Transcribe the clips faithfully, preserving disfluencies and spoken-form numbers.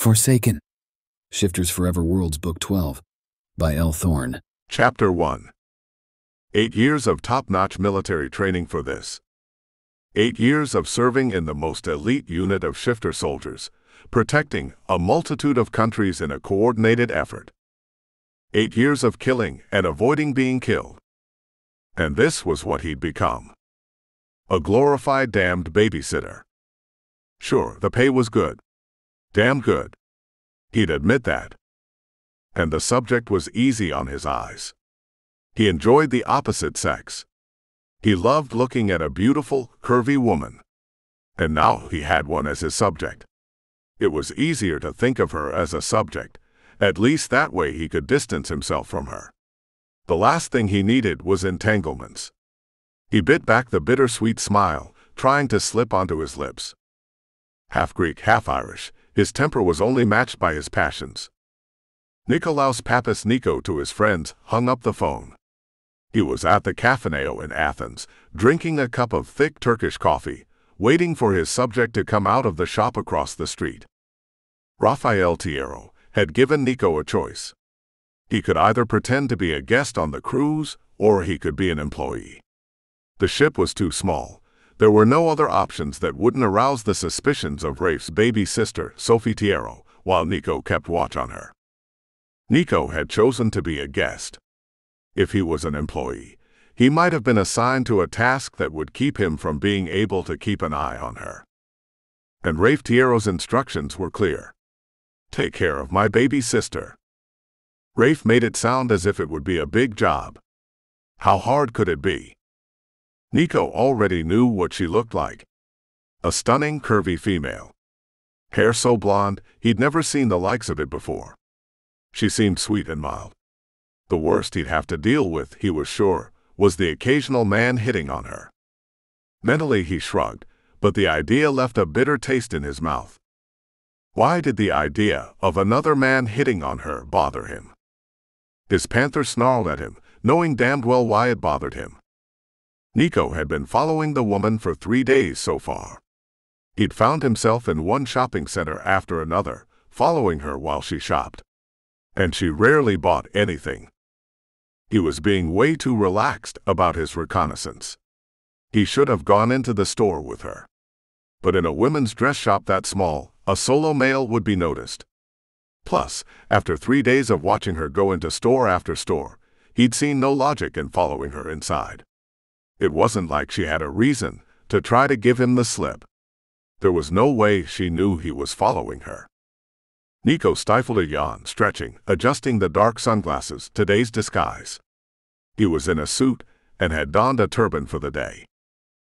Forsaken. Shifters Forever Worlds Book twelve by Elle Thorne. Chapter one. Eight years of top-notch military training for this. Eight years of serving in the most elite unit of shifter soldiers, protecting a multitude of countries in a coordinated effort. Eight years of killing and avoiding being killed. And this was what he'd become. A glorified damned babysitter. Sure, the pay was good. Damn good. He'd admit that. And the subject was easy on his eyes. He enjoyed the opposite sex. He loved looking at a beautiful, curvy woman. And now he had one as his subject. It was easier to think of her as a subject. At least that way he could distance himself from her. The last thing he needed was entanglements. He bit back the bittersweet smile, trying to slip onto his lips. Half Greek, half Irish, his temper was only matched by his passions. Nikolaos Pappas Niko to his friends hung up the phone. He was at the Caffeineo in Athens, drinking a cup of thick Turkish coffee, waiting for his subject to come out of the shop across the street. Raphael Tierno had given Niko a choice. He could either pretend to be a guest on the cruise, or he could be an employee. The ship was too small. There were no other options that wouldn't arouse the suspicions of Rafe's baby sister, Sophie Tierno, while Niko kept watch on her. Niko had chosen to be a guest. If he was an employee, he might have been assigned to a task that would keep him from being able to keep an eye on her. And Rafe Tierno's instructions were clear. Take care of my baby sister. Rafe made it sound as if it would be a big job. How hard could it be? Niko already knew what she looked like. A stunning, curvy female. Hair so blonde, he'd never seen the likes of it before. She seemed sweet and mild. The worst he'd have to deal with, he was sure, was the occasional man hitting on her. Mentally he shrugged, but the idea left a bitter taste in his mouth. Why did the idea of another man hitting on her bother him? His panther snarled at him, knowing damned well why it bothered him. Niko had been following the woman for three days so far. He'd found himself in one shopping center after another, following her while she shopped. And she rarely bought anything. He was being way too relaxed about his reconnaissance. He should have gone into the store with her. But in a women's dress shop that small, a solo male would be noticed. Plus, after three days of watching her go into store after store, he'd seen no logic in following her inside. It wasn't like she had a reason to try to give him the slip. There was no way she knew he was following her. Niko stifled a yawn, stretching, adjusting the dark sunglasses, today's disguise. He was in a suit and had donned a turban for the day.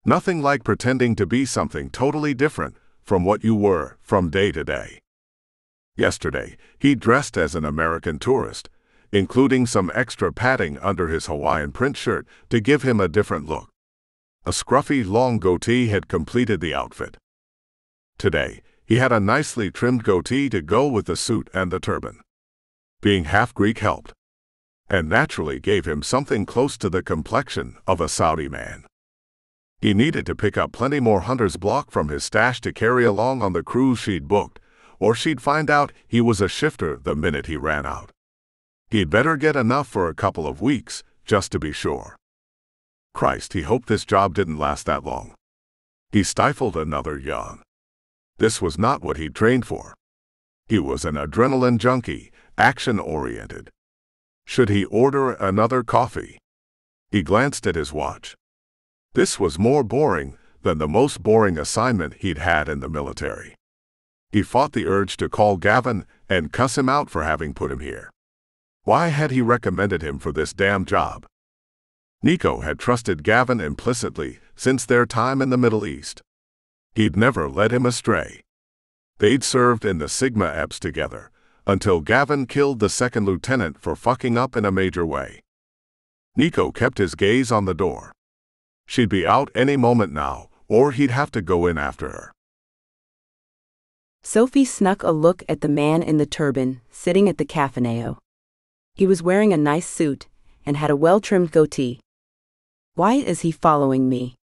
Nothing like pretending to be something totally different from what you were from day to day. Yesterday, he dressed as an American tourist, including some extra padding under his Hawaiian print shirt to give him a different look. A scruffy long goatee had completed the outfit. Today, he had a nicely trimmed goatee to go with the suit and the turban. Being half Greek helped, and naturally gave him something close to the complexion of a Saudi man. He needed to pick up plenty more hunter's block from his stash to carry along on the cruise she'd booked, or she'd find out he was a shifter the minute he ran out. He'd better get enough for a couple of weeks, just to be sure. Christ, he hoped this job didn't last that long. He stifled another yawn. This was not what he'd trained for. He was an adrenaline junkie, action-oriented. Should he order another coffee? He glanced at his watch. This was more boring than the most boring assignment he'd had in the military. He fought the urge to call Gavin and cuss him out for having put him here. Why had he recommended him for this damn job? Niko had trusted Gavin implicitly since their time in the Middle East. He'd never led him astray. They'd served in the Sigma Eps together, until Gavin killed the second lieutenant for fucking up in a major way. Niko kept his gaze on the door. She'd be out any moment now, or he'd have to go in after her. Sophie snuck a look at the man in the turban, sitting at the Caffeineo. He was wearing a nice suit, and had a well-trimmed goatee. Why is he following me?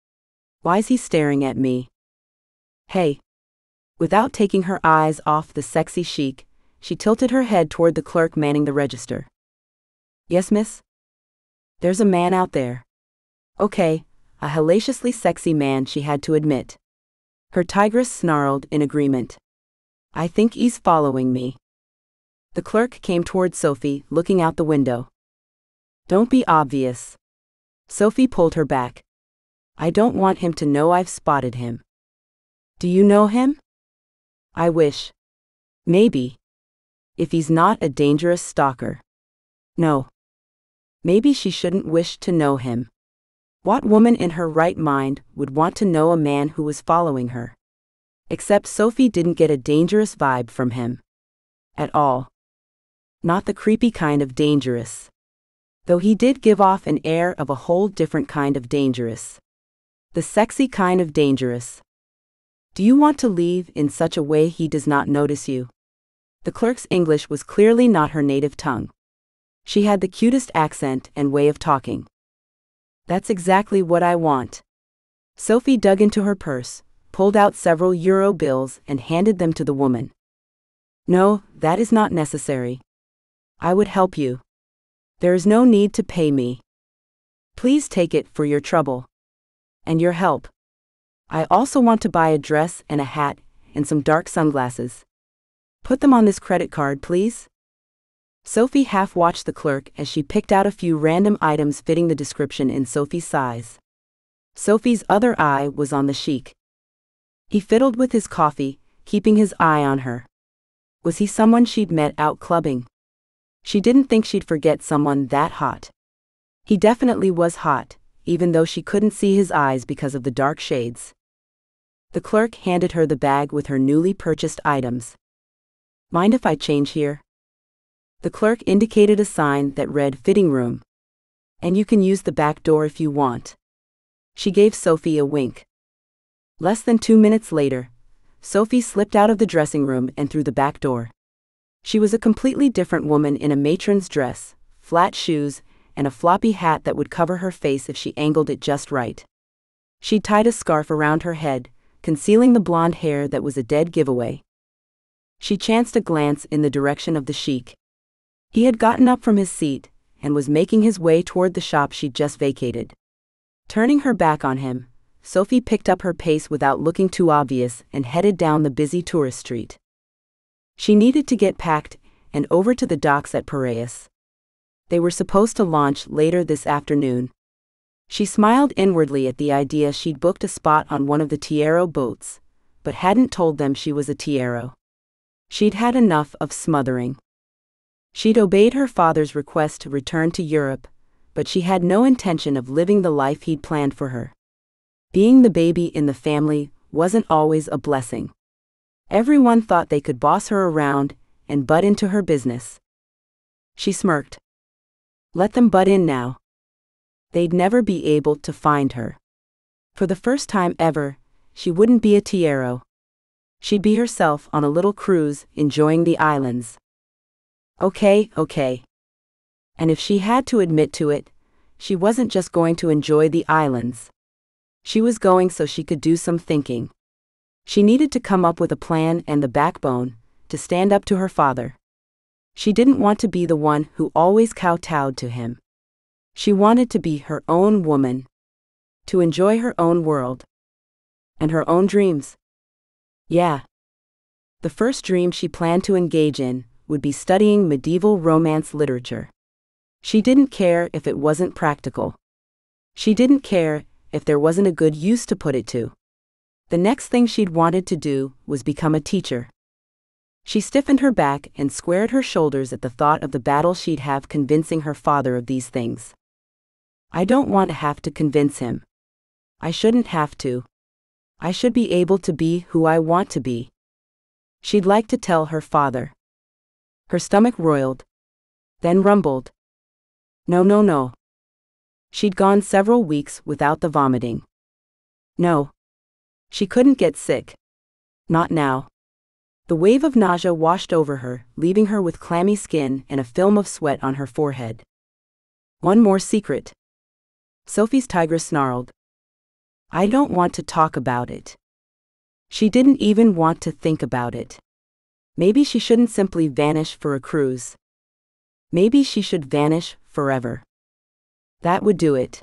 Why's he staring at me? Hey, Without taking her eyes off the sexy chic, she tilted her head toward the clerk manning the register. "Yes, miss?" "There's a man out there." "Okay," a hellaciously sexy man, she had to admit. Her tigress snarled in agreement. "I think he's following me." The clerk came toward Sophie, looking out the window. "Don't be obvious." Sophie pulled her back. "I don't want him to know I've spotted him." "Do you know him?" "I wish." "Maybe. If he's not a dangerous stalker." "No." Maybe she shouldn't wish to know him. What woman in her right mind would want to know a man who was following her? Except Sophie didn't get a dangerous vibe from him. At all. Not the creepy kind of dangerous. Though he did give off an air of a whole different kind of dangerous. The sexy kind of dangerous. "Do you want to leave in such a way he does not notice you?" The clerk's English was clearly not her native tongue. She had the cutest accent and way of talking. "That's exactly what I want." Sophie dug into her purse, pulled out several euro bills and handed them to the woman. "No, that is not necessary. I would help you. There is no need to pay me. Please take it for your trouble. And your help. I also want to buy a dress and a hat and some dark sunglasses. Put them on this credit card, please." Sophie half watched the clerk as she picked out a few random items fitting the description in Sophie's size. Sophie's other eye was on the sheik. He fiddled with his coffee, keeping his eye on her. Was he someone she'd met out clubbing? She didn't think she'd forget someone that hot. He definitely was hot, even though she couldn't see his eyes because of the dark shades. The clerk handed her the bag with her newly purchased items. "Mind if I change here?" The clerk indicated a sign that read fitting room. "And you can use the back door if you want." She gave Sophie a wink. Less than two minutes later, Sophie slipped out of the dressing room and through the back door. She was a completely different woman in a matron's dress, flat shoes, and a floppy hat that would cover her face if she angled it just right. She tied a scarf around her head, concealing the blonde hair that was a dead giveaway. She chanced a glance in the direction of the sheik. He had gotten up from his seat, and was making his way toward the shop she'd just vacated. Turning her back on him, Sophie picked up her pace without looking too obvious and headed down the busy tourist street. She needed to get packed and over to the docks at Piraeus. They were supposed to launch later this afternoon. She smiled inwardly at the idea she'd booked a spot on one of the Tierno boats, but hadn't told them she was a Tierno. She'd had enough of smothering. She'd obeyed her father's request to return to Europe, but she had no intention of living the life he'd planned for her. Being the baby in the family wasn't always a blessing. Everyone thought they could boss her around and butt into her business. She smirked. Let them butt in now. They'd never be able to find her. For the first time ever, she wouldn't be a Tierno. She'd be herself on a little cruise enjoying the islands. Okay, okay. And if she had to admit to it, she wasn't just going to enjoy the islands. She was going so she could do some thinking. She needed to come up with a plan and the backbone to stand up to her father. She didn't want to be the one who always kowtowed to him. She wanted to be her own woman, to enjoy her own world and her own dreams. Yeah. The first dream she planned to engage in would be studying medieval Romance literature. She didn't care if it wasn't practical. She didn't care if there wasn't a good use to put it to. The next thing she'd wanted to do was become a teacher. She stiffened her back and squared her shoulders at the thought of the battle she'd have convincing her father of these things. I don't want to have to convince him. I shouldn't have to. I should be able to be who I want to be. She'd like to tell her father. Her stomach roiled. Then rumbled. No, no, no. She'd gone several weeks without the vomiting. No. She couldn't get sick. Not now. The wave of nausea washed over her, leaving her with clammy skin and a film of sweat on her forehead. One more secret. Sophie's tigress snarled. I don't want to talk about it. She didn't even want to think about it. Maybe she shouldn't simply vanish for a cruise. Maybe she should vanish forever. That would do it.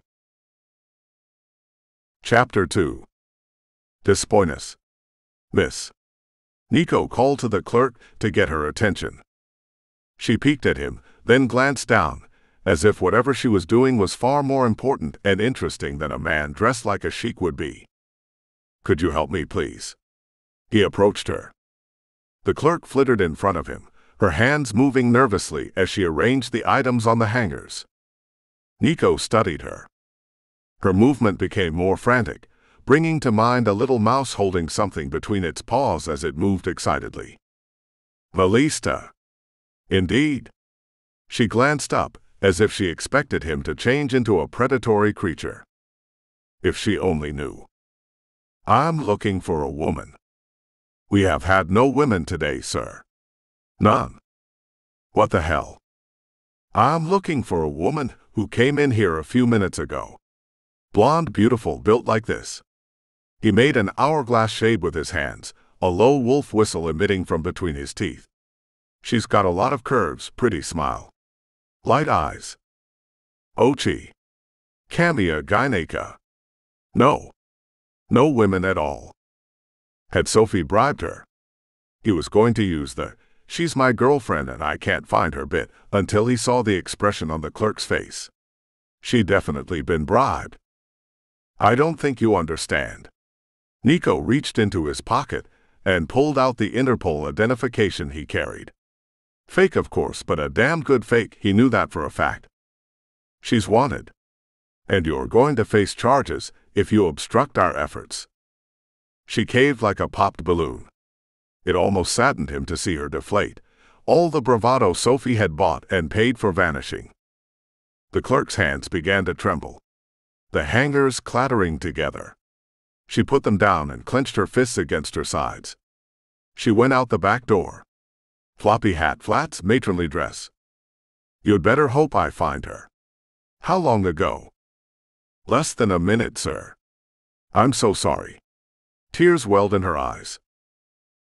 Chapter two. Despoinus. Miss. Niko called to the clerk to get her attention. She peeked at him, then glanced down, as if whatever she was doing was far more important and interesting than a man dressed like a sheik would be. "Could you help me, please?" He approached her. The clerk flittered in front of him, her hands moving nervously as she arranged the items on the hangers. Niko studied her. Her movement became more frantic, bringing to mind a little mouse holding something between its paws as it moved excitedly. "Melista." "Indeed." She glanced up, as if she expected him to change into a predatory creature. If she only knew. "I'm looking for a woman. We have had no women today, sir. None." "What the hell?" "I'm looking for a woman who came in here a few minutes ago. Blonde, beautiful, built like this." He made an hourglass shade with his hands, a low wolf whistle emitting from between his teeth. "She's got a lot of curves, pretty smile. Light eyes." "Ochi. Camia Gynaeca." "No. No women at all." Had Sophie bribed her? He was going to use the "she's my girlfriend and I can't find her" bit until he saw the expression on the clerk's face. She'd definitely been bribed. "I don't think you understand." Niko reached into his pocket and pulled out the Interpol identification he carried. Fake, of course, but a damn good fake, he knew that for a fact. "She's wanted. And you're going to face charges if you obstruct our efforts." She caved like a popped balloon. It almost saddened him to see her deflate, all the bravado Sophie had bought and paid for vanishing. The clerk's hands began to tremble, the hangers clattering together. She put them down and clenched her fists against her sides. She went out the back door. Floppy hat, flats, matronly dress. "You'd better hope I find her." "How long ago?" "Less than a minute, sir." "I'm so sorry." Tears welled in her eyes.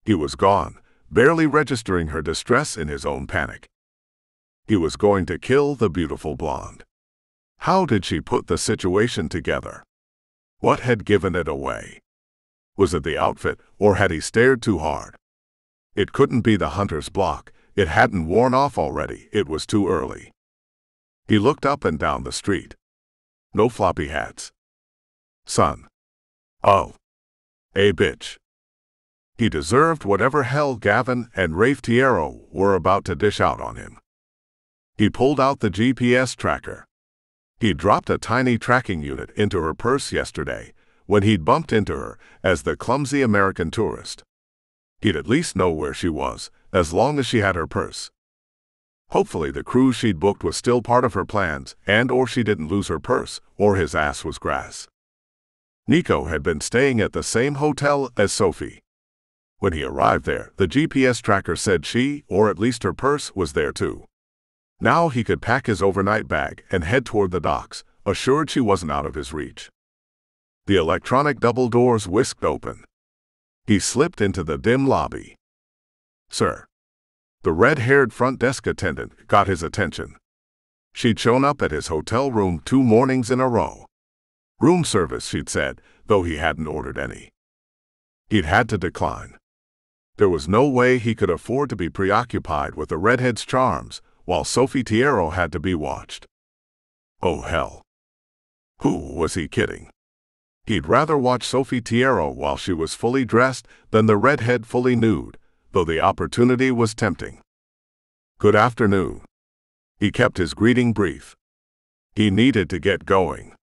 He was gone, barely registering her distress in his own panic. He was going to kill the beautiful blonde. How did she put the situation together? What had given it away? Was it the outfit, or had he stared too hard? It couldn't be the hunter's block. It hadn't worn off already. It was too early. He looked up and down the street. No floppy hats. Son. Oh. A bitch. He deserved whatever hell Gavin and Rafe Tierno were about to dish out on him. He pulled out the G P S tracker. He dropped a tiny tracking unit into her purse yesterday when he'd bumped into her as the clumsy American tourist. He'd at least know where she was, as long as she had her purse. Hopefully the cruise she'd booked was still part of her plans, and or she didn't lose her purse, or his ass was grass. Niko had been staying at the same hotel as Sophie. When he arrived there, the G P S tracker said she, or at least her purse, was there too. Now he could pack his overnight bag and head toward the docks, assured she wasn't out of his reach. The electronic double doors whisked open. He slipped into the dim lobby. "Sir." The red-haired front desk attendant got his attention. She'd shown up at his hotel room two mornings in a row. Room service, she'd said, though he hadn't ordered any. He'd had to decline. There was no way he could afford to be preoccupied with the redhead's charms, while Sophie Tierno had to be watched. Oh hell. Who was he kidding? He'd rather watch Sophie Tierno while she was fully dressed than the redhead fully nude, though the opportunity was tempting. "Good afternoon." He kept his greeting brief. He needed to get going.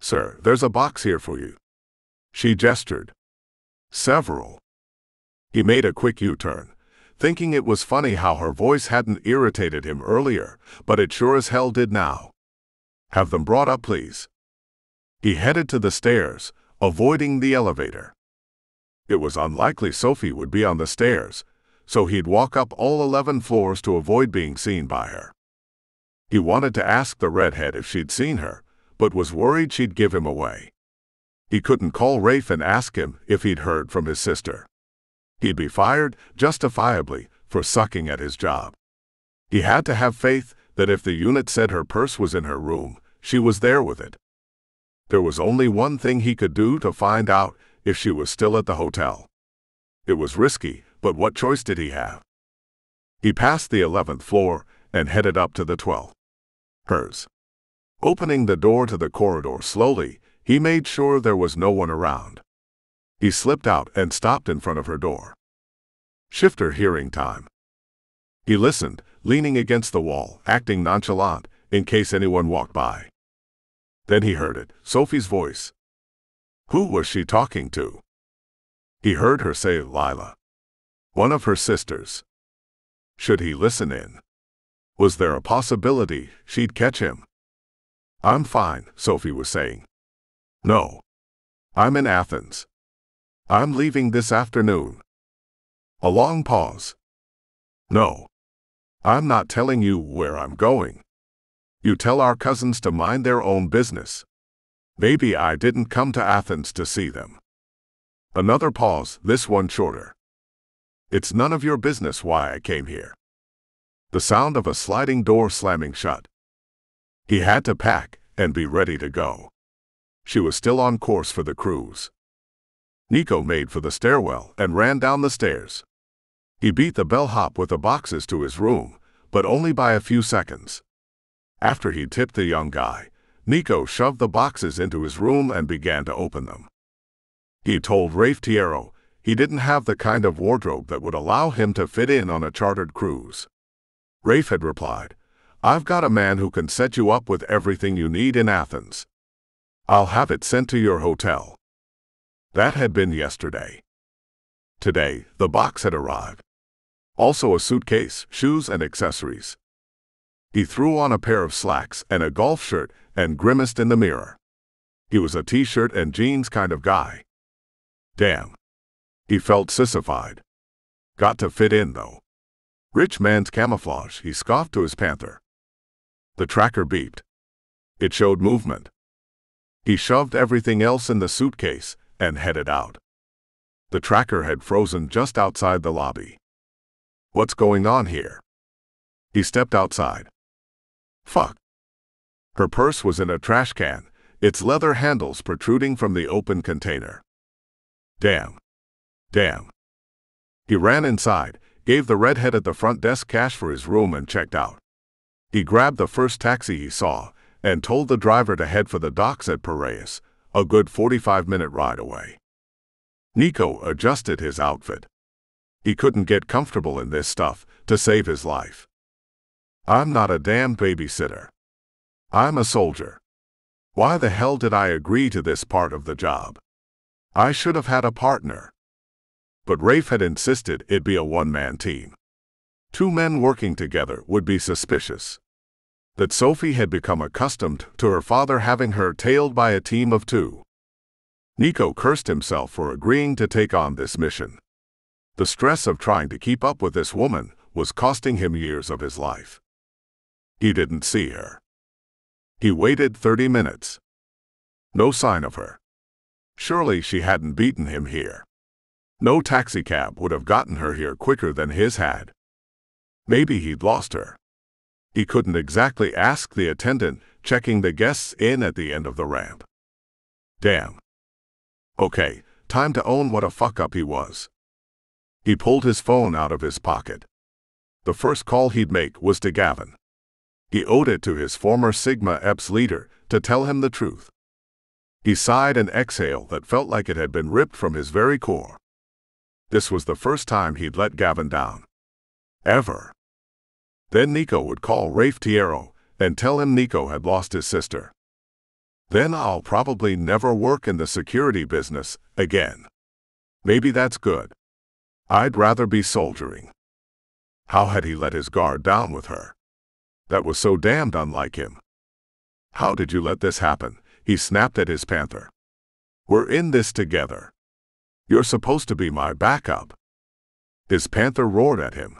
"Sir, there's a box here for you." She gestured. "Several." He made a quick U-turn, thinking it was funny how her voice hadn't irritated him earlier, but it sure as hell did now. "Have them brought up, please." He headed to the stairs, avoiding the elevator. It was unlikely Sophie would be on the stairs, so he'd walk up all eleven floors to avoid being seen by her. He wanted to ask the redhead if she'd seen her, but was worried she'd give him away. He couldn't call Rafe and ask him if he'd heard from his sister. He'd be fired, justifiably, for sucking at his job. He had to have faith that if the unit said her purse was in her room, she was there with it. There was only one thing he could do to find out if she was still at the hotel. It was risky, but what choice did he have? He passed the eleventh floor and headed up to the twelfth. Hers. Opening the door to the corridor slowly, he made sure there was no one around. He slipped out and stopped in front of her door. Shifter hearing time. He listened, leaning against the wall, acting nonchalant, in case anyone walked by. Then he heard it, Sophie's voice. Who was she talking to? He heard her say Lila. One of her sisters. Should he listen in? Was there a possibility she'd catch him? I'm fine, Sophie was saying. No. I'm in Athens. I'm leaving this afternoon. A long pause. No. I'm not telling you where I'm going. You tell our cousins to mind their own business. Maybe I didn't come to Athens to see them. Another pause, this one shorter. It's none of your business why I came here. The sound of a sliding door slamming shut. He had to pack and be ready to go. She was still on course for the cruise. Niko made for the stairwell and ran down the stairs. He beat the bellhop with the boxes to his room, but only by a few seconds. After he tipped the young guy, Niko shoved the boxes into his room and began to open them. He told Rafe Tierno he didn't have the kind of wardrobe that would allow him to fit in on a chartered cruise. Rafe had replied, I've got a man who can set you up with everything you need in Athens. I'll have it sent to your hotel. That had been yesterday. Today, the box had arrived. Also a suitcase, shoes, and accessories. He threw on a pair of slacks and a golf shirt and grimaced in the mirror. He was a t-shirt and jeans kind of guy. Damn. He felt sissified. Got to fit in, though. Rich man's camouflage, he scoffed to his panther. The tracker beeped. It showed movement. He shoved everything else in the suitcase and headed out. The tracker had frozen just outside the lobby. What's going on here? He stepped outside. Fuck. Her purse was in a trash can, its leather handles protruding from the open container. Damn. Damn. He ran inside, gave the redhead at the front desk cash for his room and checked out. He grabbed the first taxi he saw and told the driver to head for the docks at Piraeus, a good forty-five minute ride away. Niko adjusted his outfit. He couldn't get comfortable in this stuff to save his life. I'm not a damn babysitter. I'm a soldier. Why the hell did I agree to this part of the job? I should have had a partner. But Rafe had insisted it be a one-man team. Two men working together would be suspicious. That Sophie had become accustomed to her father having her tailed by a team of two. Niko cursed himself for agreeing to take on this mission. The stress of trying to keep up with this woman was costing him years of his life. He didn't see her. He waited thirty minutes. No sign of her. Surely she hadn't beaten him here. No taxicab would have gotten her here quicker than his had. Maybe he'd lost her. He couldn't exactly ask the attendant checking the guests in at the end of the ramp. Damn. Okay, time to own what a fuck-up he was. He pulled his phone out of his pocket. The first call he'd make was to Gavin. He owed it to his former Sigma Eps leader to tell him the truth. He sighed an exhale that felt like it had been ripped from his very core. This was the first time he'd let Gavin down. Ever. Then Niko would call Rafe Tierno and tell him Niko had lost his sister. Then I'll probably never work in the security business again. Maybe that's good. I'd rather be soldiering. How had he let his guard down with her? That was so damned unlike him. How did you let this happen? He snapped at his panther. We're in this together. You're supposed to be my backup. His panther roared at him.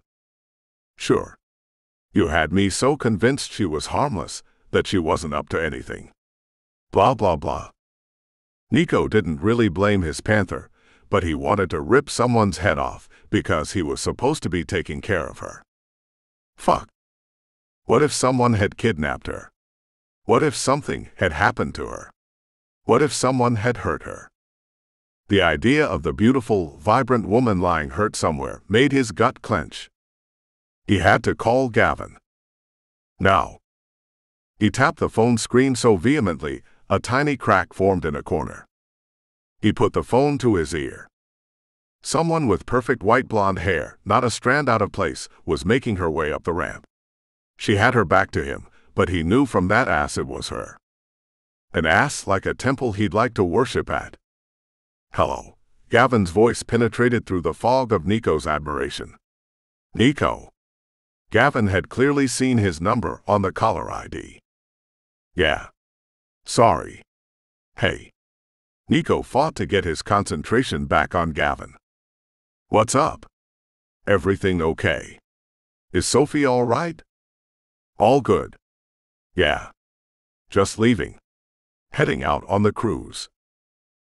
Sure. You had me so convinced she was harmless that she wasn't up to anything. Blah, blah, blah. Niko didn't really blame his panther, but he wanted to rip someone's head off because he was supposed to be taking care of her. Fuck. What if someone had kidnapped her? What if something had happened to her? What if someone had hurt her? The idea of the beautiful, vibrant woman lying hurt somewhere made his gut clench. He had to call Gavin. Now. He tapped the phone screen so vehemently, a tiny crack formed in a corner. He put the phone to his ear. Someone with perfect white blonde hair, not a strand out of place, was making her way up the ramp. She had her back to him, but he knew from that ass it was her. An ass like a temple he'd like to worship at. Hello. Gavin's voice penetrated through the fog of Niko's admiration. Niko. Gavin had clearly seen his number on the caller I D. Yeah. Sorry. Hey. Niko fought to get his concentration back on Gavin. What's up? Everything okay? Is Sophie all right? All good. Yeah. Just leaving. Heading out on the cruise.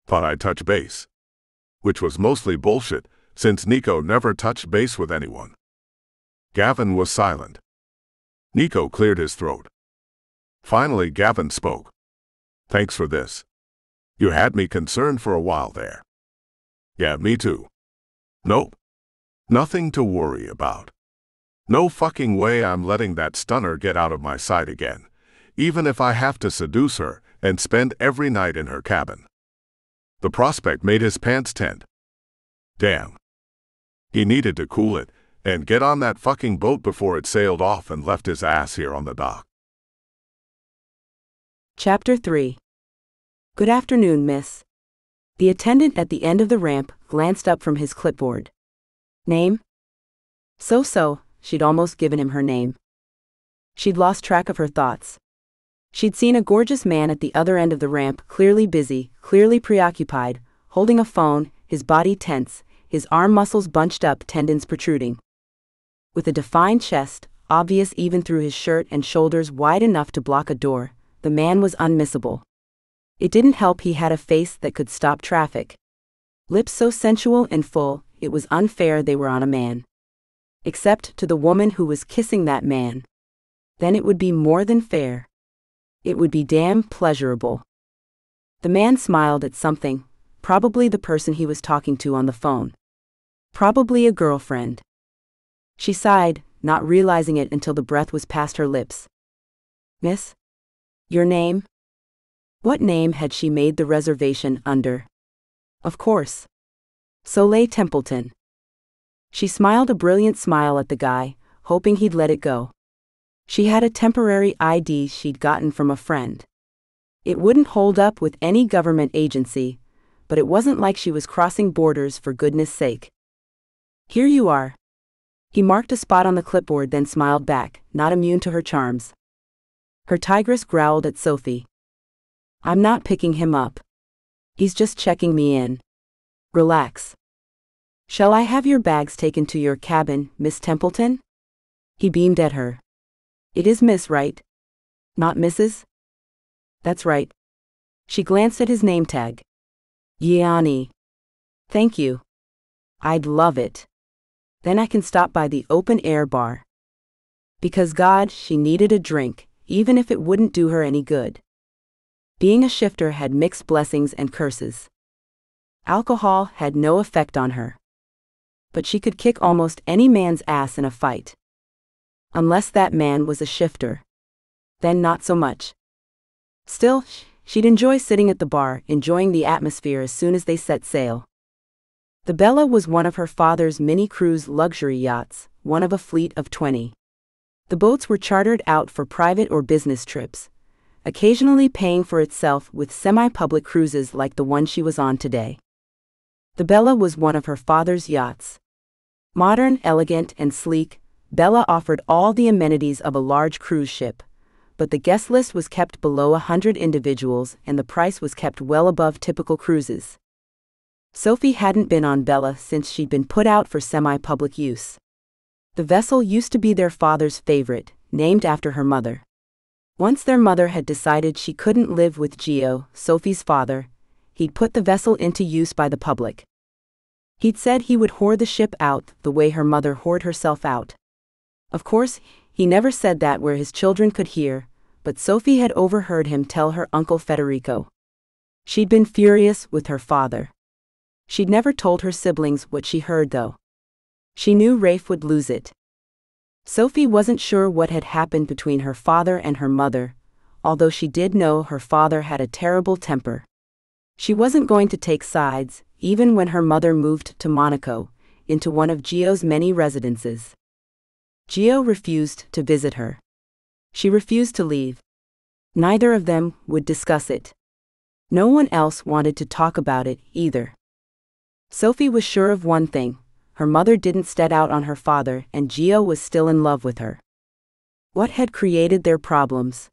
Thought I'd touch base. Which was mostly bullshit, since Niko never touched base with anyone. Gavin was silent. Niko cleared his throat. Finally Gavin spoke. Thanks for this. You had me concerned for a while there. Yeah, me too. Nope. Nothing to worry about. No fucking way I'm letting that stunner get out of my sight again, even if I have to seduce her and spend every night in her cabin. The prospect made his pants tent. Damn. He needed to cool it and get on that fucking boat before it sailed off and left his ass here on the dock. Chapter three. Good afternoon, miss. The attendant at the end of the ramp glanced up from his clipboard. Name? So-so, she'd almost given him her name. She'd lost track of her thoughts. She'd seen a gorgeous man at the other end of the ramp, clearly busy, clearly preoccupied, holding a phone, his body tense, his arm muscles bunched up, tendons protruding. With a defined chest, obvious even through his shirt and shoulders wide enough to block a door, the man was unmissable. It didn't help he had a face that could stop traffic. Lips so sensual and full, it was unfair they were on a man. Except to the woman who was kissing that man. Then it would be more than fair. It would be damn pleasurable. The man smiled at something, probably the person he was talking to on the phone. Probably a girlfriend. She sighed, not realizing it until the breath was past her lips. Miss? Your name? What name had she made the reservation under? Of course. Soleil Templeton. She smiled a brilliant smile at the guy, hoping he'd let it go. She had a temporary I D she'd gotten from a friend. It wouldn't hold up with any government agency, but it wasn't like she was crossing borders for goodness sake. Here you are. He marked a spot on the clipboard, then smiled back, not immune to her charms. Her tigress growled at Sophie. I'm not picking him up. He's just checking me in. Relax. Shall I have your bags taken to your cabin, Miss Templeton? He beamed at her. It is Miss, right? Not Missus? That's right. She glanced at his name tag. Yianni. Thank you. I'd love it. Then I can stop by the open air bar. Because God, she needed a drink, even if it wouldn't do her any good. Being a shifter had mixed blessings and curses. Alcohol had no effect on her. But she could kick almost any man's ass in a fight. Unless that man was a shifter. Then not so much. Still, she'd enjoy sitting at the bar, enjoying the atmosphere as soon as they set sail. The Bella was one of her father's mini-cruise luxury yachts, one of a fleet of twenty. The boats were chartered out for private or business trips, occasionally paying for itself with semi-public cruises like the one she was on today. The Bella was one of her father's yachts. Modern, elegant, and sleek, Bella offered all the amenities of a large cruise ship, but the guest list was kept below a hundred individuals and the price was kept well above typical cruises. Sophie hadn't been on Bella since she'd been put out for semi-public use. The vessel used to be their father's favorite, named after her mother. Once their mother had decided she couldn't live with Gio, Sophie's father, he'd put the vessel into use by the public. He'd said he would whore the ship out the way her mother whored herself out. Of course, he never said that where his children could hear, but Sophie had overheard him tell her uncle Federico. She'd been furious with her father. She'd never told her siblings what she heard, though. She knew Rafe would lose it. Sophie wasn't sure what had happened between her father and her mother, although she did know her father had a terrible temper. She wasn't going to take sides, even when her mother moved to Monaco, into one of Gio's many residences. Gio refused to visit her. She refused to leave. Neither of them would discuss it. No one else wanted to talk about it, either. Sophie was sure of one thing. Her mother didn't set out on her father, and Gio was still in love with her. What had created their problems?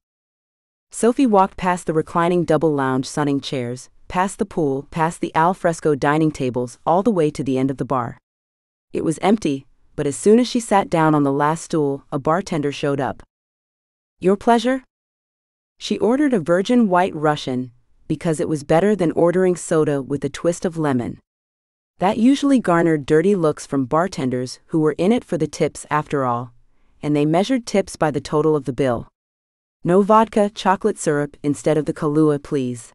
Sophie walked past the reclining double lounge sunning chairs, past the pool, past the alfresco dining tables, all the way to the end of the bar. It was empty, but as soon as she sat down on the last stool, a bartender showed up. "Your pleasure?" She ordered a virgin white Russian, because it was better than ordering soda with a twist of lemon. That usually garnered dirty looks from bartenders who were in it for the tips after all, and they measured tips by the total of the bill. "No vodka, chocolate syrup instead of the Kahlua, please."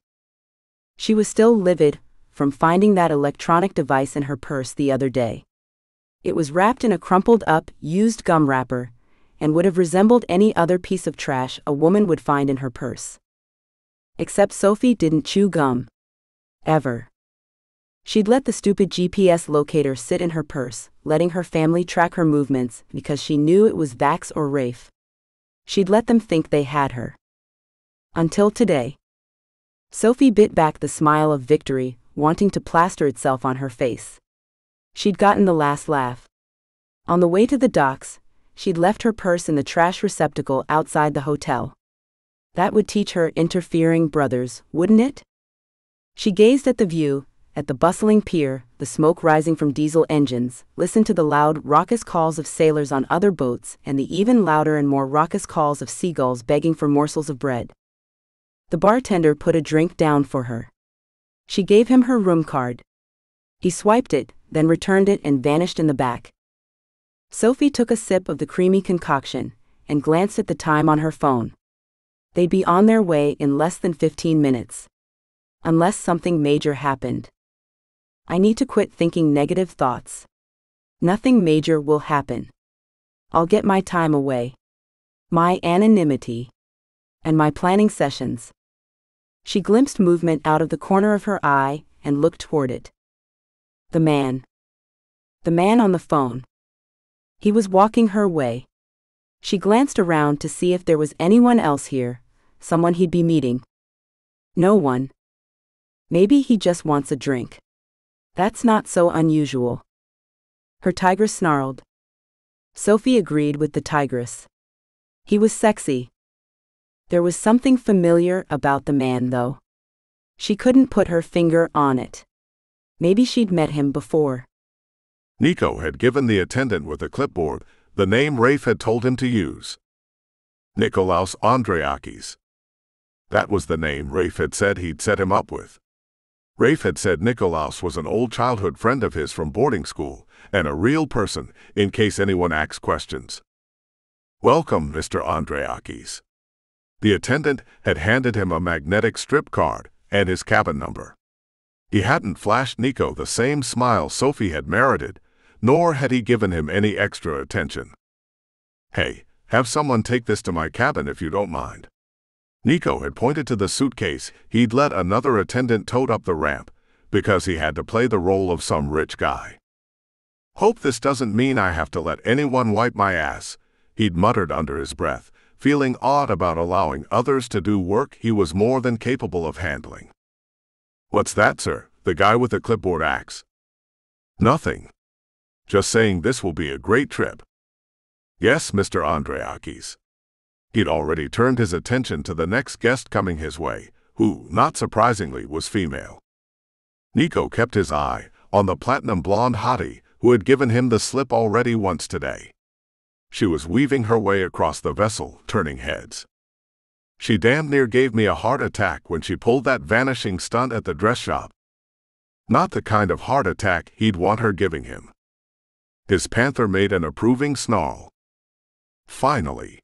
She was still livid from finding that electronic device in her purse the other day. It was wrapped in a crumpled-up, used gum wrapper, and would have resembled any other piece of trash a woman would find in her purse. Except Sophie didn't chew gum. Ever. She'd let the stupid G P S locator sit in her purse, letting her family track her movements because she knew it was Vax or Rafe. She'd let them think they had her. Until today. Sophie bit back the smile of victory, wanting to plaster itself on her face. She'd gotten the last laugh. On the way to the docks, she'd left her purse in the trash receptacle outside the hotel. That would teach her interfering brothers, wouldn't it? She gazed at the view, at the bustling pier, the smoke rising from diesel engines, listened to the loud, raucous calls of sailors on other boats and the even louder and more raucous calls of seagulls begging for morsels of bread. The bartender put a drink down for her. She gave him her room card. He swiped it, then returned it and vanished in the back. Sophie took a sip of the creamy concoction and glanced at the time on her phone. They'd be on their way in less than fifteen minutes. Unless something major happened. I need to quit thinking negative thoughts. Nothing major will happen. I'll get my time away. My anonymity. And my planning sessions. She glimpsed movement out of the corner of her eye and looked toward it. The man. The man on the phone. He was walking her way. She glanced around to see if there was anyone else here, someone he'd be meeting. No one. Maybe he just wants a drink. That's not so unusual. Her tigress snarled. Sophie agreed with the tigress. He was sexy. There was something familiar about the man, though. She couldn't put her finger on it. Maybe she'd met him before. Niko had given the attendant with a clipboard the name Rafe had told him to use. Nikolaos Andreakis. That was the name Rafe had said he'd set him up with. Rafe had said Nikolaos was an old childhood friend of his from boarding school, and a real person, in case anyone asked questions. "Welcome, Mister Andreakis." The attendant had handed him a magnetic strip card and his cabin number. He hadn't flashed Niko the same smile Sophie had merited, nor had he given him any extra attention. "Hey, have someone take this to my cabin if you don't mind." Niko had pointed to the suitcase he'd let another attendant tote up the ramp, because he had to play the role of some rich guy. "Hope this doesn't mean I have to let anyone wipe my ass," he'd muttered under his breath, feeling odd about allowing others to do work he was more than capable of handling. "What's that, sir?" the guy with the clipboard asked. "Nothing. Just saying this will be a great trip." "Yes, Mister Andreakis." He'd already turned his attention to the next guest coming his way, who, not surprisingly, was female. Niko kept his eye on the platinum blonde hottie who had given him the slip already once today. She was weaving her way across the vessel, turning heads. She damn near gave me a heart attack when she pulled that vanishing stunt at the dress shop. Not the kind of heart attack he'd want her giving him. His panther made an approving snarl. Finally.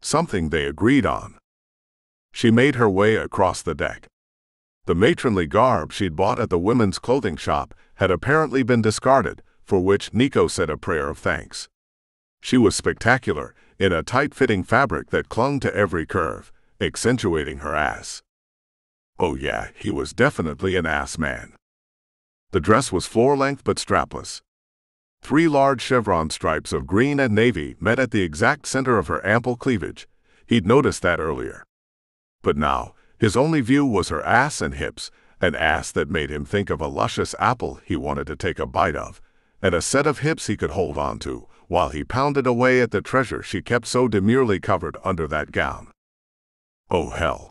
Something they agreed on. She made her way across the deck. The matronly garb she'd bought at the women's clothing shop had apparently been discarded, for which Niko said a prayer of thanks. She was spectacular, in a tight-fitting fabric that clung to every curve, accentuating her ass. Oh yeah, he was definitely an ass man. The dress was floor-length but strapless. Three large chevron stripes of green and navy met at the exact center of her ample cleavage. He'd noticed that earlier. But now, his only view was her ass and hips, an ass that made him think of a luscious apple he wanted to take a bite of, and a set of hips he could hold on to, while he pounded away at the treasure she kept so demurely covered under that gown. Oh hell.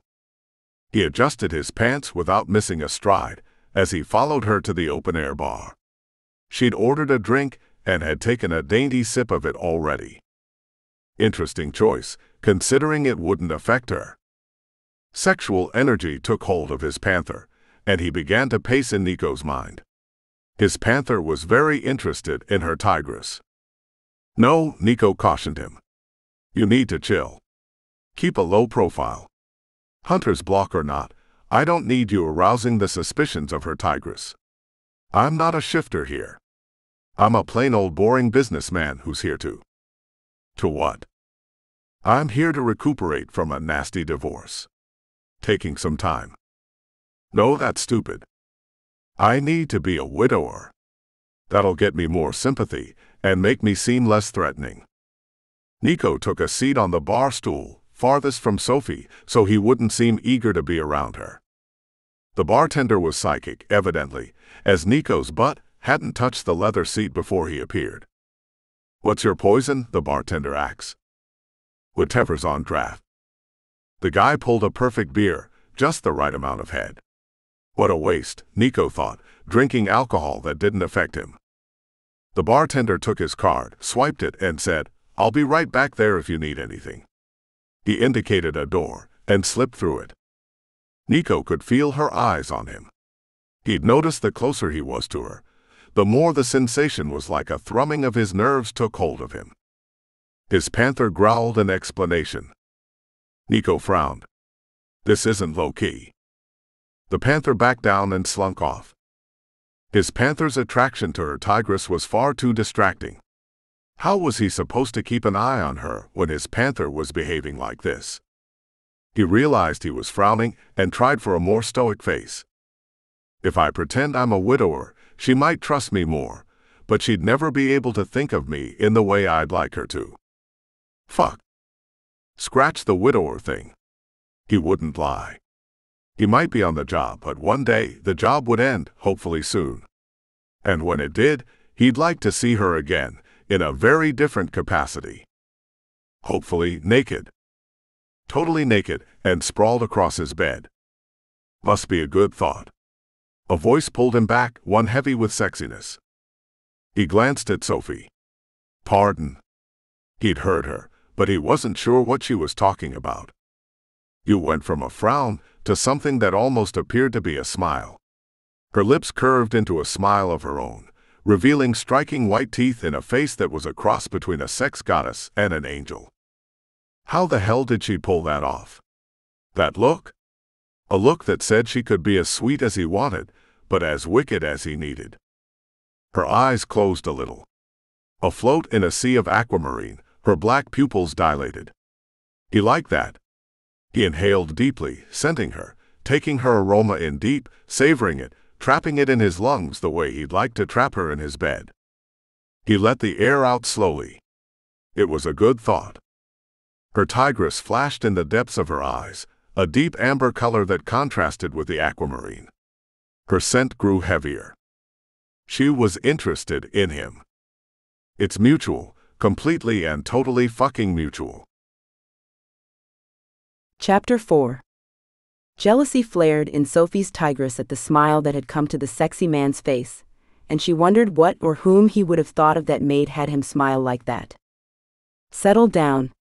He adjusted his pants without missing a stride, as he followed her to the open-air bar. She'd ordered a drink, and had taken a dainty sip of it already. Interesting choice, considering it wouldn't affect her. Sexual energy took hold of his panther, and he began to pace in Niko's mind. His panther was very interested in her tigress. No, Niko cautioned him. You need to chill. Keep a low profile. Hunter's block or not, I don't need you arousing the suspicions of her tigress. I'm not a shifter here. I'm a plain old boring businessman who's here to. To what? I'm here to recuperate from a nasty divorce. Taking some time. No, that's stupid. I need to be a widower. That'll get me more sympathy and make me seem less threatening. Niko took a seat on the bar stool, farthest from Sophie, so he wouldn't seem eager to be around her. The bartender was psychic, evidently, as Niko's butt hadn't touched the leather seat before he appeared. What's your poison? The bartender asks. Whatever's on draft. The guy pulled a perfect beer, just the right amount of head. What a waste, Niko thought, drinking alcohol that didn't affect him. The bartender took his card, swiped it, and said, I'll be right back there if you need anything. He indicated a door, and slipped through it. Niko could feel her eyes on him. He'd noticed the closer he was to her, the more the sensation was like a thrumming of his nerves took hold of him. His panther growled an explanation. Niko frowned. This isn't low-key. The panther backed down and slunk off. His panther's attraction to her tigress was far too distracting. How was he supposed to keep an eye on her when his panther was behaving like this? He realized he was frowning and tried for a more stoic face. If I pretend I'm a widower, she might trust me more, but she'd never be able to think of me in the way I'd like her to. Fuck. Scratch the widower thing. He wouldn't lie. He might be on the job, but one day the job would end, hopefully soon. And when it did, he'd like to see her again, in a very different capacity. Hopefully naked. Totally naked, and sprawled across his bed. Must be a good thought. A voice pulled him back, one heavy with sexiness. He glanced at Sophie. Pardon. He'd heard her, but he wasn't sure what she was talking about. You went from a frown to something that almost appeared to be a smile. Her lips curved into a smile of her own, revealing striking white teeth in a face that was a cross between a sex goddess and an angel. How the hell did she pull that off? That look? A look that said she could be as sweet as he wanted, but as wicked as he needed. Her eyes closed a little. Afloat in a sea of aquamarine, her black pupils dilated. He liked that. He inhaled deeply, scenting her, taking her aroma in deep, savoring it, trapping it in his lungs the way he'd like to trap her in his bed. He let the air out slowly. It was a good thought. Her tigress flashed in the depths of her eyes, a deep amber color that contrasted with the aquamarine. Her scent grew heavier. She was interested in him. It's mutual, completely and totally fucking mutual. Chapter four. Jealousy flared in Sophie's tigress at the smile that had come to the sexy man's face, and she wondered what or whom he would have thought of that made had him smile like that. Settle down.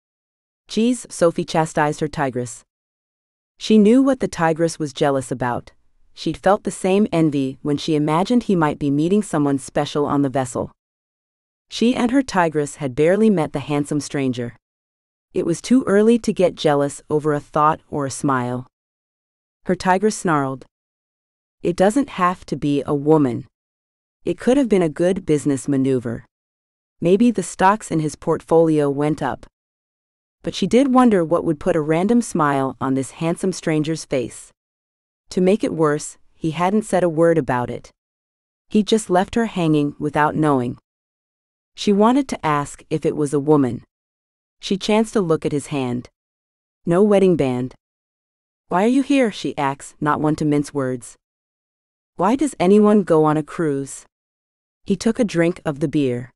Geez, Sophie chastised her tigress. She knew what the tigress was jealous about. She'd felt the same envy when she imagined he might be meeting someone special on the vessel. She and her tigress had barely met the handsome stranger. It was too early to get jealous over a thought or a smile. Her tigress snarled. It doesn't have to be a woman. It could have been a good business maneuver. Maybe the stocks in his portfolio went up. But she did wonder what would put a random smile on this handsome stranger's face. To make it worse, he hadn't said a word about it. He just left her hanging without knowing. She wanted to ask if it was a woman. She chanced a look at his hand. No wedding band. Why are you here? She asks, not one to mince words. Why does anyone go on a cruise? He took a drink of the beer.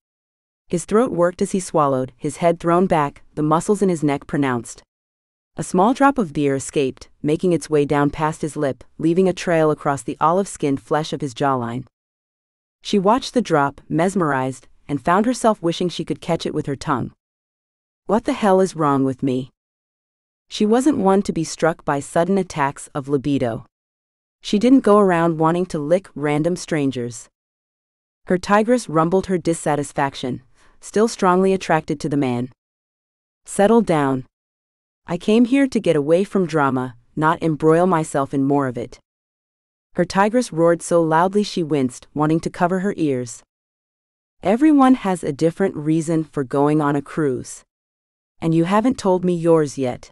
His throat worked as he swallowed, his head thrown back, the muscles in his neck pronounced. A small drop of beer escaped, making its way down past his lip, leaving a trail across the olive-skinned flesh of his jawline. She watched the drop, mesmerized, and found herself wishing she could catch it with her tongue. What the hell is wrong with me? She wasn't one to be struck by sudden attacks of libido. She didn't go around wanting to lick random strangers. Her tigress rumbled her dissatisfaction, still strongly attracted to the man. Settle down. I came here to get away from drama, not embroil myself in more of it. Her tigress roared so loudly she winced, wanting to cover her ears. Everyone has a different reason for going on a cruise. And you haven't told me yours yet.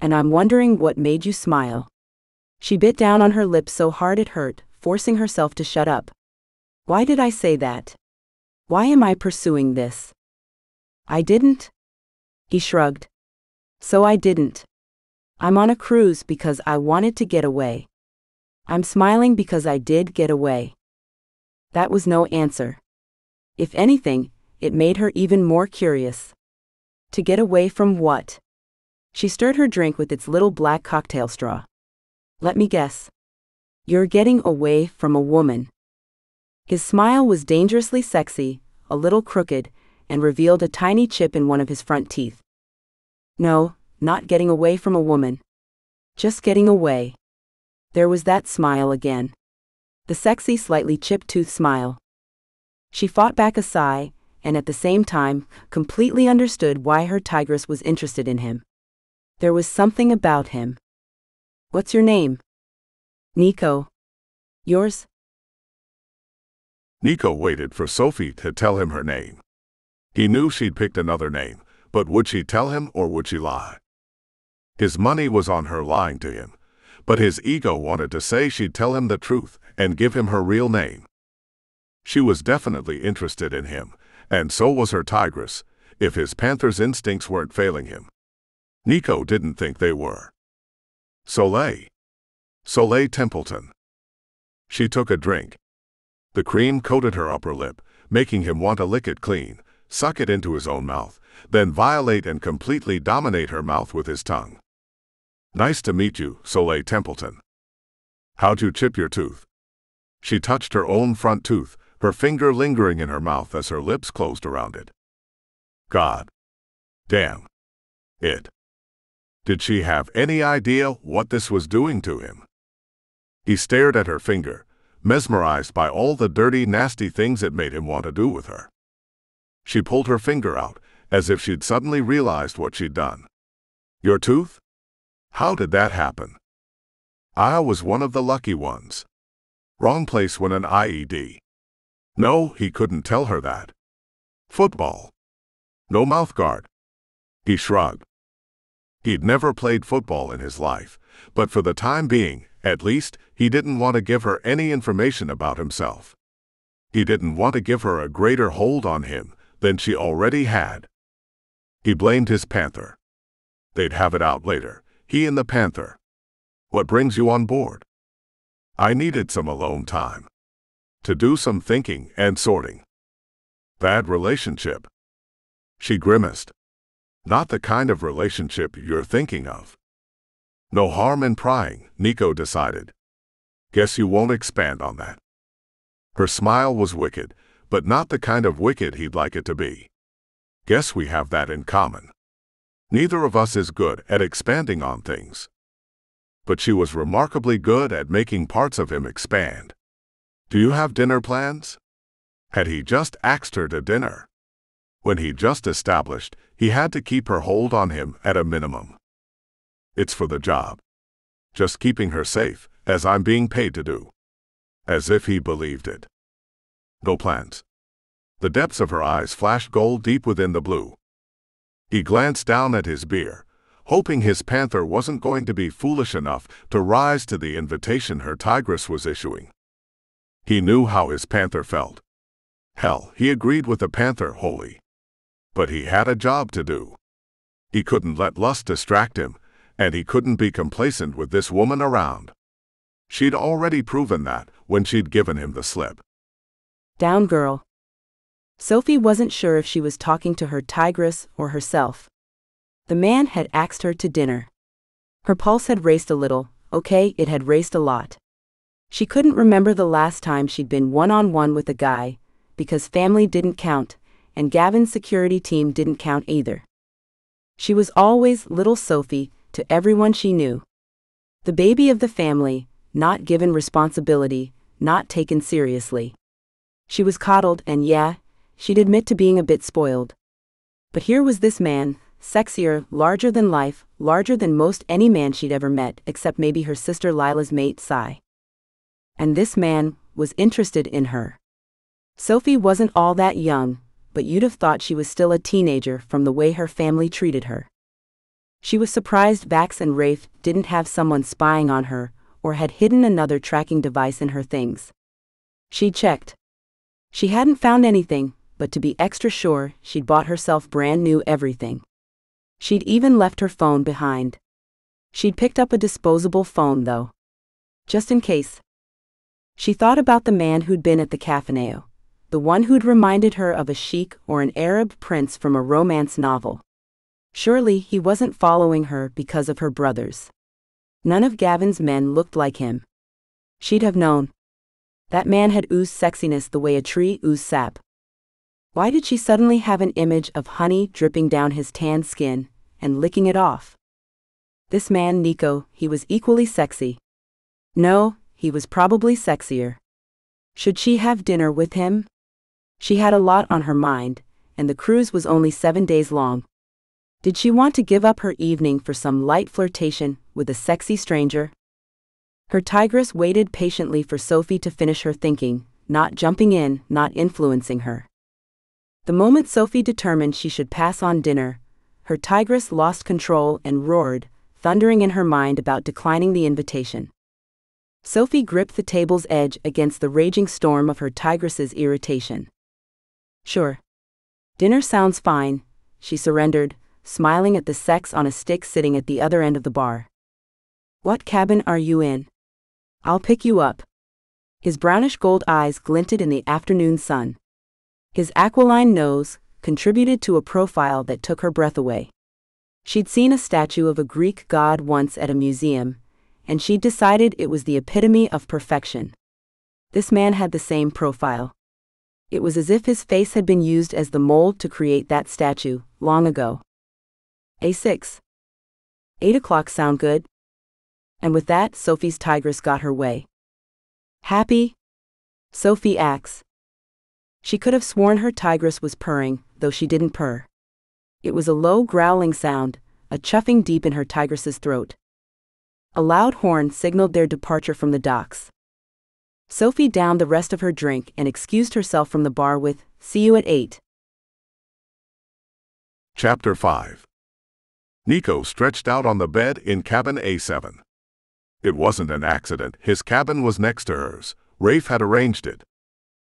And I'm wondering what made you smile. She bit down on her lip so hard it hurt, forcing herself to shut up. Why did I say that? Why am I pursuing this? I didn't. He shrugged. So I didn't. I'm on a cruise because I wanted to get away. I'm smiling because I did get away. That was no answer. If anything, it made her even more curious. To get away from what? She stirred her drink with its little black cocktail straw. Let me guess. You're getting away from a woman. His smile was dangerously sexy, a little crooked, and revealed a tiny chip in one of his front teeth. No, not getting away from a woman. Just getting away. There was that smile again. The sexy, slightly chipped-tooth smile. She fought back a sigh, and at the same time, completely understood why her tigress was interested in him. There was something about him. What's your name? Niko. Yours? Niko waited for Sophie to tell him her name. He knew she'd picked another name, but would she tell him or would she lie? His money was on her lying to him, but his ego wanted to say she'd tell him the truth and give him her real name. She was definitely interested in him, and so was her tigress, if his panther's instincts weren't failing him. Niko didn't think they were. Soleil. Soleil Templeton. She took a drink. The cream coated her upper lip, making him want to lick it clean, suck it into his own mouth, then violate and completely dominate her mouth with his tongue. Nice to meet you, Soleil Templeton. How'd you chip your tooth? She touched her own front tooth, her finger lingering in her mouth as her lips closed around it. God. Damn. It. Did she have any idea what this was doing to him? He stared at her finger, mesmerized by all the dirty, nasty things it made him want to do with her. She pulled her finger out, as if she'd suddenly realized what she'd done. Your tooth? How did that happen? I was one of the lucky ones. Wrong place when an I E D. No, he couldn't tell her that. Football. No mouthguard. He shrugged. He'd never played football in his life, but for the time being, at least, he didn't want to give her any information about himself. He didn't want to give her a greater hold on him than she already had. He blamed his panther. They'd have it out later, he and the panther. What brings you on board? I needed some alone time. To do some thinking and sorting. Bad relationship. She grimaced. Not the kind of relationship you're thinking of. No harm in prying, Niko decided. Guess you won't expand on that. Her smile was wicked, but not the kind of wicked he'd like it to be. Guess we have that in common. Neither of us is good at expanding on things. but she was remarkably good at making parts of him expand. Do you have dinner plans? Had he just asked her to dinner? When he just established, he had to keep her hold on him at a minimum. It's for the job. Just keeping her safe, as I'm being paid to do. As if he believed it. No plans. The depths of her eyes flashed gold deep within the blue. He glanced down at his beer, hoping his panther wasn't going to be foolish enough to rise to the invitation her tigress was issuing. He knew how his panther felt. Hell, he agreed with the panther wholly. But he had a job to do. He couldn't let lust distract him, and he couldn't be complacent with this woman around. She'd already proven that when she'd given him the slip. Down, girl. Sophie wasn't sure if she was talking to her tigress or herself. The man had asked her to dinner. Her pulse had raced a little, okay, it had raced a lot. She couldn't remember the last time she'd been one-on-one with a guy, because family didn't count, and Gavin's security team didn't count either. She was always little Sophie to everyone she knew. The baby of the family, not given responsibility, not taken seriously. She was coddled and yeah, she'd admit to being a bit spoiled. But here was this man, sexier, larger than life, larger than most any man she'd ever met except maybe her sister Lila's mate, Sai. And this man was interested in her. Sophie wasn't all that young, but you'd have thought she was still a teenager from the way her family treated her. She was surprised Vax and Rafe didn't have someone spying on her or had hidden another tracking device in her things. She checked. She hadn't found anything, but to be extra sure, she'd bought herself brand new everything. She'd even left her phone behind. She'd picked up a disposable phone though. Just in case. She thought about the man who'd been at the Cafaneo. The one who'd reminded her of a sheik or an Arab prince from a romance novel. Surely he wasn't following her because of her brothers. None of Gavin's men looked like him. She'd have known. That man had oozed sexiness the way a tree oozed sap. Why did she suddenly have an image of honey dripping down his tanned skin and licking it off? This man, Niko, he was equally sexy. No, he was probably sexier. Should she have dinner with him? She had a lot on her mind, and the cruise was only seven days long. Did she want to give up her evening for some light flirtation with a sexy stranger? Her tigress waited patiently for Sophie to finish her thinking, not jumping in, not influencing her. The moment Sophie determined she should pass on dinner, her tigress lost control and roared, thundering in her mind about declining the invitation. Sophie gripped the table's edge against the raging storm of her tigress's irritation. Sure. Dinner sounds fine, she surrendered, smiling at the sex on a stick sitting at the other end of the bar. What cabin are you in? I'll pick you up. His brownish gold eyes glinted in the afternoon sun. His aquiline nose contributed to a profile that took her breath away. She'd seen a statue of a Greek god once at a museum, and she decided it was the epitome of perfection. This man had the same profile. It was as if his face had been used as the mold to create that statue, long ago. A six. Eight o'clock sound good? And with that, Sophie's tigress got her way. Happy? Sophie acts. She could have sworn her tigress was purring, though she didn't purr. It was a low growling sound, a chuffing deep in her tigress's throat. A loud horn signaled their departure from the docks. Sophie downed the rest of her drink and excused herself from the bar with, see you at eight. Chapter five. Niko stretched out on the bed in cabin A seven. It wasn't an accident, his cabin was next to hers, Rafe had arranged it.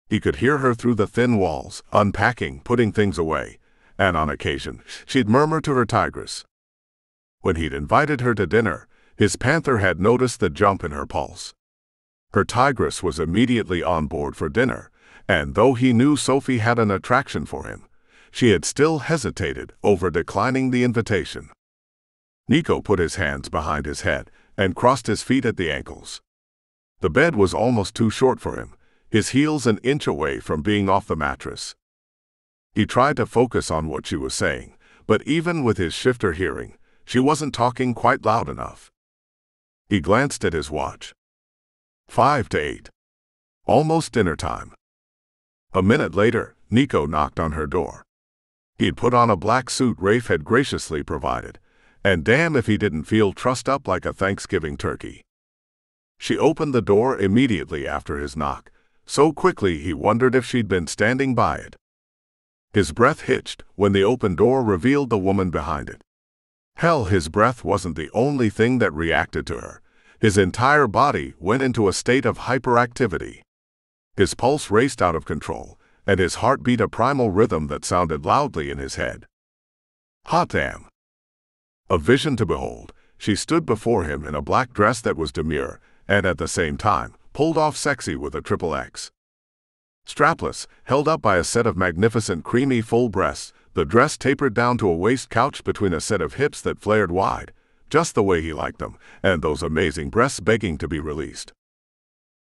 He could hear her through the thin walls, unpacking, putting things away, and on occasion, she'd murmur to her tigress. When he'd invited her to dinner, his panther had noticed the jump in her pulse. Her tigress was immediately on board for dinner, and though he knew Sophie had an attraction for him, she had still hesitated over declining the invitation. Niko put his hands behind his head and crossed his feet at the ankles. The bed was almost too short for him, his heels an inch away from being off the mattress. He tried to focus on what she was saying, but even with his shifter hearing, she wasn't talking quite loud enough. He glanced at his watch. Five to eight. Almost dinner time. A minute later, Niko knocked on her door. He had put on a black suit Rafe had graciously provided, and damn if he didn't feel trussed up like a Thanksgiving turkey. She opened the door immediately after his knock, so quickly he wondered if she'd been standing by it. His breath hitched when the open door revealed the woman behind it. Hell, his breath wasn't the only thing that reacted to her. His entire body went into a state of hyperactivity. His pulse raced out of control, and his heart beat a primal rhythm that sounded loudly in his head. Hot damn! A vision to behold, she stood before him in a black dress that was demure, and at the same time, pulled off sexy with a triple X. Strapless, held up by a set of magnificent creamy full breasts, the dress tapered down to a waist couched between a set of hips that flared wide, just the way he liked them, and those amazing breasts begging to be released.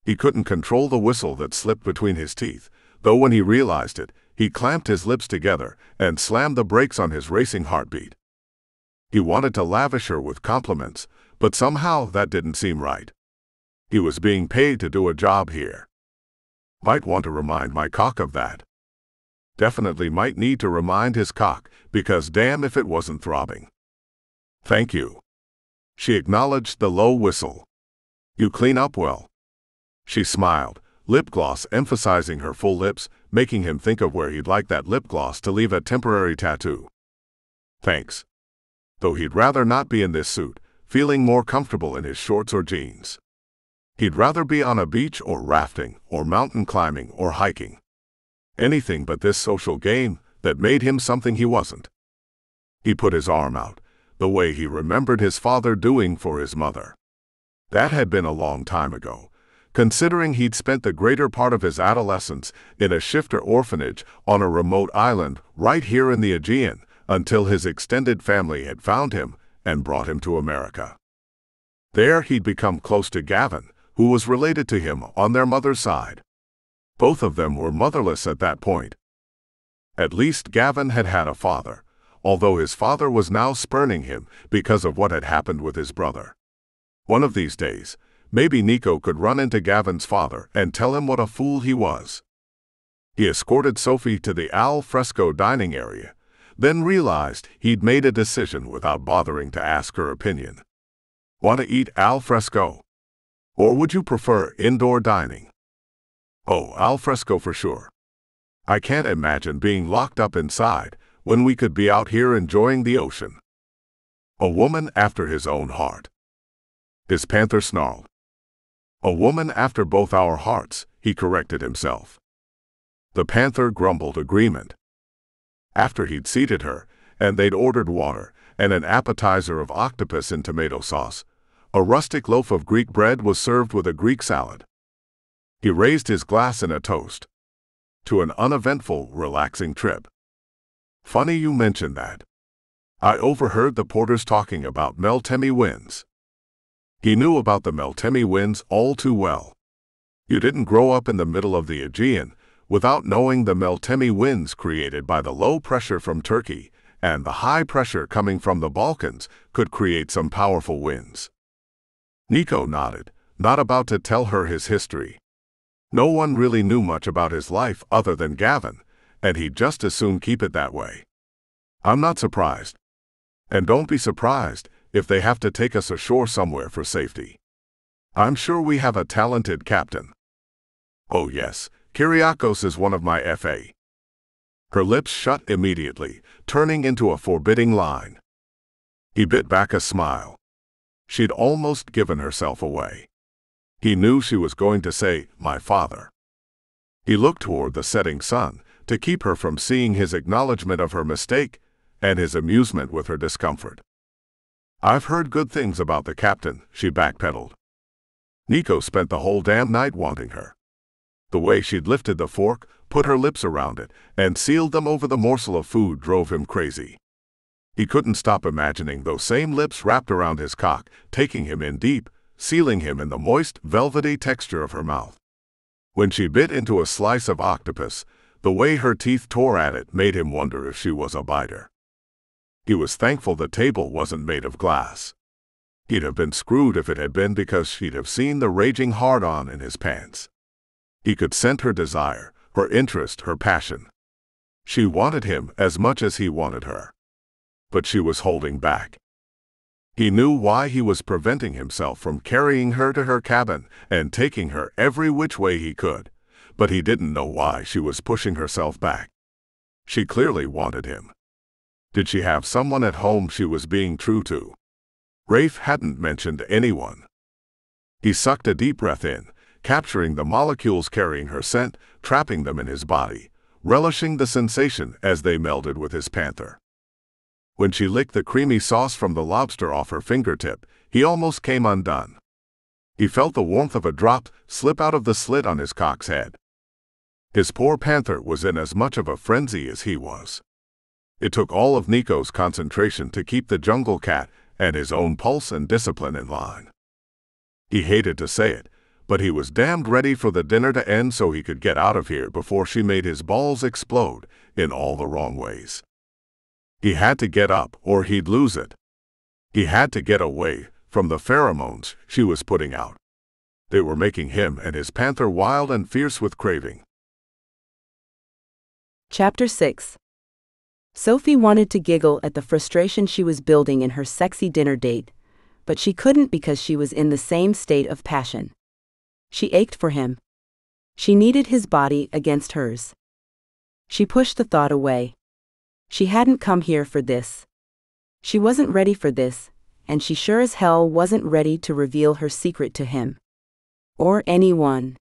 He couldn't control the whistle that slipped between his teeth, though when he realized it, he clamped his lips together and slammed the brakes on his racing heartbeat. He wanted to lavish her with compliments, but somehow that didn't seem right. He was being paid to do a job here. Might want to remind my cock of that. Definitely might need to remind his cock, because damn if it wasn't throbbing. Thank you. She acknowledged the low whistle. You clean up well. She smiled, lip gloss emphasizing her full lips, making him think of where he'd like that lip gloss to leave a temporary tattoo. Thanks. Though he'd rather not be in this suit, feeling more comfortable in his shorts or jeans. He'd rather be on a beach or rafting or mountain climbing or hiking. Anything but this social game that made him something he wasn't. He put his arm out, the way he remembered his father doing for his mother. That had been a long time ago, considering he'd spent the greater part of his adolescence in a shifter orphanage on a remote island right here in the Aegean until his extended family had found him and brought him to America. There he'd become close to Gavin, who was related to him on their mother's side. Both of them were motherless at that point. At least Gavin had had a father, although his father was now spurning him because of what had happened with his brother. One of these days, maybe Niko could run into Gavin's father and tell him what a fool he was. He escorted Sophie to the al fresco dining area, then realized he'd made a decision without bothering to ask her opinion. Want to eat al fresco? Or would you prefer indoor dining? Oh, al fresco for sure. I can't imagine being locked up inside when we could be out here enjoying the ocean. A woman after his own heart. His panther snarled. A woman after both our hearts, he corrected himself. The panther grumbled agreement. After he'd seated her, and they'd ordered water and an appetizer of octopus in tomato sauce, a rustic loaf of Greek bread was served with a Greek salad. He raised his glass in a toast. To an uneventful, relaxing trip. Funny you mentioned that. I overheard the porters talking about Meltemi winds. He knew about the Meltemi winds all too well. You didn't grow up in the middle of the Aegean without knowing the Meltemi winds created by the low pressure from Turkey and the high pressure coming from the Balkans could create some powerful winds. Niko nodded, not about to tell her his history. No one really knew much about his life other than Gavin, and he'd just as soon keep it that way. I'm not surprised. And don't be surprised if they have to take us ashore somewhere for safety. I'm sure we have a talented captain. Oh yes, Kyriakos is one of my F A. Her lips shut immediately, turning into a forbidding line. He bit back a smile. She'd almost given herself away. He knew she was going to say, my father. He looked toward the setting sun, to keep her from seeing his acknowledgement of her mistake and his amusement with her discomfort. I've heard good things about the captain, she backpedaled. Niko spent the whole damn night wanting her. The way she'd lifted the fork, put her lips around it, and sealed them over the morsel of food drove him crazy. He couldn't stop imagining those same lips wrapped around his cock, taking him in deep, sealing him in the moist, velvety texture of her mouth. When she bit into a slice of octopus, the way her teeth tore at it made him wonder if she was a biter. He was thankful the table wasn't made of glass. He'd have been screwed if it had been because she'd have seen the raging hard-on in his pants. He could scent her desire, her interest, her passion. She wanted him as much as he wanted her. But she was holding back. He knew why he was preventing himself from carrying her to her cabin and taking her every which way he could, but he didn't know why she was pushing herself back. She clearly wanted him. Did she have someone at home she was being true to? Rafe hadn't mentioned anyone. He sucked a deep breath in, capturing the molecules carrying her scent, trapping them in his body, relishing the sensation as they melded with his panther. When she licked the creamy sauce from the lobster off her fingertip, he almost came undone. He felt the warmth of a drop slip out of the slit on his cock's head. His poor panther was in as much of a frenzy as he was. It took all of Nico's concentration to keep the jungle cat and his own pulse and discipline in line. He hated to say it, but he was damned ready for the dinner to end so he could get out of here before she made his balls explode in all the wrong ways. He had to get up or he'd lose it. He had to get away from the pheromones she was putting out. They were making him and his panther wild and fierce with craving. Chapter six. Sophie wanted to giggle at the frustration she was building in her sexy dinner date, but she couldn't because she was in the same state of passion. She ached for him. She needed his body against hers. She pushed the thought away. She hadn't come here for this. She wasn't ready for this, and she sure as hell wasn't ready to reveal her secret to him. Or anyone.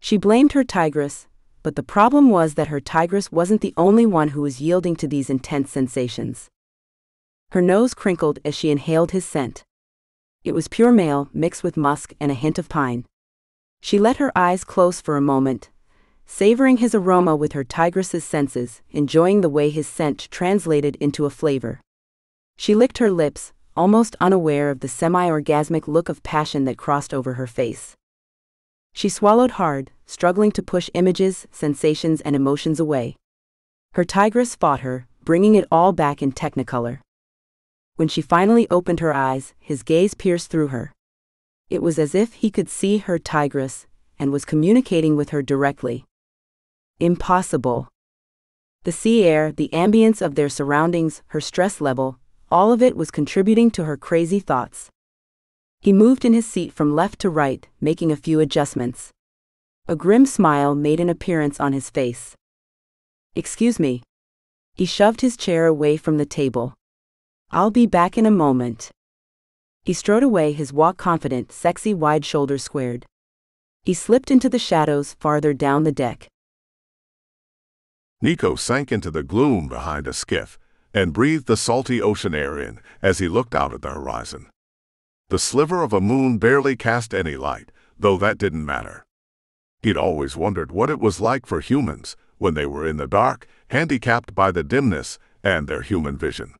She blamed her tigress, but the problem was that her tigress wasn't the only one who was yielding to these intense sensations. Her nose crinkled as she inhaled his scent. It was pure male mixed with musk and a hint of pine. She let her eyes close for a moment, savoring his aroma with her tigress's senses, enjoying the way his scent translated into a flavor. She licked her lips, almost unaware of the semi-orgasmic look of passion that crossed over her face. She swallowed hard, struggling to push images, sensations, and emotions away. Her tigress fought her, bringing it all back in technicolor. When she finally opened her eyes, his gaze pierced through her. It was as if he could see her tigress and was communicating with her directly. Impossible. The sea air, the ambience of their surroundings, her stress level, all of it was contributing to her crazy thoughts. He moved in his seat from left to right, making a few adjustments. A grim smile made an appearance on his face. "Excuse me." He shoved his chair away from the table. "I'll be back in a moment." He strode away, his walk confident, sexy wide shoulders squared. He slipped into the shadows farther down the deck. Niko sank into the gloom behind a skiff and breathed the salty ocean air in as he looked out at the horizon. The sliver of a moon barely cast any light, though that didn't matter. He'd always wondered what it was like for humans when they were in the dark, handicapped by the dimness and their human vision.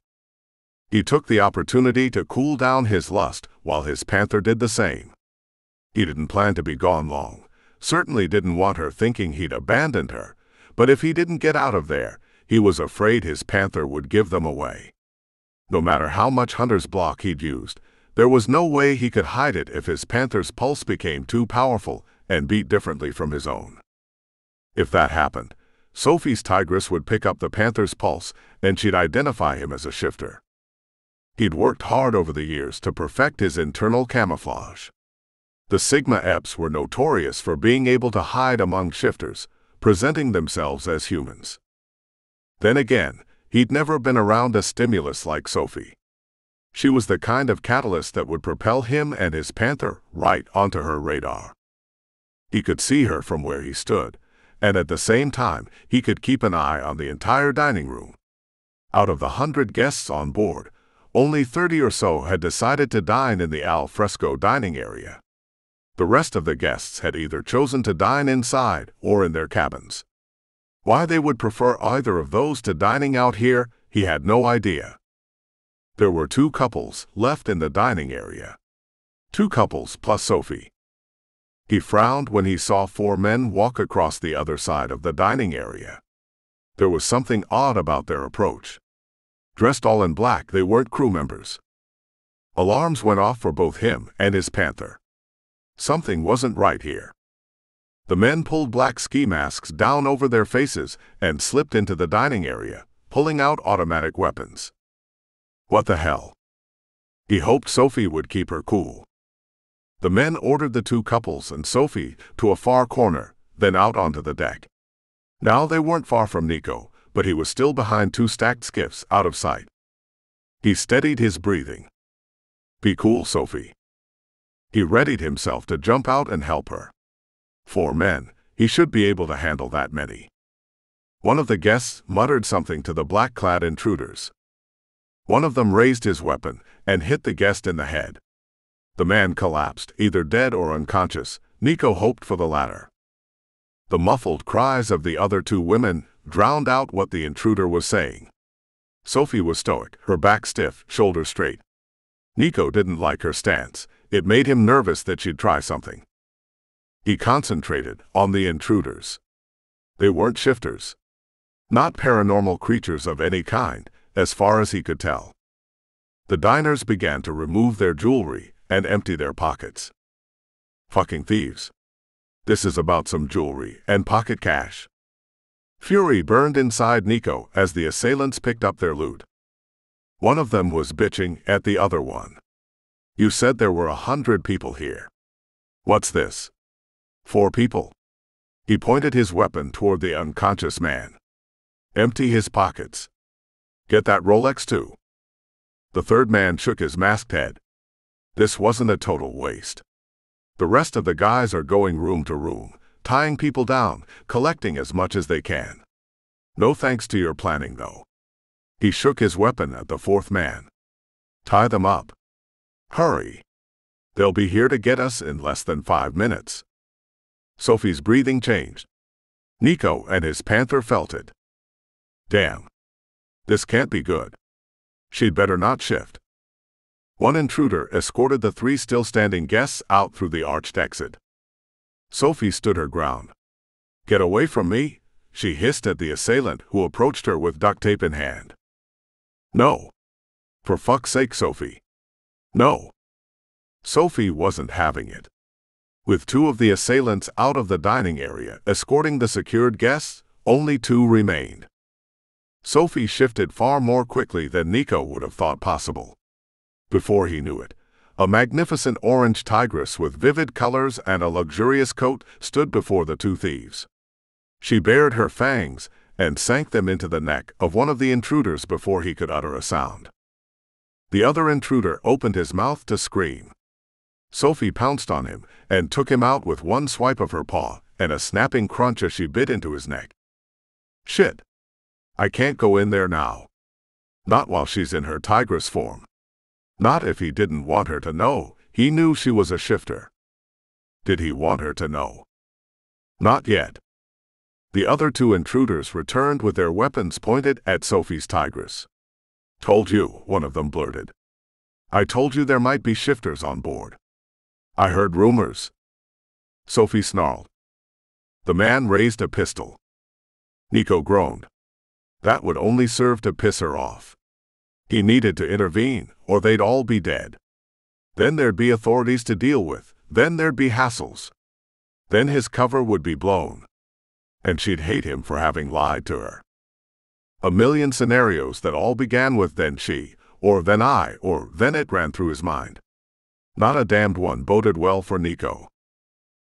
He took the opportunity to cool down his lust while his panther did the same. He didn't plan to be gone long, certainly didn't want her thinking he'd abandoned her, but if he didn't get out of there, he was afraid his panther would give them away. No matter how much hunter's block he'd used, there was no way he could hide it if his panther's pulse became too powerful and beat differently from his own. If that happened, Sophie's tigress would pick up the panther's pulse and she'd identify him as a shifter. He'd worked hard over the years to perfect his internal camouflage. The Sigma Eps were notorious for being able to hide among shifters, presenting themselves as humans. Then again, he'd never been around a stimulus like Sophie. She was the kind of catalyst that would propel him and his panther right onto her radar. He could see her from where he stood, and at the same time, he could keep an eye on the entire dining room. Out of the hundred guests on board, only thirty or so had decided to dine in the al fresco dining area. The rest of the guests had either chosen to dine inside or in their cabins. Why they would prefer either of those to dining out here, he had no idea. There were two couples left in the dining area. Two couples plus Sophie. He frowned when he saw four men walk across the other side of the dining area. There was something odd about their approach. Dressed all in black, they weren't crew members. Alarms went off for both him and his panther. Something wasn't right here. The men pulled black ski masks down over their faces and slipped into the dining area, pulling out automatic weapons. What the hell? He hoped Sophie would keep her cool. The men ordered the two couples and Sophie to a far corner, then out onto the deck. Now they weren't far from Niko, but he was still behind two stacked skiffs out of sight. He steadied his breathing. Be cool, Sophie. He readied himself to jump out and help her. Four men, he should be able to handle that many. One of the guests muttered something to the black-clad intruders. One of them raised his weapon and hit the guest in the head. The man collapsed, either dead or unconscious. Niko hoped for the latter. The muffled cries of the other two women drowned out what the intruder was saying. Sophie was stoic, her back stiff, shoulders straight. Niko didn't like her stance. It made him nervous that she'd try something. He concentrated on the intruders. They weren't shifters. Not paranormal creatures of any kind, as far as he could tell. The diners began to remove their jewelry and empty their pockets. Fucking thieves. This is about some jewelry and pocket cash. Fury burned inside Niko as the assailants picked up their loot. One of them was bitching at the other one. You said there were a hundred people here. What's this? Four people. He pointed his weapon toward the unconscious man. Empty his pockets. Get that Rolex too. The third man shook his masked head. This wasn't a total waste. The rest of the guys are going room to room, tying people down, collecting as much as they can. No thanks to your planning, though. He shook his weapon at the fourth man. Tie them up. Hurry. They'll be here to get us in less than five minutes. Sophie's breathing changed. Niko and his panther felt it. Damn. This can't be good. She'd better not shift. One intruder escorted the three still-standing guests out through the arched exit. Sophie stood her ground. Get away from me, she hissed at the assailant who approached her with duct tape in hand. No. For fuck's sake, Sophie. No. Sophie wasn't having it. With two of the assailants out of the dining area escorting the secured guests, only two remained. Sophie shifted far more quickly than Niko would have thought possible. Before he knew it, a magnificent orange tigress with vivid colors and a luxurious coat stood before the two thieves. She bared her fangs and sank them into the neck of one of the intruders before he could utter a sound. The other intruder opened his mouth to scream. Sophie pounced on him and took him out with one swipe of her paw and a snapping crunch as she bit into his neck. Shit. I can't go in there now. Not while she's in her tigress form. Not if he didn't want her to know. He knew she was a shifter. Did he want her to know? Not yet. The other two intruders returned with their weapons pointed at Sophie's tigress. Told you, one of them blurted. I told you there might be shifters on board. I heard rumors. Sophie snarled. The man raised a pistol. Niko groaned. That would only serve to piss her off. He needed to intervene, or they'd all be dead. Then there'd be authorities to deal with, then there'd be hassles. Then his cover would be blown. And she'd hate him for having lied to her. A million scenarios that all began with then she, or then I, or then it ran through his mind. Not a damned one boded well for Niko.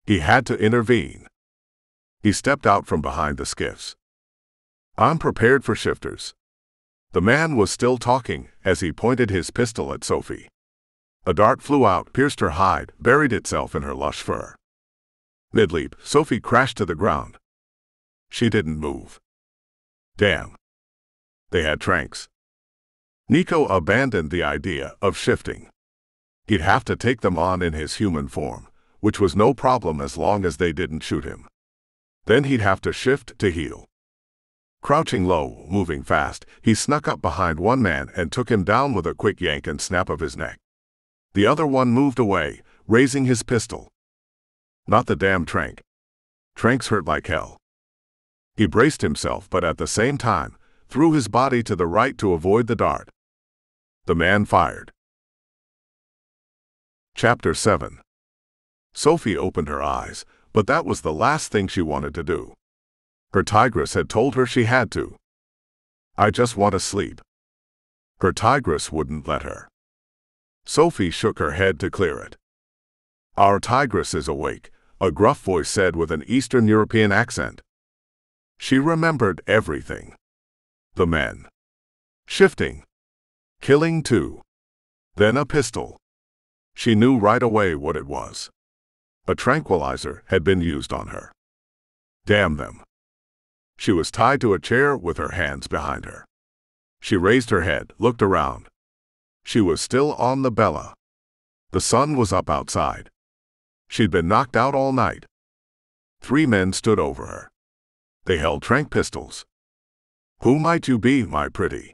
He had to intervene. He stepped out from behind the skiffs. I'm prepared for shifters. The man was still talking as he pointed his pistol at Sophie. A dart flew out, pierced her hide, buried itself in her lush fur. Mid-leap, Sophie crashed to the ground. She didn't move. Damn. They had tranks. Niko abandoned the idea of shifting. He'd have to take them on in his human form, which was no problem as long as they didn't shoot him. Then he'd have to shift to heal. Crouching low, moving fast, he snuck up behind one man and took him down with a quick yank and snap of his neck. The other one moved away, raising his pistol. Not the damn trank. Tranks hurt like hell. He braced himself, but at the same time, threw his body to the right to avoid the dart. The man fired. Chapter seven. Sophie opened her eyes, but that was the last thing she wanted to do. Her tigress had told her she had to. I just want to sleep. Her tigress wouldn't let her. Sophie shook her head to clear it. Our tigress is awake, a gruff voice said with an Eastern European accent. She remembered everything. The men. Shifting. Killing two. Then a pistol. She knew right away what it was. A tranquilizer had been used on her. Damn them. She was tied to a chair with her hands behind her. She raised her head, looked around. She was still on the Bella. The sun was up outside. She'd been knocked out all night. Three men stood over her. They held tranq pistols. Who might you be, my pretty?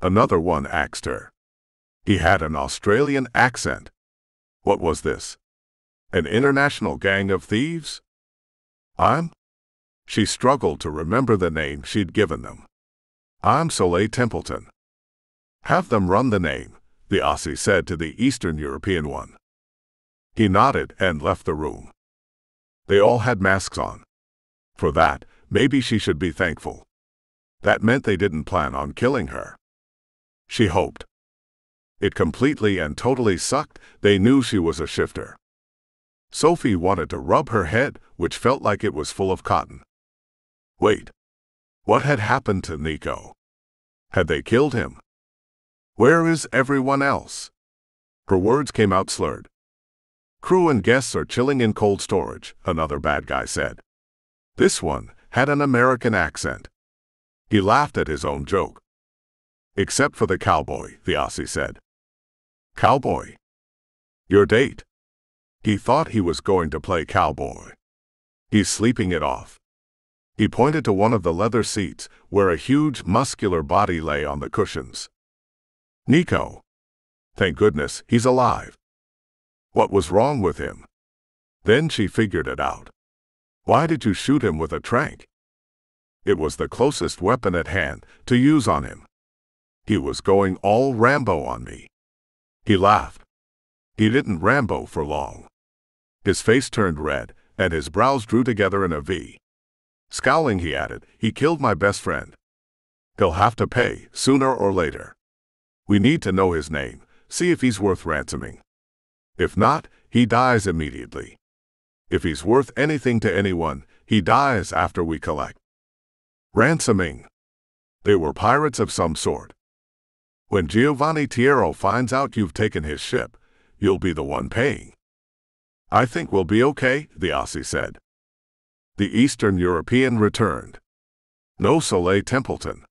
Another one asked her. He had an Australian accent. What was this? An international gang of thieves? I'm? She struggled to remember the name she'd given them. I'm Soleil Templeton. Have them run the name, the Aussie said to the Eastern European one. He nodded and left the room. They all had masks on. For that, maybe she should be thankful. That meant they didn't plan on killing her. She hoped. It completely and totally sucked. They knew she was a shifter. Sophie wanted to rub her head, which felt like it was full of cotton. Wait. What had happened to Niko? Had they killed him? Where is everyone else? Her words came out slurred. Crew and guests are chilling in cold storage, another bad guy said. This one had an American accent. He laughed at his own joke. Except for the cowboy, the Aussie said. Cowboy? Your date? He thought he was going to play cowboy. He's sleeping it off. He pointed to one of the leather seats where a huge muscular body lay on the cushions. Niko. Thank goodness he's alive. What was wrong with him? Then she figured it out. Why did you shoot him with a tranq? It was the closest weapon at hand to use on him. He was going all Rambo on me. He laughed. He didn't Rambo for long. His face turned red, and his brows drew together in a V. Scowling, he added, he killed my best friend. He'll have to pay, sooner or later. We need to know his name, see if he's worth ransoming. If not, he dies immediately. If he's worth anything to anyone, he dies after we collect. Ransoming. They were pirates of some sort. When Giovanni Tierno finds out you've taken his ship, you'll be the one paying. I think we'll be okay, the Aussie said. The Eastern European returned. No Soleil Templeton.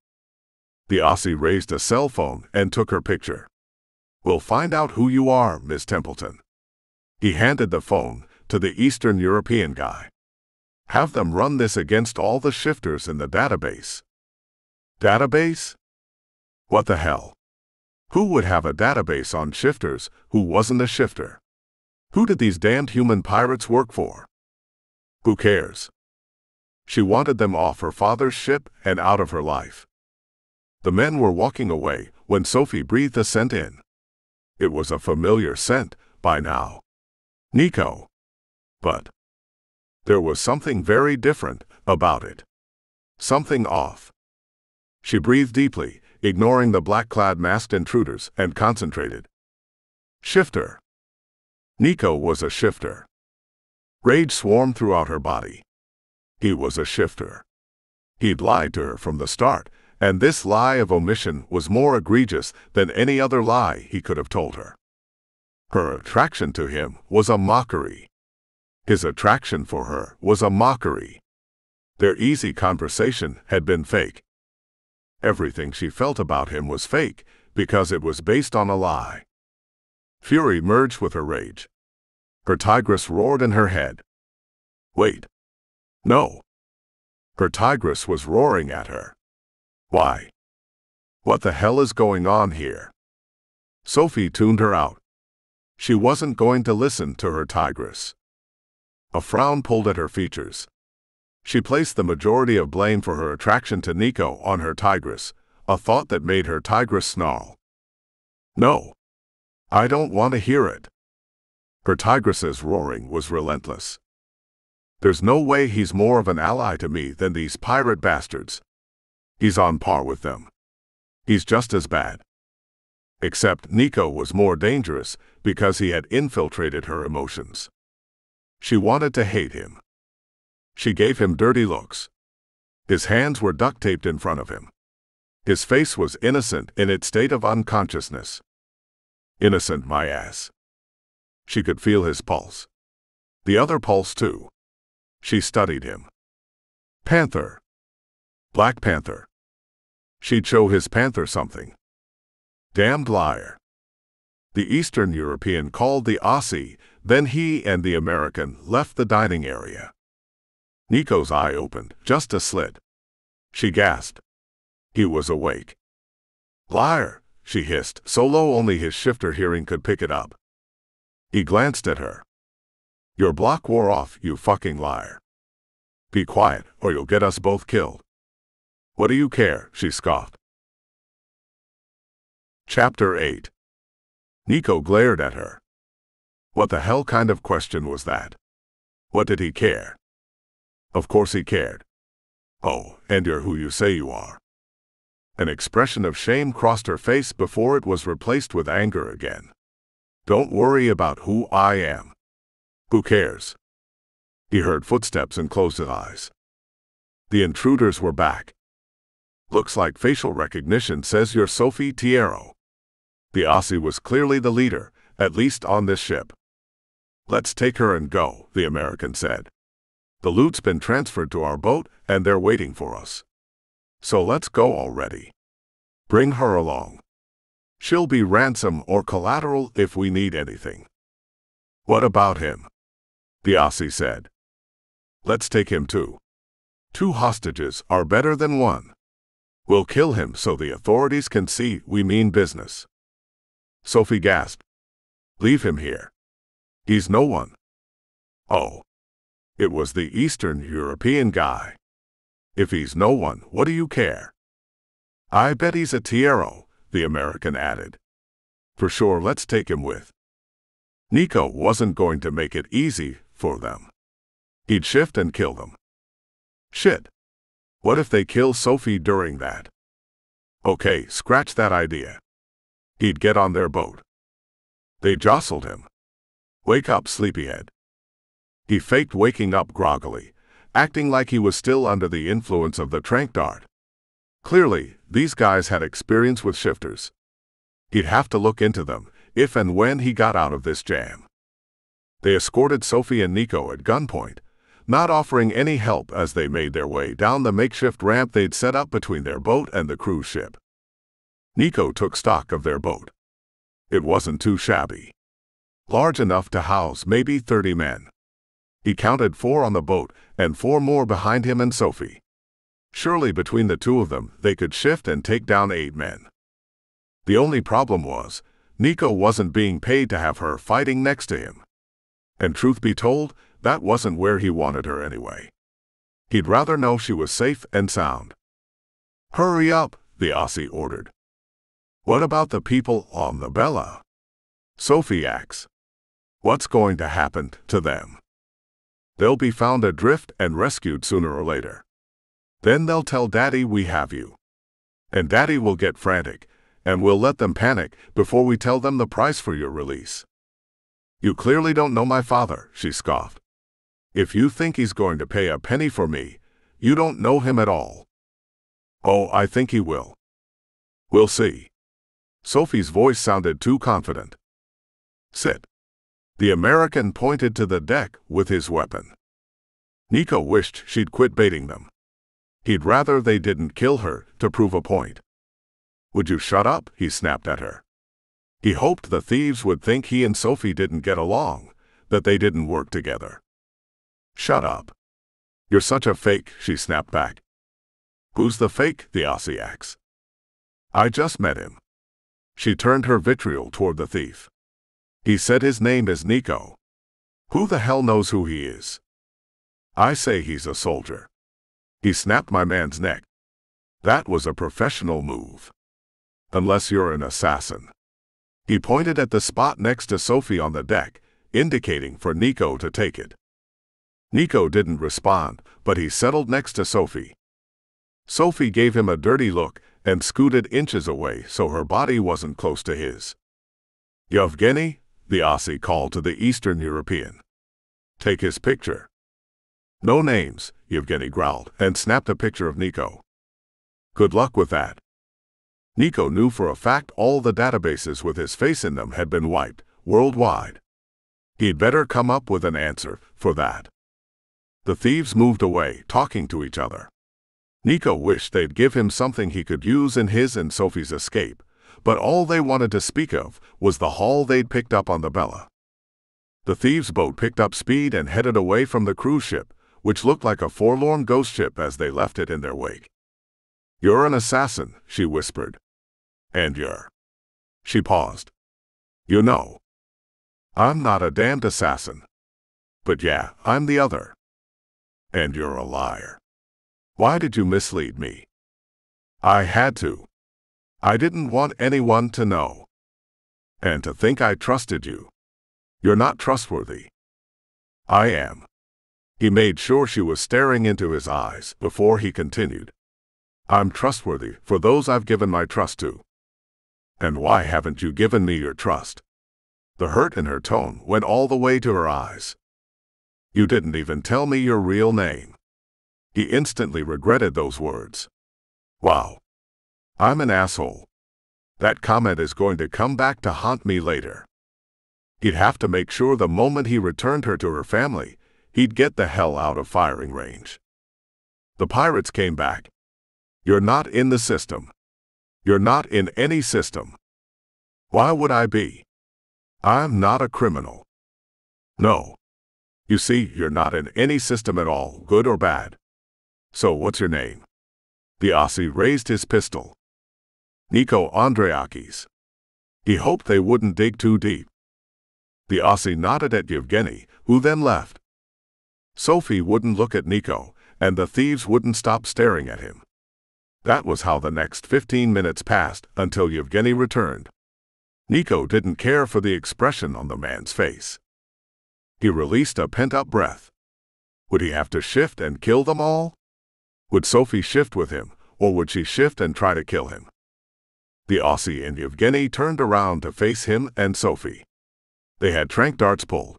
The Aussie raised a cell phone and took her picture. We'll find out who you are, Miss Templeton. He handed the phone to the Eastern European guy. Have them run this against all the shifters in the database. Database? What the hell? Who would have a database on shifters who wasn't a shifter? Who did these damned human pirates work for? Who cares? She wanted them off her father's ship and out of her life. The men were walking away when Sophie breathed a scent in. It was a familiar scent by now. Niko. But there was something very different about it. Something off. She breathed deeply, ignoring the black-clad masked intruders, and concentrated. Shifter. Niko was a shifter. Rage swarmed throughout her body. He was a shifter. He'd lied to her from the start, and this lie of omission was more egregious than any other lie he could have told her. Her attraction to him was a mockery. His attraction for her was a mockery. Their easy conversation had been fake. Everything she felt about him was fake, because it was based on a lie. Fury merged with her rage. Her tigress roared in her head. Wait. No. Her tigress was roaring at her. Why? What the hell is going on here? Sophie tuned her out. She wasn't going to listen to her tigress. A frown pulled at her features. She placed the majority of blame for her attraction to Niko on her tigress, a thought that made her tigress snarl. No. I don't want to hear it. Her tigress's roaring was relentless. There's no way he's more of an ally to me than these pirate bastards. He's on par with them. He's just as bad. Except Niko was more dangerous because he had infiltrated her emotions. She wanted to hate him. She gave him dirty looks. His hands were duct-taped in front of him. His face was innocent in its state of unconsciousness. Innocent, my ass. She could feel his pulse. The other pulse, too. She studied him. Panther. Black Panther. She'd show his panther something. Damned liar. The Eastern European called the Aussie, then he and the American left the dining area. Niko's eye opened, just a slit. She gasped. He was awake. Liar, she hissed, so low only his shifter hearing could pick it up. He glanced at her. Your block wore off, you fucking liar. Be quiet, or you'll get us both killed. What do you care, she scoffed. Chapter eight. Niko glared at her. What the hell kind of question was that? What did he care? Of course he cared. Oh, and you're who you say you are. An expression of shame crossed her face before it was replaced with anger again. Don't worry about who I am. Who cares? He heard footsteps and closed his eyes. The intruders were back. Looks like facial recognition says you're Sophie Tierno. The Aussie was clearly the leader, at least on this ship. Let's take her and go, the American said. The loot's been transferred to our boat, and they're waiting for us. So let's go already. Bring her along. She'll be ransom or collateral if we need anything. What about him? The Aussie said. Let's take him too. Two hostages are better than one. We'll kill him so the authorities can see we mean business. Sophie gasped. Leave him here. He's no one. Oh. It was the Eastern European guy. If he's no one, what do you care? I bet he's a Tierno, the American added. For sure, let's take him with. Niko wasn't going to make it easy for them. He'd shift and kill them. Shit. What if they kill Sophie during that? Okay, scratch that idea. He'd get on their boat. They jostled him. Wake up, sleepyhead. He faked waking up groggily, acting like he was still under the influence of the trank dart. Clearly, these guys had experience with shifters. He'd have to look into them, if and when he got out of this jam. They escorted Sophie and Niko at gunpoint, not offering any help as they made their way down the makeshift ramp they'd set up between their boat and the cruise ship. Niko took stock of their boat. It wasn't too shabby. Large enough to house maybe thirty men. He counted four on the boat and four more behind him and Sophie. Surely between the two of them, they could shift and take down eight men. The only problem was, Niko wasn't being paid to have her fighting next to him. And truth be told, that wasn't where he wanted her anyway. He'd rather know she was safe and sound. Hurry up, the Aussie ordered. What about the people on the Bella? Sophie asks. What's going to happen to them? They'll be found adrift and rescued sooner or later. Then they'll tell Daddy we have you. And Daddy will get frantic, and we'll let them panic before we tell them the price for your release. You clearly don't know my father, she scoffed. If you think he's going to pay a penny for me, you don't know him at all. Oh, I think he will. We'll see. Sophie's voice sounded too confident. Sit. The American pointed to the deck with his weapon. Niko wished she'd quit baiting them. He'd rather they didn't kill her to prove a point. Would you shut up? He snapped at her. He hoped the thieves would think he and Sophie didn't get along, that they didn't work together. Shut up. You're such a fake, she snapped back. Who's the fake? The Aussie asked. I just met him. She turned her vitriol toward the thief. He said his name is Niko. Who the hell knows who he is? I say he's a soldier. He snapped my man's neck. That was a professional move. Unless you're an assassin. He pointed at the spot next to Sophie on the deck, indicating for Niko to take it. Niko didn't respond, but he settled next to Sophie. Sophie gave him a dirty look and scooted inches away so her body wasn't close to his. "Yevgeny," the Aussie called to the Eastern European. "Take his picture." "No names," Yevgeny growled and snapped a picture of Niko. "Good luck with that." Niko knew for a fact all the databases with his face in them had been wiped, worldwide. He'd better come up with an answer for that. The thieves moved away, talking to each other. Niko wished they'd give him something he could use in his and Sophie's escape, but all they wanted to speak of was the haul they'd picked up on the Bella. The thieves' boat picked up speed and headed away from the cruise ship, which looked like a forlorn ghost ship as they left it in their wake. "You're an assassin," she whispered. "And you're..." She paused. "You know." "I'm not a damned assassin. But yeah, I'm the other." "And you're a liar. Why did you mislead me?" "I had to. I didn't want anyone to know. And to think I trusted you. You're not trustworthy." "I am." He made sure she was staring into his eyes before he continued. "I'm trustworthy for those I've given my trust to. And why haven't you given me your trust?" The hurt in her tone went all the way to her eyes. "You didn't even tell me your real name." He instantly regretted those words. Wow. I'm an asshole. That comment is going to come back to haunt me later. He'd have to make sure the moment he returned her to her family, he'd get the hell out of firing range. The pirates came back. "You're not in the system. You're not in any system." "Why would I be? I'm not a criminal." "No. You see, you're not in any system at all, good or bad. So what's your name?" The Aussie raised his pistol. "Niko Andreakis." He hoped they wouldn't dig too deep. The Aussie nodded at Yevgeny, who then left. Sophie wouldn't look at Niko, and the thieves wouldn't stop staring at him. That was how the next fifteen minutes passed until Yevgeny returned. Niko didn't care for the expression on the man's face. He released a pent-up breath. Would he have to shift and kill them all? Would Sophie shift with him, or would she shift and try to kill him? The Aussie and Yevgeny turned around to face him and Sophie. They had tranq darts pulled.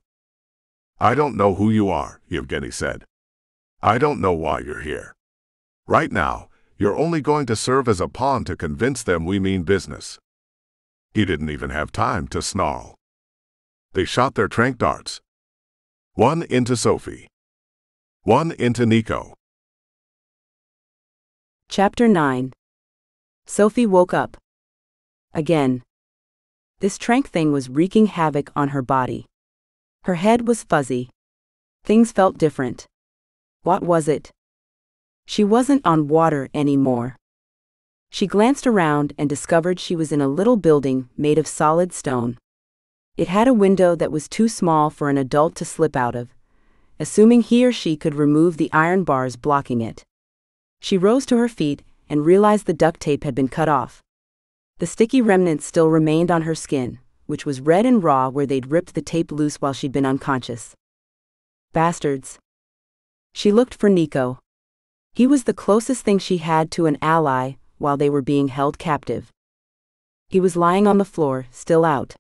"I don't know who you are," Yevgeny said. "I don't know why you're here. Right now, you're only going to serve as a pawn to convince them we mean business." He didn't even have time to snarl. They shot their tranq darts. One into Sophie. One into Niko. Chapter nine. Sophie woke up. Again. This tranq thing was wreaking havoc on her body. Her head was fuzzy. Things felt different. What was it? She wasn't on water anymore. She glanced around and discovered she was in a little building made of solid stone. It had a window that was too small for an adult to slip out of, assuming he or she could remove the iron bars blocking it. She rose to her feet and realized the duct tape had been cut off. The sticky remnants still remained on her skin, which was red and raw where they'd ripped the tape loose while she'd been unconscious. Bastards. She looked for Niko. He was the closest thing she had to an ally while they were being held captive. He was lying on the floor, still out.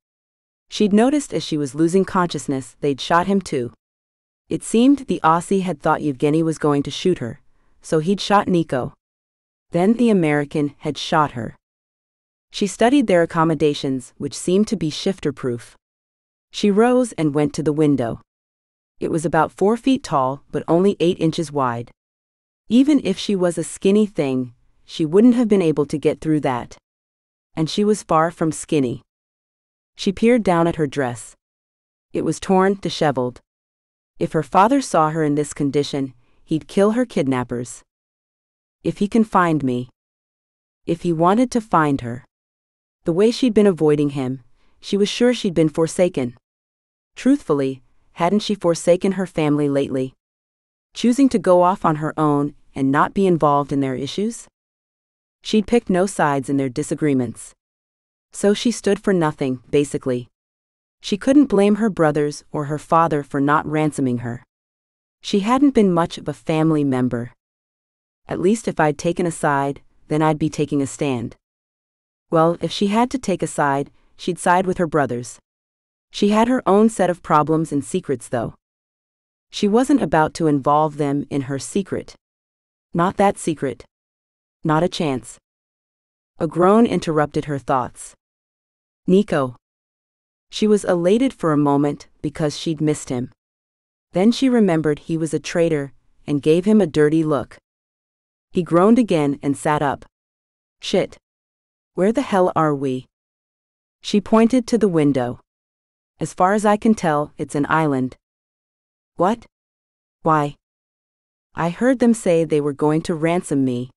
She'd noticed as she was losing consciousness they'd shot him too. It seemed the Aussie had thought Yevgeny was going to shoot her, so he'd shot Niko. Then the American had shot her. She studied their accommodations, which seemed to be shifter-proof. She rose and went to the window. It was about four feet tall, but only eight inches wide. Even if she was a skinny thing, she wouldn't have been able to get through that. And she was far from skinny. She peered down at her dress. It was torn, disheveled. If her father saw her in this condition, he'd kill her kidnappers. If he can find me. If he wanted to find her. The way she'd been avoiding him, she was sure she'd been forsaken. Truthfully, hadn't she forsaken her family lately? Choosing to go off on her own and not be involved in their issues? She'd picked no sides in their disagreements. So she stood for nothing, basically. She couldn't blame her brothers or her father for not ransoming her. She hadn't been much of a family member. At least if I'd taken a side, then I'd be taking a stand. Well, if she had to take a side, she'd side with her brothers. She had her own set of problems and secrets, though. She wasn't about to involve them in her secret. Not that secret. Not a chance. A groan interrupted her thoughts. Niko. She was elated for a moment because she'd missed him. Then she remembered he was a traitor and gave him a dirty look. He groaned again and sat up. Shit. Where the hell are we? She pointed to the window. As far as I can tell, it's an island. What? Why? I heard them say they were going to ransom me.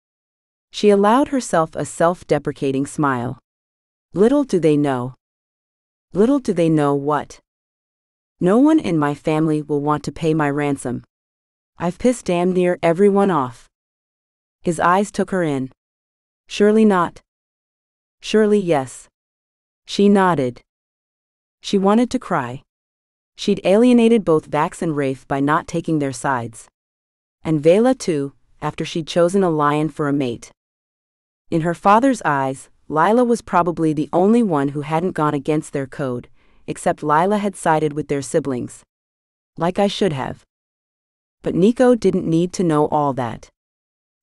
She allowed herself a self-deprecating smile. Little do they know. Little do they know what? No one in my family will want to pay my ransom. I've pissed damn near everyone off. His eyes took her in. Surely not. Surely yes. She nodded. She wanted to cry. She'd alienated both Vax and Rafe by not taking their sides. And Bella too, after she'd chosen a lion for a mate. In her father's eyes, Lila was probably the only one who hadn't gone against their code, except Lila had sided with their siblings. Like I should have. But Niko didn't need to know all that.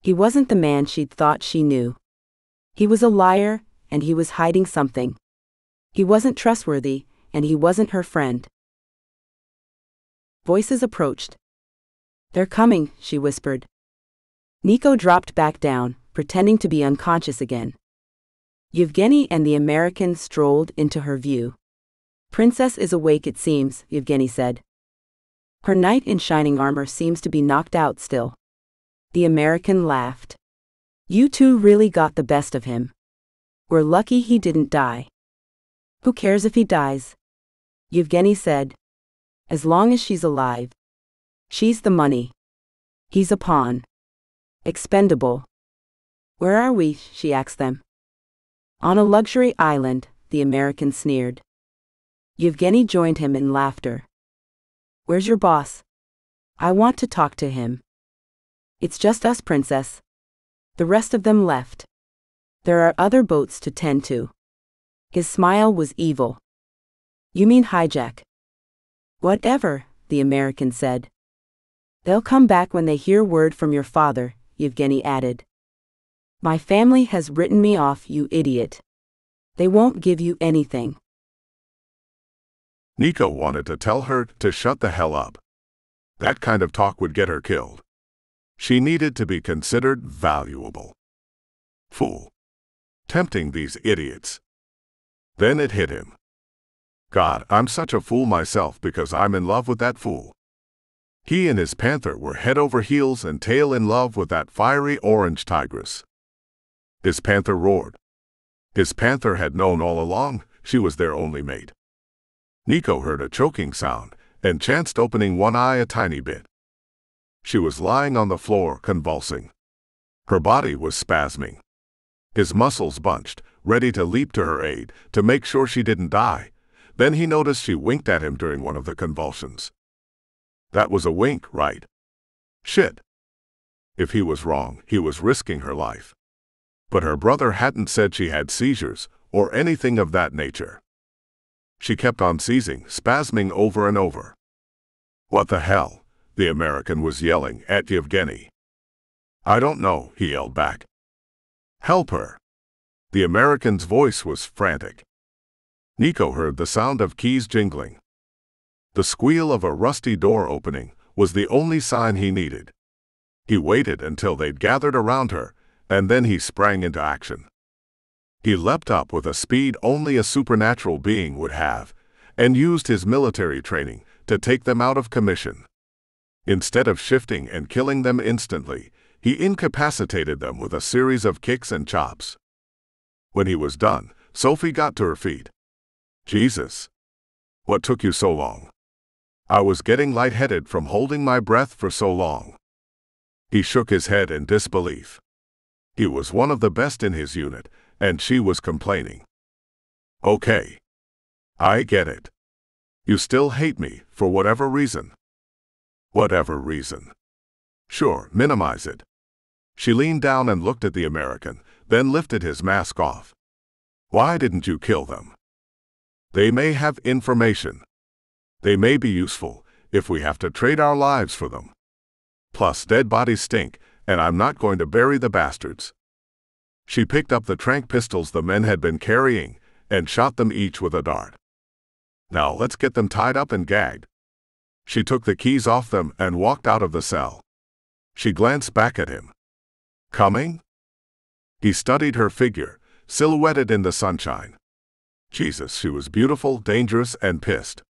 He wasn't the man she'd thought she knew. He was a liar, and he was hiding something. He wasn't trustworthy, and he wasn't her friend. Voices approached. They're coming, she whispered. Niko dropped back down, pretending to be unconscious again. Yevgeny and the American strolled into her view. Princess is awake, it seems, Yevgeny said. Her knight in shining armor seems to be knocked out still. The American laughed. You two really got the best of him. We're lucky he didn't die. Who cares if he dies? Yevgeny said. As long as she's alive. She's the money. He's a pawn. Expendable. Where are we? She asked them. On a luxury island, the American sneered. Yevgeny joined him in laughter. Where's your boss? I want to talk to him. It's just us, Princess. The rest of them left. There are other boats to tend to. His smile was evil. You mean hijack? Whatever, the American said. They'll come back when they hear word from your father, Yevgeny added. My family has written me off, you idiot. They won't give you anything. Niko wanted to tell her to shut the hell up. That kind of talk would get her killed. She needed to be considered valuable. Fool. Tempting these idiots. Then it hit him. God, I'm such a fool myself because I'm in love with that fool. He and his panther were head over heels and tail in love with that fiery orange tigress. His panther roared. His panther had known all along she was their only mate. Niko heard a choking sound and chanced opening one eye a tiny bit. She was lying on the floor, convulsing. Her body was spasming. His muscles bunched, ready to leap to her aid to make sure she didn't die. Then he noticed she winked at him during one of the convulsions. That was a wink, right? Shit. If he was wrong, he was risking her life. But her brother hadn't said she had seizures or anything of that nature. She kept on seizing, spasming over and over. What the hell? The American was yelling at Yevgeny. I don't know, he yelled back. Help her. The American's voice was frantic. Niko heard the sound of keys jingling. The squeal of a rusty door opening was the only sign he needed. He waited until they'd gathered around her, and then he sprang into action. He leapt up with a speed only a supernatural being would have, and used his military training to take them out of commission. Instead of shifting and killing them instantly, he incapacitated them with a series of kicks and chops. When he was done, Sophie got to her feet. Jesus! What took you so long? I was getting lightheaded from holding my breath for so long. He shook his head in disbelief. He was one of the best in his unit, and she was complaining. Okay. I get it. You still hate me, for whatever reason. Whatever reason. Sure, minimize it. She leaned down and looked at the American, then lifted his mask off. Why didn't you kill them? They may have information. They may be useful, if we have to trade our lives for them. Plus, dead bodies stink, and I'm not going to bury the bastards. She picked up the tranq pistols the men had been carrying, and shot them each with a dart. Now let's get them tied up and gagged. She took the keys off them and walked out of the cell. She glanced back at him. Coming? He studied her figure, silhouetted in the sunshine. Jesus, she was beautiful, dangerous, and pissed.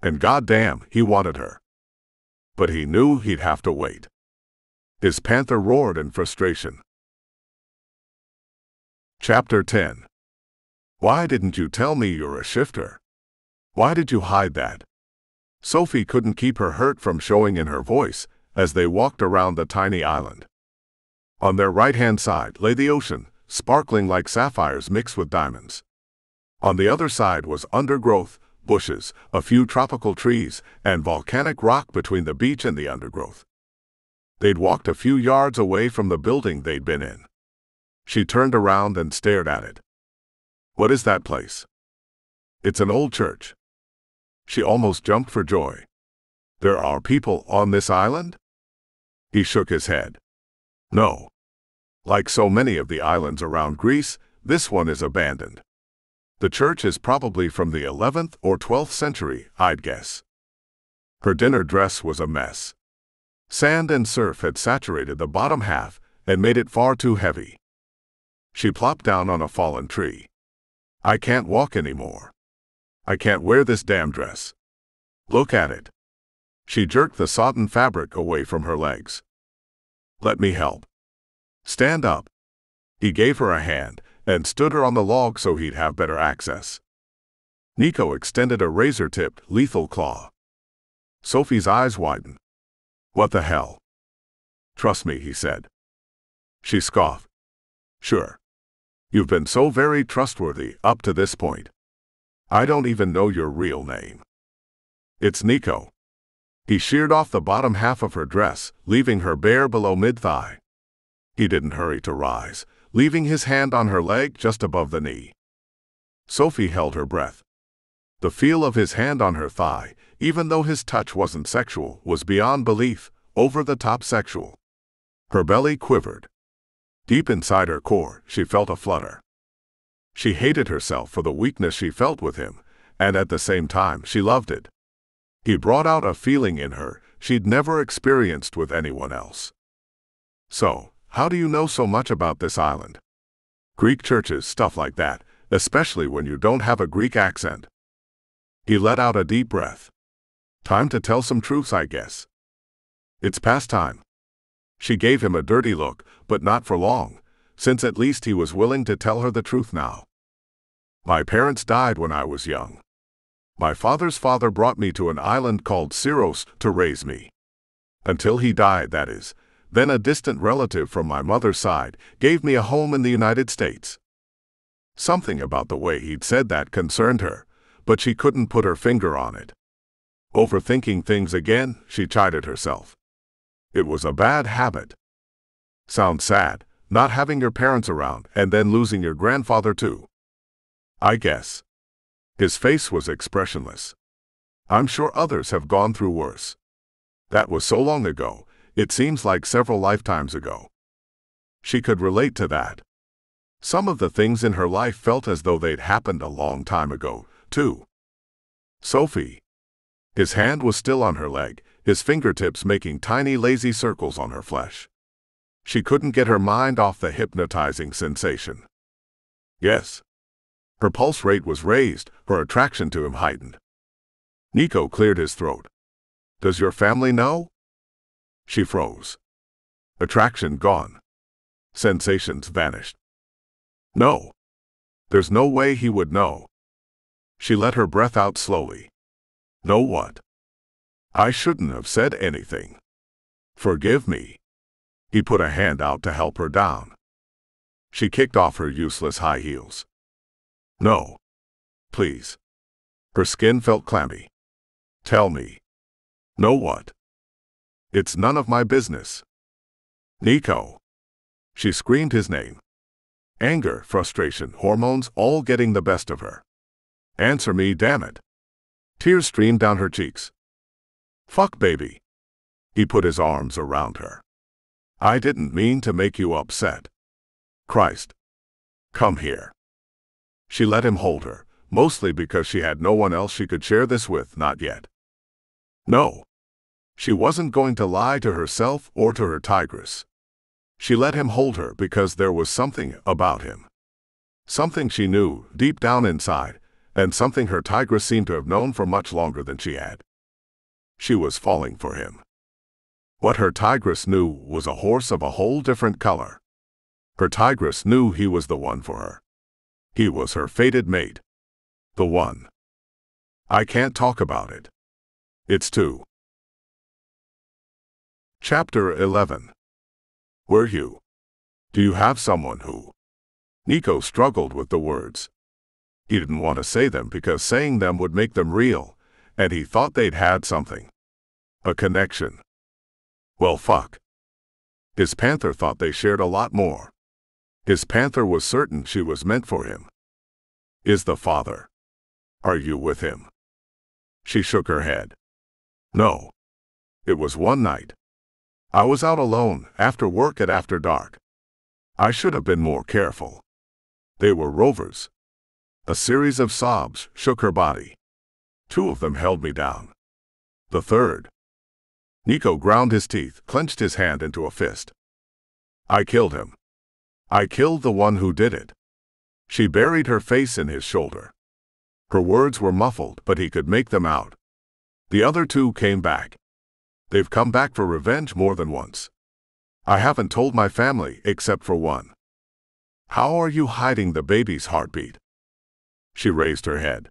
And goddamn, he wanted her. But he knew he'd have to wait. His panther roared in frustration. Chapter ten. Why didn't you tell me you're a shifter? Why did you hide that? Sophie couldn't keep her hurt from showing in her voice as they walked around the tiny island. On their right-hand side lay the ocean, sparkling like sapphires mixed with diamonds. On the other side was undergrowth, bushes, a few tropical trees, and volcanic rock between the beach and the undergrowth. They'd walked a few yards away from the building they'd been in. She turned around and stared at it. What is that place? It's an old church. She almost jumped for joy. There are people on this island? He shook his head. No. Like so many of the islands around Greece, this one is abandoned. The church is probably from the eleventh or twelfth century, I'd guess. Her dinner dress was a mess. Sand and surf had saturated the bottom half and made it far too heavy. She plopped down on a fallen tree. I can't walk anymore. I can't wear this damn dress. Look at it. She jerked the satin fabric away from her legs. Let me help. Stand up. He gave her a hand and stood her on the log so he'd have better access. Niko extended a razor-tipped, lethal claw. Sophie's eyes widened. What the hell? Trust me, he said. She scoffed. Sure. You've been so very trustworthy up to this point. I don't even know your real name. It's Niko. He sheared off the bottom half of her dress, leaving her bare below mid-thigh. He didn't hurry to rise, leaving his hand on her leg just above the knee. Sophie held her breath. The feel of his hand on her thigh, even though his touch wasn't sexual, was beyond belief, over-the-top sexual. Her belly quivered. Deep inside her core, she felt a flutter. She hated herself for the weakness she felt with him, and at the same time, she loved it. He brought out a feeling in her she'd never experienced with anyone else. So, how do you know so much about this island? Greek churches, stuff like that, especially when you don't have a Greek accent. He let out a deep breath. Time to tell some truths, I guess. It's past time. She gave him a dirty look, but not for long, since at least he was willing to tell her the truth now. My parents died when I was young. My father's father brought me to an island called Syros to raise me. Until he died, that is. Then a distant relative from my mother's side gave me a home in the United States. Something about the way he'd said that concerned her, but she couldn't put her finger on it. Overthinking things again, she chided herself. It was a bad habit. Sounds sad, not having your parents around and then losing your grandfather too. I guess. His face was expressionless. I'm sure others have gone through worse. That was so long ago. It seems like several lifetimes ago. She could relate to that. Some of the things in her life felt as though they'd happened a long time ago, too. Sophie. His hand was still on her leg, his fingertips making tiny lazy circles on her flesh. She couldn't get her mind off the hypnotizing sensation. Yes. Her pulse rate was raised, her attraction to him heightened. Niko cleared his throat. Does your family know? She froze. Attraction gone. Sensations vanished. No. There's no way he would know. She let her breath out slowly. Know what? I shouldn't have said anything. Forgive me. He put a hand out to help her down. She kicked off her useless high heels. No. Please. Her skin felt clammy. Tell me. Know what? It's none of my business. Niko. She screamed his name. Anger, frustration, hormones all getting the best of her. Answer me, damn it. Tears streamed down her cheeks. Fuck, baby. He put his arms around her. I didn't mean to make you upset. Christ. Come here. She let him hold her, mostly because she had no one else she could share this with, not yet. No. She wasn't going to lie to herself or to her tigress. She let him hold her because there was something about him. Something she knew, deep down inside, and something her tigress seemed to have known for much longer than she had. She was falling for him. What her tigress knew was a horse of a whole different color. Her tigress knew he was the one for her. He was her fated mate. The one. I can't talk about it. It's too. Chapter eleven. Were you? Do you have someone who? Niko struggled with the words. He didn't want to say them because saying them would make them real, and he thought they'd had something. A connection. Well, fuck. His panther thought they shared a lot more. His panther was certain she was meant for him. Is the father. Are you with him? She shook her head. No. It was one night. I was out alone, after work at after dark. I should have been more careful. They were rovers. A series of sobs shook her body. Two of them held me down. The third. Niko ground his teeth, clenched his hand into a fist. I killed him. I killed the one who did it. She buried her face in his shoulder. Her words were muffled, but he could make them out. The other two came back. They've come back for revenge more than once. I haven't told my family, except for one. How are you hiding the baby's heartbeat? She raised her head.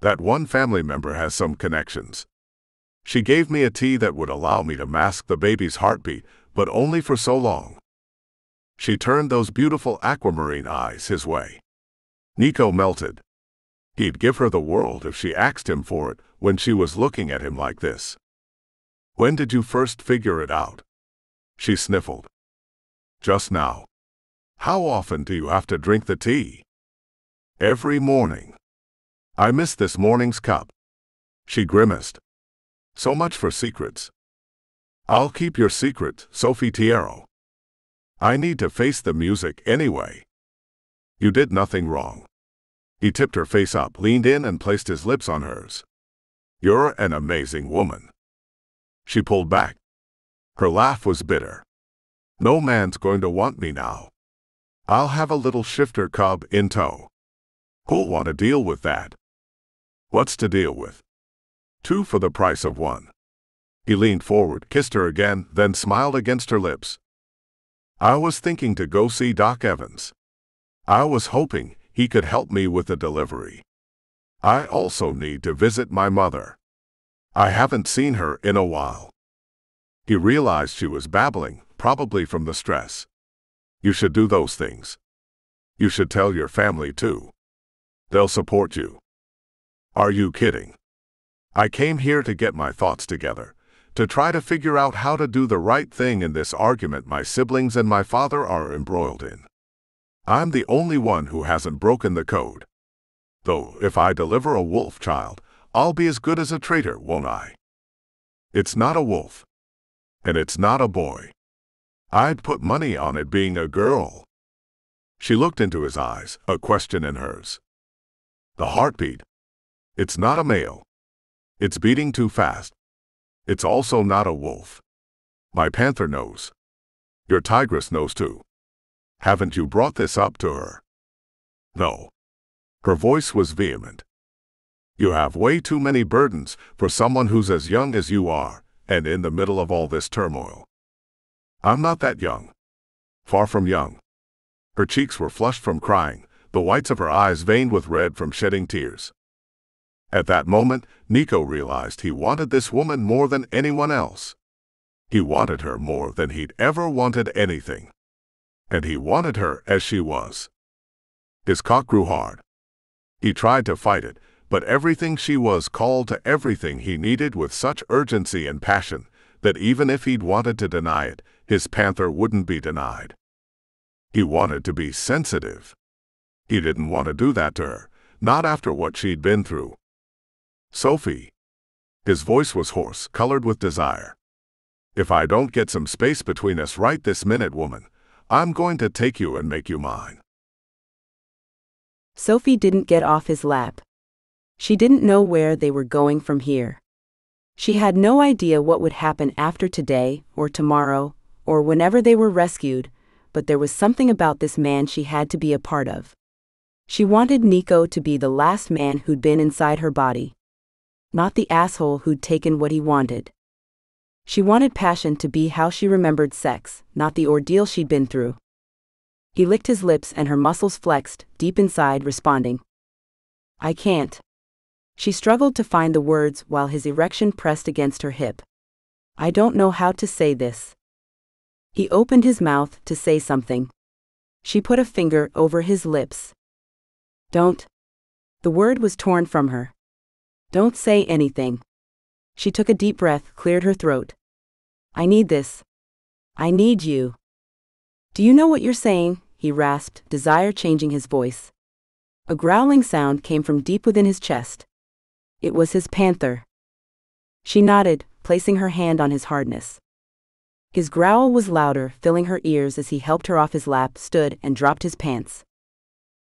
That one family member has some connections. She gave me a tea that would allow me to mask the baby's heartbeat, but only for so long. She turned those beautiful aquamarine eyes his way. Niko melted. He'd give her the world if she asked him for it when she was looking at him like this. When did you first figure it out? She sniffled. Just now. How often do you have to drink the tea? Every morning. I miss this morning's cup. She grimaced. So much for secrets. I'll keep your secret, Sophie Tierno. I need to face the music anyway. You did nothing wrong. He tipped her face up, leaned in, and placed his lips on hers. You're an amazing woman. She pulled back. Her laugh was bitter. No man's going to want me now. I'll have a little shifter cub in tow. Who'll want to deal with that? What's to deal with? Two for the price of one. He leaned forward, kissed her again, then smiled against her lips. I was thinking to go see Doc Evans. I was hoping he could help me with the delivery. I also need to visit my mother. I haven't seen her in a while. He realized she was babbling, probably from the stress. You should do those things. You should tell your family too. They'll support you. Are you kidding? I came here to get my thoughts together, to try to figure out how to do the right thing in this argument my siblings and my father are embroiled in. I'm the only one who hasn't broken the code. Though if I deliver a wolf child, I'll be as good as a traitor, won't I? It's not a wolf. And it's not a boy. I'd put money on it being a girl. She looked into his eyes, a question in hers. The heartbeat. It's not a male. It's beating too fast. It's also not a wolf. My panther knows. Your tigress knows too. Haven't you brought this up to her? No. Her voice was vehement. You have way too many burdens for someone who's as young as you are, and in the middle of all this turmoil. I'm not that young. Far from young. Her cheeks were flushed from crying, the whites of her eyes veined with red from shedding tears. At that moment, Niko realized he wanted this woman more than anyone else. He wanted her more than he'd ever wanted anything. And he wanted her as she was. His cock grew hard. He tried to fight it, but everything she was called to everything he needed with such urgency and passion that even if he'd wanted to deny it, his panther wouldn't be denied. He wanted to be sensitive. He didn't want to do that to her, not after what she'd been through. Sophie. His voice was hoarse, colored with desire. If I don't get some space between us right this minute, woman, I'm going to take you and make you mine. Sophie didn't get off his lap. She didn't know where they were going from here. She had no idea what would happen after today, or tomorrow, or whenever they were rescued, but there was something about this man she had to be a part of. She wanted Niko to be the last man who'd been inside her body. Not the asshole who'd taken what he wanted. She wanted passion to be how she remembered sex, not the ordeal she'd been through. He licked his lips and her muscles flexed, deep inside, responding. I can't. She struggled to find the words while his erection pressed against her hip. I don't know how to say this. He opened his mouth to say something. She put a finger over his lips. Don't. The word was torn from her. Don't say anything. She took a deep breath, cleared her throat. I need this. I need you. Do you know what you're saying? He rasped, desire changing his voice. A growling sound came from deep within his chest. It was his panther. She nodded, placing her hand on his hardness. His growl was louder, filling her ears as he helped her off his lap, stood, and dropped his pants.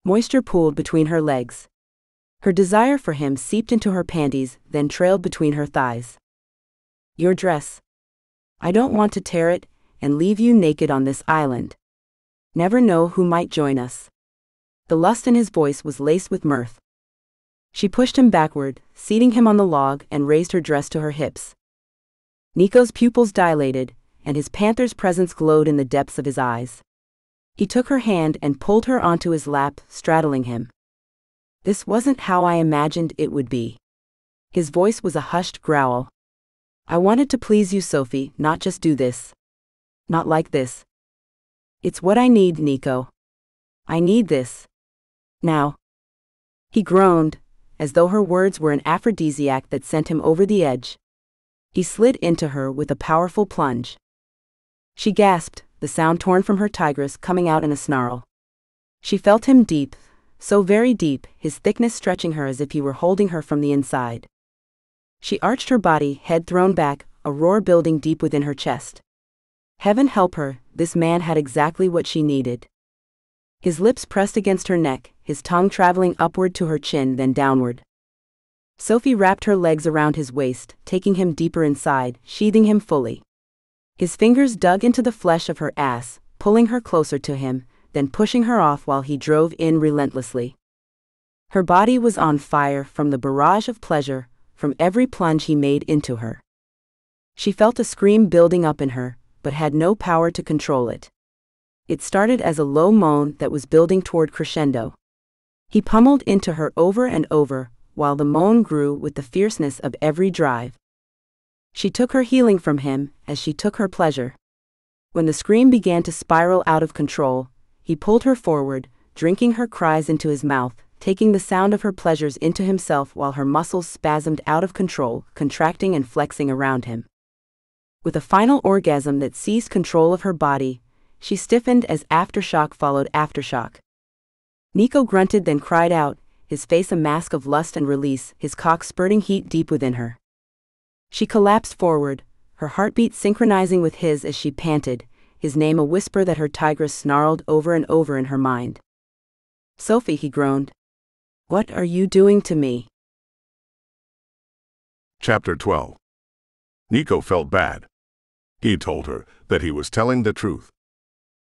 Moisture pooled between her legs. Her desire for him seeped into her panties, then trailed between her thighs. Your dress. I don't want to tear it and leave you naked on this island. Never know who might join us. The lust in his voice was laced with mirth. She pushed him backward, seating him on the log, and raised her dress to her hips. Niko's pupils dilated, and his panther's presence glowed in the depths of his eyes. He took her hand and pulled her onto his lap, straddling him. This wasn't how I imagined it would be. His voice was a hushed growl. I wanted to please you, Sophie, not just do this. Not like this. It's what I need, Niko. I need this. Now. He groaned, as though her words were an aphrodisiac that sent him over the edge. He slid into her with a powerful plunge. She gasped, the sound torn from her tigress coming out in a snarl. She felt him deep. So very deep, his thickness stretching her as if he were holding her from the inside. She arched her body, head thrown back, a roar building deep within her chest. Heaven help her, this man had exactly what she needed. His lips pressed against her neck, his tongue traveling upward to her chin, then downward. Sophie wrapped her legs around his waist, taking him deeper inside, sheathing him fully. His fingers dug into the flesh of her ass, pulling her closer to him, then pushing her off while he drove in relentlessly. Her body was on fire from the barrage of pleasure, from every plunge he made into her. She felt a scream building up in her, but had no power to control it. It started as a low moan that was building toward crescendo. He pummeled into her over and over, while the moan grew with the fierceness of every drive. She took her healing from him as she took her pleasure. When the scream began to spiral out of control, he pulled her forward, drinking her cries into his mouth, taking the sound of her pleasures into himself while her muscles spasmed out of control, contracting and flexing around him. With a final orgasm that seized control of her body, she stiffened as aftershock followed aftershock. Niko grunted, then cried out, his face a mask of lust and release, his cock spurting heat deep within her. She collapsed forward, her heartbeat synchronizing with his as she panted, his name a whisper that her tigress snarled over and over in her mind. Sophie, he groaned. What are you doing to me? Chapter twelve. Niko felt bad. He told her that he was telling the truth.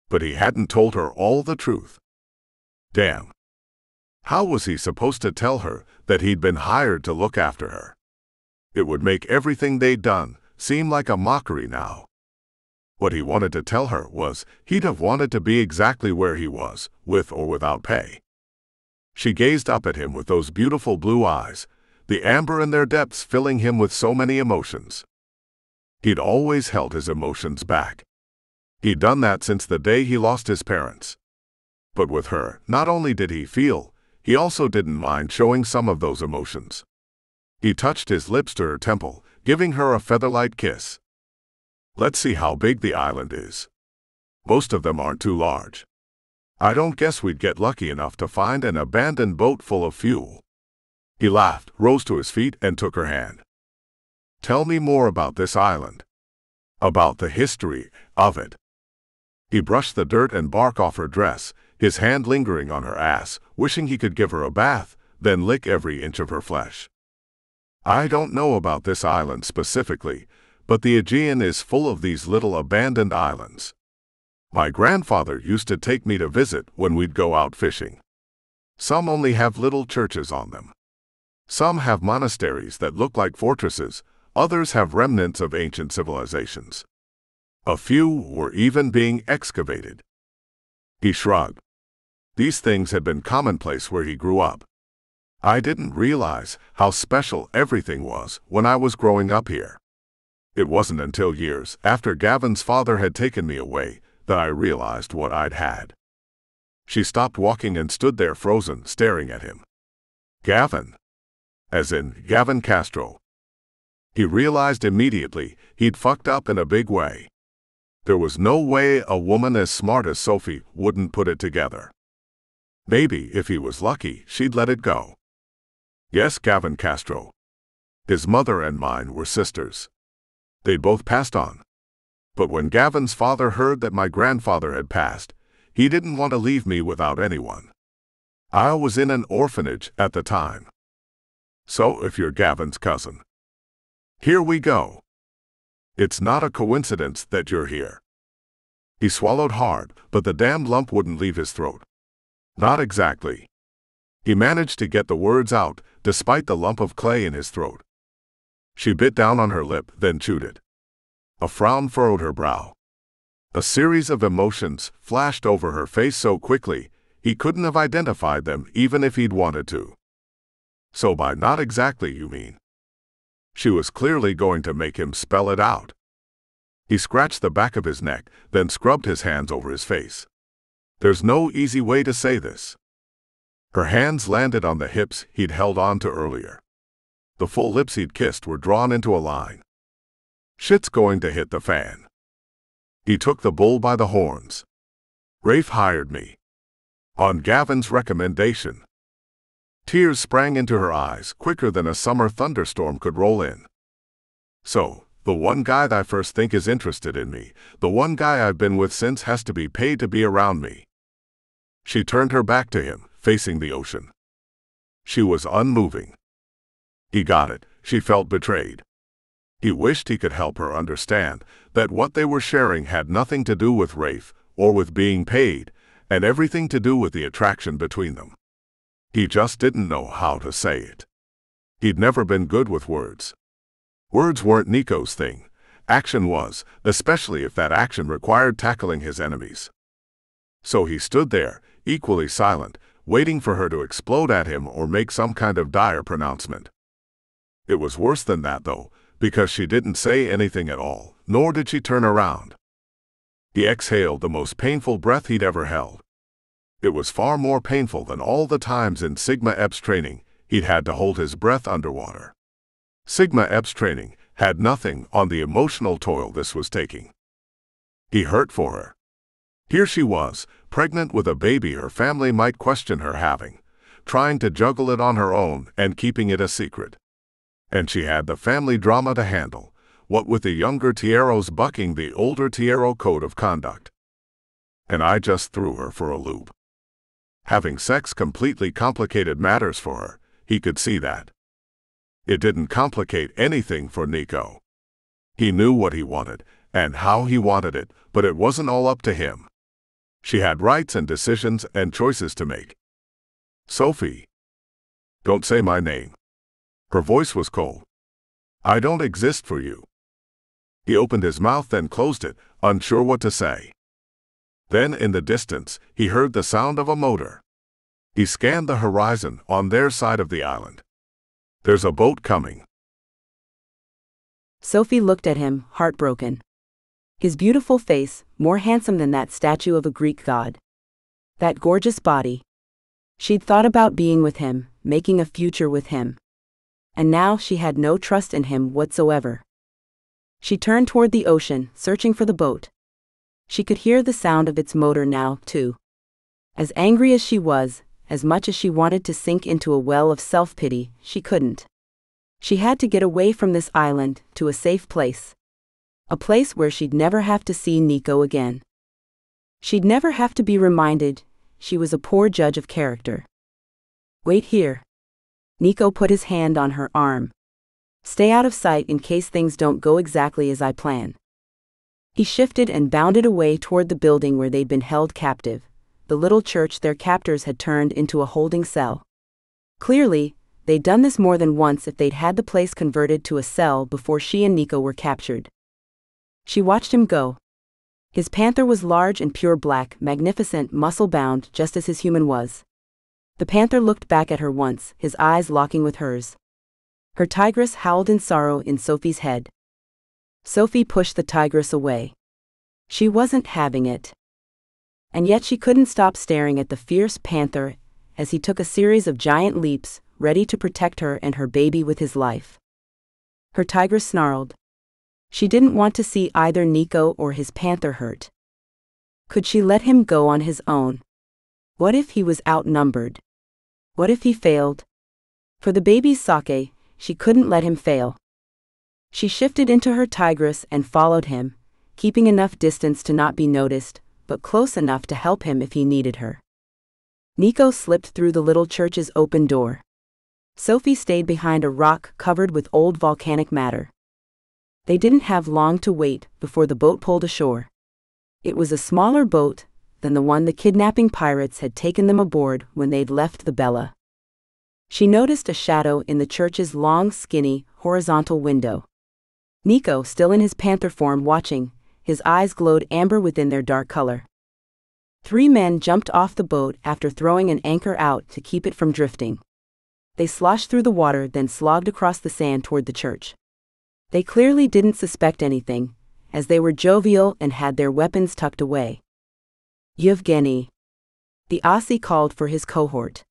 But he hadn't told her all the truth. Damn. How was he supposed to tell her that he'd been hired to look after her? It would make everything they'd done seem like a mockery now. What he wanted to tell her was he'd have wanted to be exactly where he was, with or without pay. She gazed up at him with those beautiful blue eyes, the amber in their depths filling him with so many emotions. He'd always held his emotions back. He'd done that since the day he lost his parents. But with her, not only did he feel, He also didn't mind showing some of those emotions. He touched his lips to her temple, giving her a feather-light kiss. Let's see how big the island is. Most of them aren't too large. I don't guess we'd get lucky enough to find an abandoned boat full of fuel. He laughed, rose to his feet, and took her hand. Tell me more about this island. About the history of it. He brushed the dirt and bark off her dress, his hand lingering on her ass, wishing he could give her a bath, then lick every inch of her flesh. I don't know about this island specifically, but the Aegean is full of these little abandoned islands. My grandfather used to take me to visit when we'd go out fishing. Some only have little churches on them. Some have monasteries that look like fortresses, others have remnants of ancient civilizations. A few were even being excavated. He shrugged. These things had been commonplace where he grew up. I didn't realize how special everything was when I was growing up here. It wasn't until years after Gavin's father had taken me away that I realized what I'd had. She stopped walking and stood there frozen, staring at him. Gavin. As in, Gavin Castro. He realized immediately he'd fucked up in a big way. There was no way a woman as smart as Sophie wouldn't put it together. Maybe, if he was lucky, she'd let it go. Yes, Gavin Castro. His mother and mine were sisters. They'd both passed on. But when Gavin's father heard that my grandfather had passed, he didn't want to leave me without anyone. I was in an orphanage at the time. So if you're Gavin's cousin. Here we go. It's not a coincidence that you're here. He swallowed hard, but the damn lump wouldn't leave his throat. Not exactly. He managed to get the words out, despite the lump of clay in his throat. She bit down on her lip, then chewed it. A frown furrowed her brow. A series of emotions flashed over her face so quickly, he couldn't have identified them even if he'd wanted to. So by not exactly you mean? She was clearly going to make him spell it out. He scratched the back of his neck, then scrubbed his hands over his face. There's no easy way to say this. Her hands landed on the hips he'd held on to earlier. The full lips he'd kissed were drawn into a line. Shit's going to hit the fan. He took the bull by the horns. Rafe hired me. On Gavin's recommendation. Tears sprang into her eyes quicker than a summer thunderstorm could roll in. So, the one guy that I first think is interested in me, the one guy I've been with since has to be paid to be around me. She turned her back to him, facing the ocean. She was unmoving. He got it. She felt betrayed. He wished he could help her understand that what they were sharing had nothing to do with Rafe or with being paid, and everything to do with the attraction between them. He just didn't know how to say it. He'd never been good with words. Words weren't Niko's thing. Action was, especially if that action required tackling his enemies. So he stood there, equally silent, waiting for her to explode at him or make some kind of dire pronouncement. It was worse than that, though, because she didn't say anything at all, nor did she turn around. He exhaled the most painful breath he'd ever held. It was far more painful than all the times in Sigma Eps training he'd had to hold his breath underwater. Sigma Eps training had nothing on the emotional toil this was taking. He hurt for her. Here she was, pregnant with a baby her family might question her having, trying to juggle it on her own and keeping it a secret. And she had the family drama to handle, what with the younger Tiernos bucking the older Tierno code of conduct. And I just threw her for a loop. Having sex completely complicated matters for her, he could see that. It didn't complicate anything for Niko. He knew what he wanted, and how he wanted it, but it wasn't all up to him. She had rights and decisions and choices to make. Sophie. Don't say my name. Her voice was cold. I don't exist for you. He opened his mouth then closed it, unsure what to say. Then, in the distance, he heard the sound of a motor. He scanned the horizon on their side of the island. There's a boat coming. Sophie looked at him, heartbroken. His beautiful face, more handsome than that statue of a Greek god. That gorgeous body. She'd thought about being with him, making a future with him. And now she had no trust in him whatsoever. She turned toward the ocean, searching for the boat. She could hear the sound of its motor now, too. As angry as she was, as much as she wanted to sink into a well of self-pity, she couldn't. She had to get away from this island, to a safe place. A place where she'd never have to see Niko again. She'd never have to be reminded, she was a poor judge of character. Wait here. Niko put his hand on her arm. Stay out of sight in case things don't go exactly as I plan. He shifted and bounded away toward the building where they'd been held captive, the little church their captors had turned into a holding cell. Clearly, they'd done this more than once if they'd had the place converted to a cell before she and Niko were captured. She watched him go. His panther was large and pure black, magnificent, muscle-bound, just as his human was. The panther looked back at her once, his eyes locking with hers. Her tigress howled in sorrow in Sophie's head. Sophie pushed the tigress away. She wasn't having it. And yet she couldn't stop staring at the fierce panther as he took a series of giant leaps, ready to protect her and her baby with his life. Her tigress snarled. She didn't want to see either Niko or his panther hurt. Could she let him go on his own? What if he was outnumbered? What if he failed? For the baby's sake, she couldn't let him fail. She shifted into her tigress and followed him, keeping enough distance to not be noticed, but close enough to help him if he needed her. Niko slipped through the little church's open door. Sophie stayed behind a rock covered with old volcanic matter. They didn't have long to wait before the boat pulled ashore. It was a smaller boat than the one the kidnapping pirates had taken them aboard when they'd left the Bella. She noticed a shadow in the church's long, skinny, horizontal window. Niko, still in his panther form watching, his eyes glowed amber within their dark color. Three men jumped off the boat after throwing an anchor out to keep it from drifting. They sloshed through the water, then slogged across the sand toward the church. They clearly didn't suspect anything, as they were jovial and had their weapons tucked away. Yevgeny. The Aussie called for his cohort.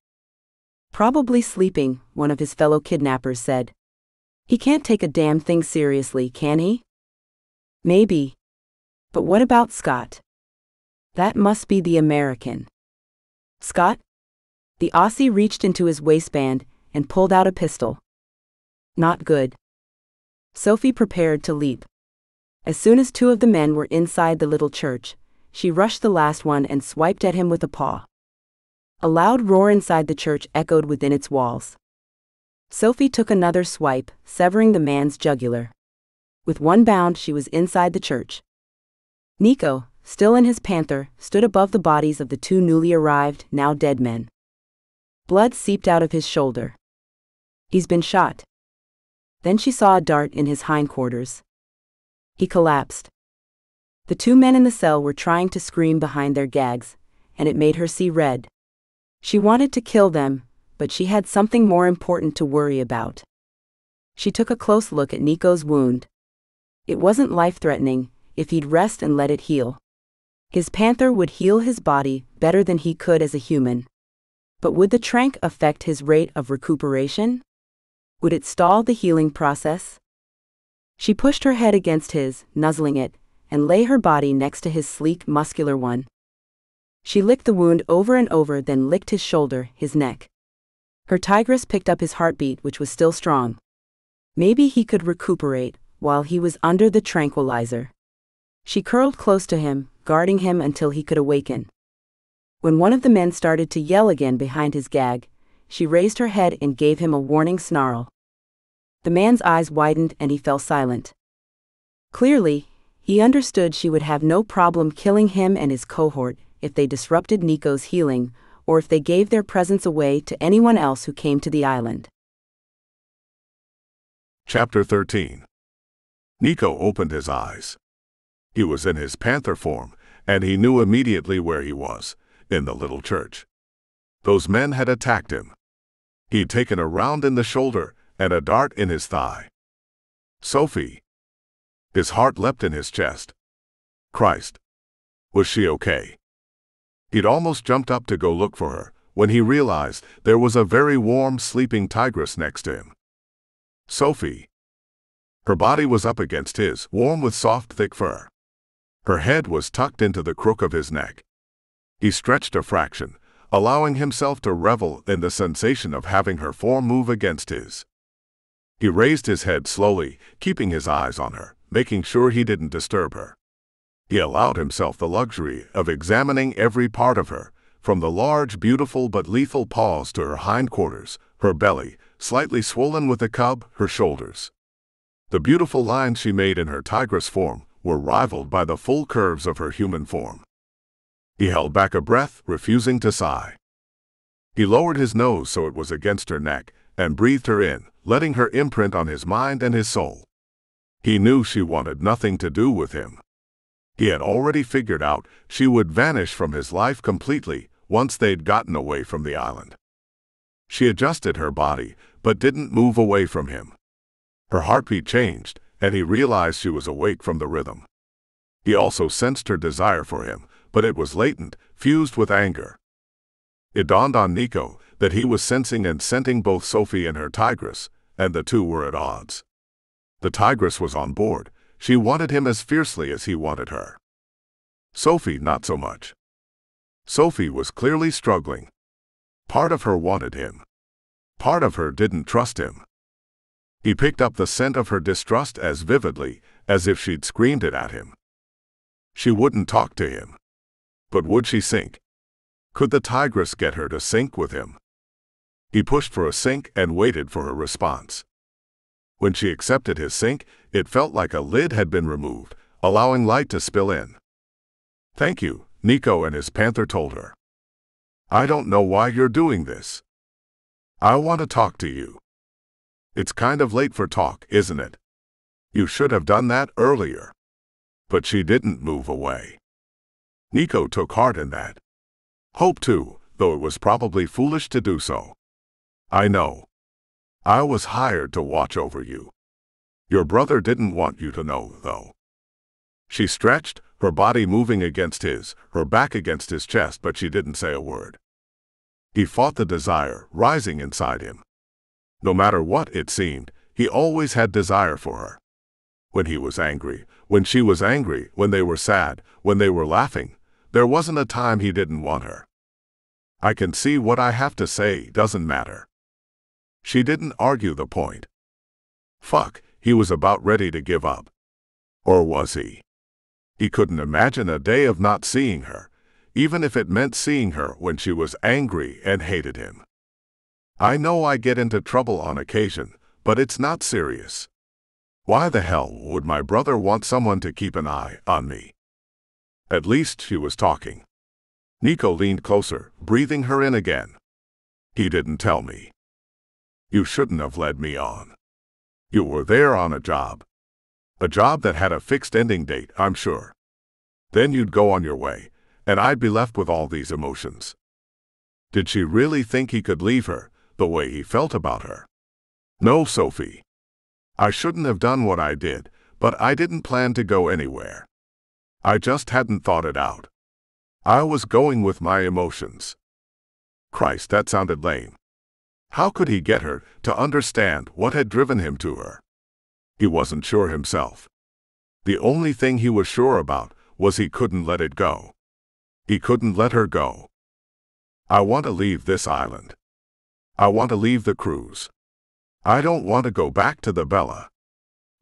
Probably sleeping, one of his fellow kidnappers said. He can't take a damn thing seriously, can he? Maybe. But what about Scott? That must be the American. Scott? The Aussie reached into his waistband and pulled out a pistol. Not good. Sophie prepared to leap. As soon as two of the men were inside the little church, she rushed the last one and swiped at him with a paw. A loud roar inside the church echoed within its walls. Sophie took another swipe, severing the man's jugular. With one bound, she was inside the church. Niko, still in his panther, stood above the bodies of the two newly arrived, now dead men. Blood seeped out of his shoulder. He's been shot. Then she saw a dart in his hindquarters. He collapsed. The two men in the cell were trying to scream behind their gags, and it made her see red. She wanted to kill them, but she had something more important to worry about. She took a close look at Niko's wound. It wasn't life-threatening, if he'd rest and let it heal. His panther would heal his body better than he could as a human. But would the trank affect his rate of recuperation? Would it stall the healing process? She pushed her head against his, nuzzling it, and lay her body next to his sleek, muscular one. She licked the wound over and over, then licked his shoulder, his neck. Her tigress picked up his heartbeat, which was still strong. Maybe he could recuperate while he was under the tranquilizer. She curled close to him, guarding him until he could awaken. When one of the men started to yell again behind his gag, she raised her head and gave him a warning snarl. The man's eyes widened and he fell silent. Clearly, he understood she would have no problem killing him and his cohort if they disrupted Niko's healing, or if they gave their presence away to anyone else who came to the island. Chapter thirteen. Niko opened his eyes. He was in his panther form, and he knew immediately where he was, in the little church. Those men had attacked him. He'd taken a round in the shoulder and a dart in his thigh. Sophie. His heart leapt in his chest. Christ. Was she okay? He'd almost jumped up to go look for her, when he realized there was a very warm sleeping tigress next to him. Sophie. Her body was up against his, warm with soft thick fur. Her head was tucked into the crook of his neck. He stretched a fraction, allowing himself to revel in the sensation of having her form move against his. He raised his head slowly, keeping his eyes on her, making sure he didn't disturb her. He allowed himself the luxury of examining every part of her, from the large, beautiful but lethal paws to her hindquarters, her belly, slightly swollen with a cub, her shoulders. The beautiful lines she made in her tigress form were rivaled by the full curves of her human form. He held back a breath, refusing to sigh. He lowered his nose so it was against her neck, and breathed her in, letting her imprint on his mind and his soul. He knew she wanted nothing to do with him. He had already figured out she would vanish from his life completely once they'd gotten away from the island. She adjusted her body, but didn't move away from him. Her heartbeat changed, and he realized she was awake from the rhythm. He also sensed her desire for him, but it was latent, fused with anger. It dawned on Niko that he was sensing and scenting both Sophie and her tigress, and the two were at odds. The tigress was on board. She wanted him as fiercely as he wanted her. Sophie not so much. Sophie was clearly struggling. Part of her wanted him. Part of her didn't trust him. He picked up the scent of her distrust as vividly as if she'd screamed it at him. She wouldn't talk to him. But would she sink? Could the tigress get her to sink with him? He pushed for a sink and waited for her response. When she accepted his sink, it felt like a lid had been removed, allowing light to spill in. "Thank you," Niko and his panther told her. "I don't know why you're doing this. I want to talk to you." "It's kind of late for talk, isn't it? You should have done that earlier." But she didn't move away. Niko took heart in that. Hope too, though it was probably foolish to do so. "I know. I was hired to watch over you. Your brother didn't want you to know, though." She stretched, her body moving against his, her back against his chest, but she didn't say a word. He fought the desire rising inside him. No matter what it seemed, he always had desire for her. When he was angry, when she was angry, when they were sad, when they were laughing, there wasn't a time he didn't want her. "I can see what I have to say doesn't matter." She didn't argue the point. Fuck, he was about ready to give up. Or was he? He couldn't imagine a day of not seeing her, even if it meant seeing her when she was angry and hated him. "I know I get into trouble on occasion, but it's not serious. Why the hell would my brother want someone to keep an eye on me?" At least she was talking. Niko leaned closer, breathing her in again. "He didn't tell me. You shouldn't have led me on. You were there on a job. A job that had a fixed ending date, I'm sure. Then you'd go on your way, and I'd be left with all these emotions." Did she really think he could leave her, the way he felt about her? "No, Sophie. I shouldn't have done what I did, but I didn't plan to go anywhere. I just hadn't thought it out. I was going with my emotions." Christ, that sounded lame. How could he get her to understand what had driven him to her? He wasn't sure himself. The only thing he was sure about was he couldn't let it go. He couldn't let her go. "I want to leave this island. I want to leave the cruise. I don't want to go back to the Bella.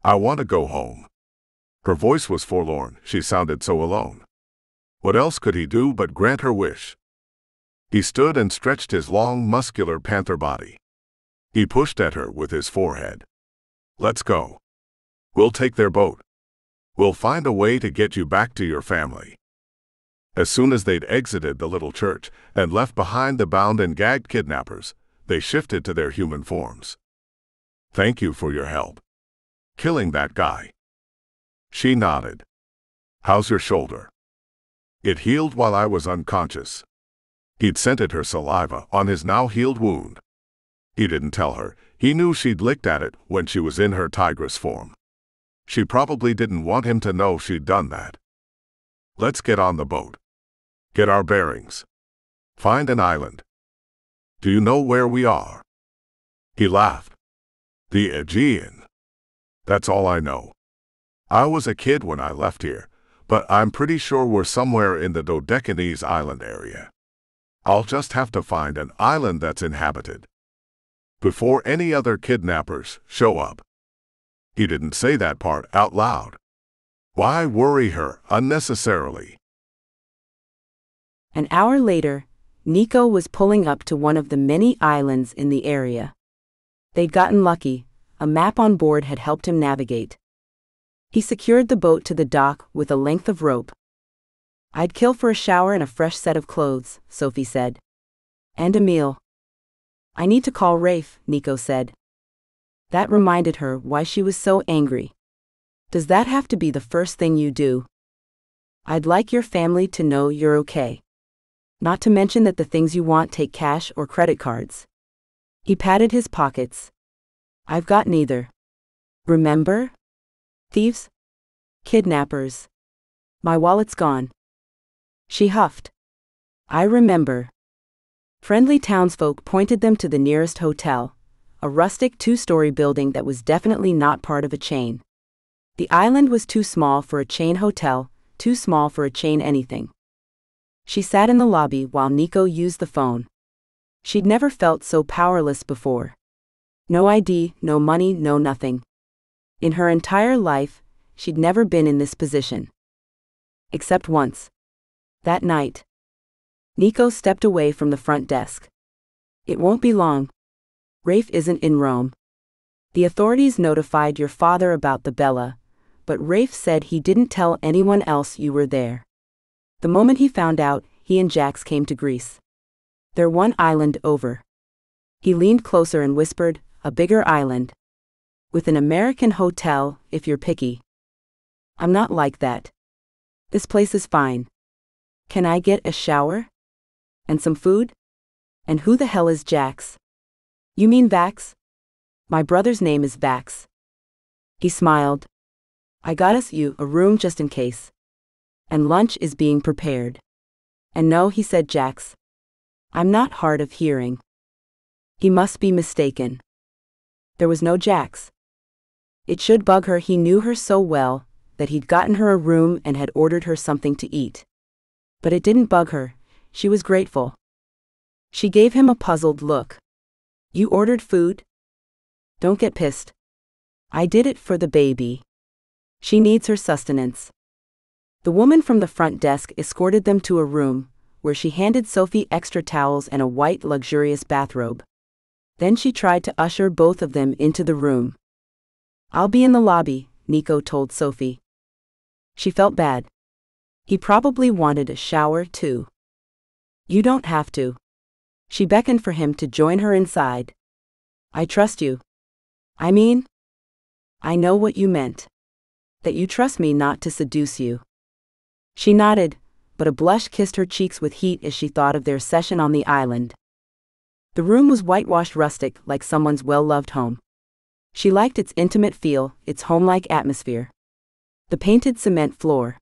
I want to go home." Her voice was forlorn, she sounded so alone. What else could he do but grant her wish? He stood and stretched his long, muscular panther body. He pushed at her with his forehead. "Let's go. We'll take their boat. We'll find a way to get you back to your family." As soon as they'd exited the little church and left behind the bound and gagged kidnappers, they shifted to their human forms. "Thank you for your help. Killing that guy." She nodded. "How's your shoulder?" "It healed while I was unconscious." He'd scented her saliva on his now-healed wound. He didn't tell her. He knew she'd licked at it when she was in her tigress form. She probably didn't want him to know she'd done that. "Let's get on the boat. Get our bearings. Find an island. Do you know where we are? He laughed. The Aegean. That's all I know. I was a kid when I left here, but I'm pretty sure we're somewhere in the Dodecanese island area. I'll just have to find an island that's inhabited before any other kidnappers show up. He didn't say that part out loud. Why worry her unnecessarily? An hour later, Niko was pulling up to one of the many islands in the area. They'd gotten lucky. A map on board had helped him navigate. He secured the boat to the dock with a length of rope. I'd kill for a shower and a fresh set of clothes, Sophie said. And a meal. I need to call Rafe, Niko said. That reminded her why she was so angry. Does that have to be the first thing you do? I'd like your family to know you're okay. Not to mention that the things you want take cash or credit cards. He patted his pockets. I've got neither. Remember? Thieves? Kidnappers. My wallet's gone. She huffed. I remember. Friendly townsfolk pointed them to the nearest hotel, a rustic two-story building that was definitely not part of a chain. The island was too small for a chain hotel, too small for a chain anything. She sat in the lobby while Niko used the phone. She'd never felt so powerless before. No I D, no money, no nothing. In her entire life, she'd never been in this position. Except once. That night. Niko stepped away from the front desk. It won't be long. Rafe isn't in Rome. The authorities notified your father about the Bella, but Rafe said he didn't tell anyone else you were there. The moment he found out, he and Jax came to Greece. They're one island over. He leaned closer and whispered, a bigger island. With an American hotel, if you're picky. I'm not like that. This place is fine. Can I get a shower? And some food? And who the hell is Jax? You mean Vax? My brother's name is Vax. He smiled. I got us you a room just in case. And lunch is being prepared. And no, he said Jax. I'm not hard of hearing. He must be mistaken. There was no Jax. It should bug her he knew her so well that he'd gotten her a room and had ordered her something to eat. But it didn't bug her. She was grateful. She gave him a puzzled look. You ordered food? Don't get pissed. I did it for the baby. She needs her sustenance. The woman from the front desk escorted them to a room, where she handed Sophie extra towels and a white luxurious bathrobe. Then she tried to usher both of them into the room. I'll be in the lobby, Niko told Sophie. She felt bad. He probably wanted a shower too. You don't have to. She beckoned for him to join her inside. I trust you. I mean, I know what you meant. That you trust me not to seduce you. She nodded, but a blush kissed her cheeks with heat as she thought of their session on the island. The room was whitewashed rustic, like someone's well-loved home. She liked its intimate feel, its home-like atmosphere. The painted cement floor.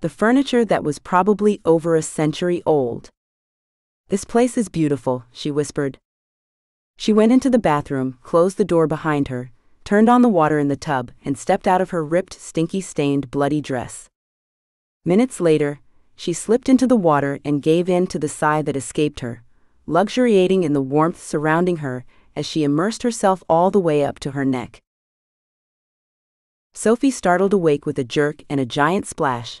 The furniture that was probably over a century old. This place is beautiful, she whispered. She went into the bathroom, closed the door behind her, turned on the water in the tub, and stepped out of her ripped, stinky, stained, bloody dress. Minutes later, she slipped into the water and gave in to the sigh that escaped her, luxuriating in the warmth surrounding her as she immersed herself all the way up to her neck. Sophie startled awake with a jerk and a giant splash.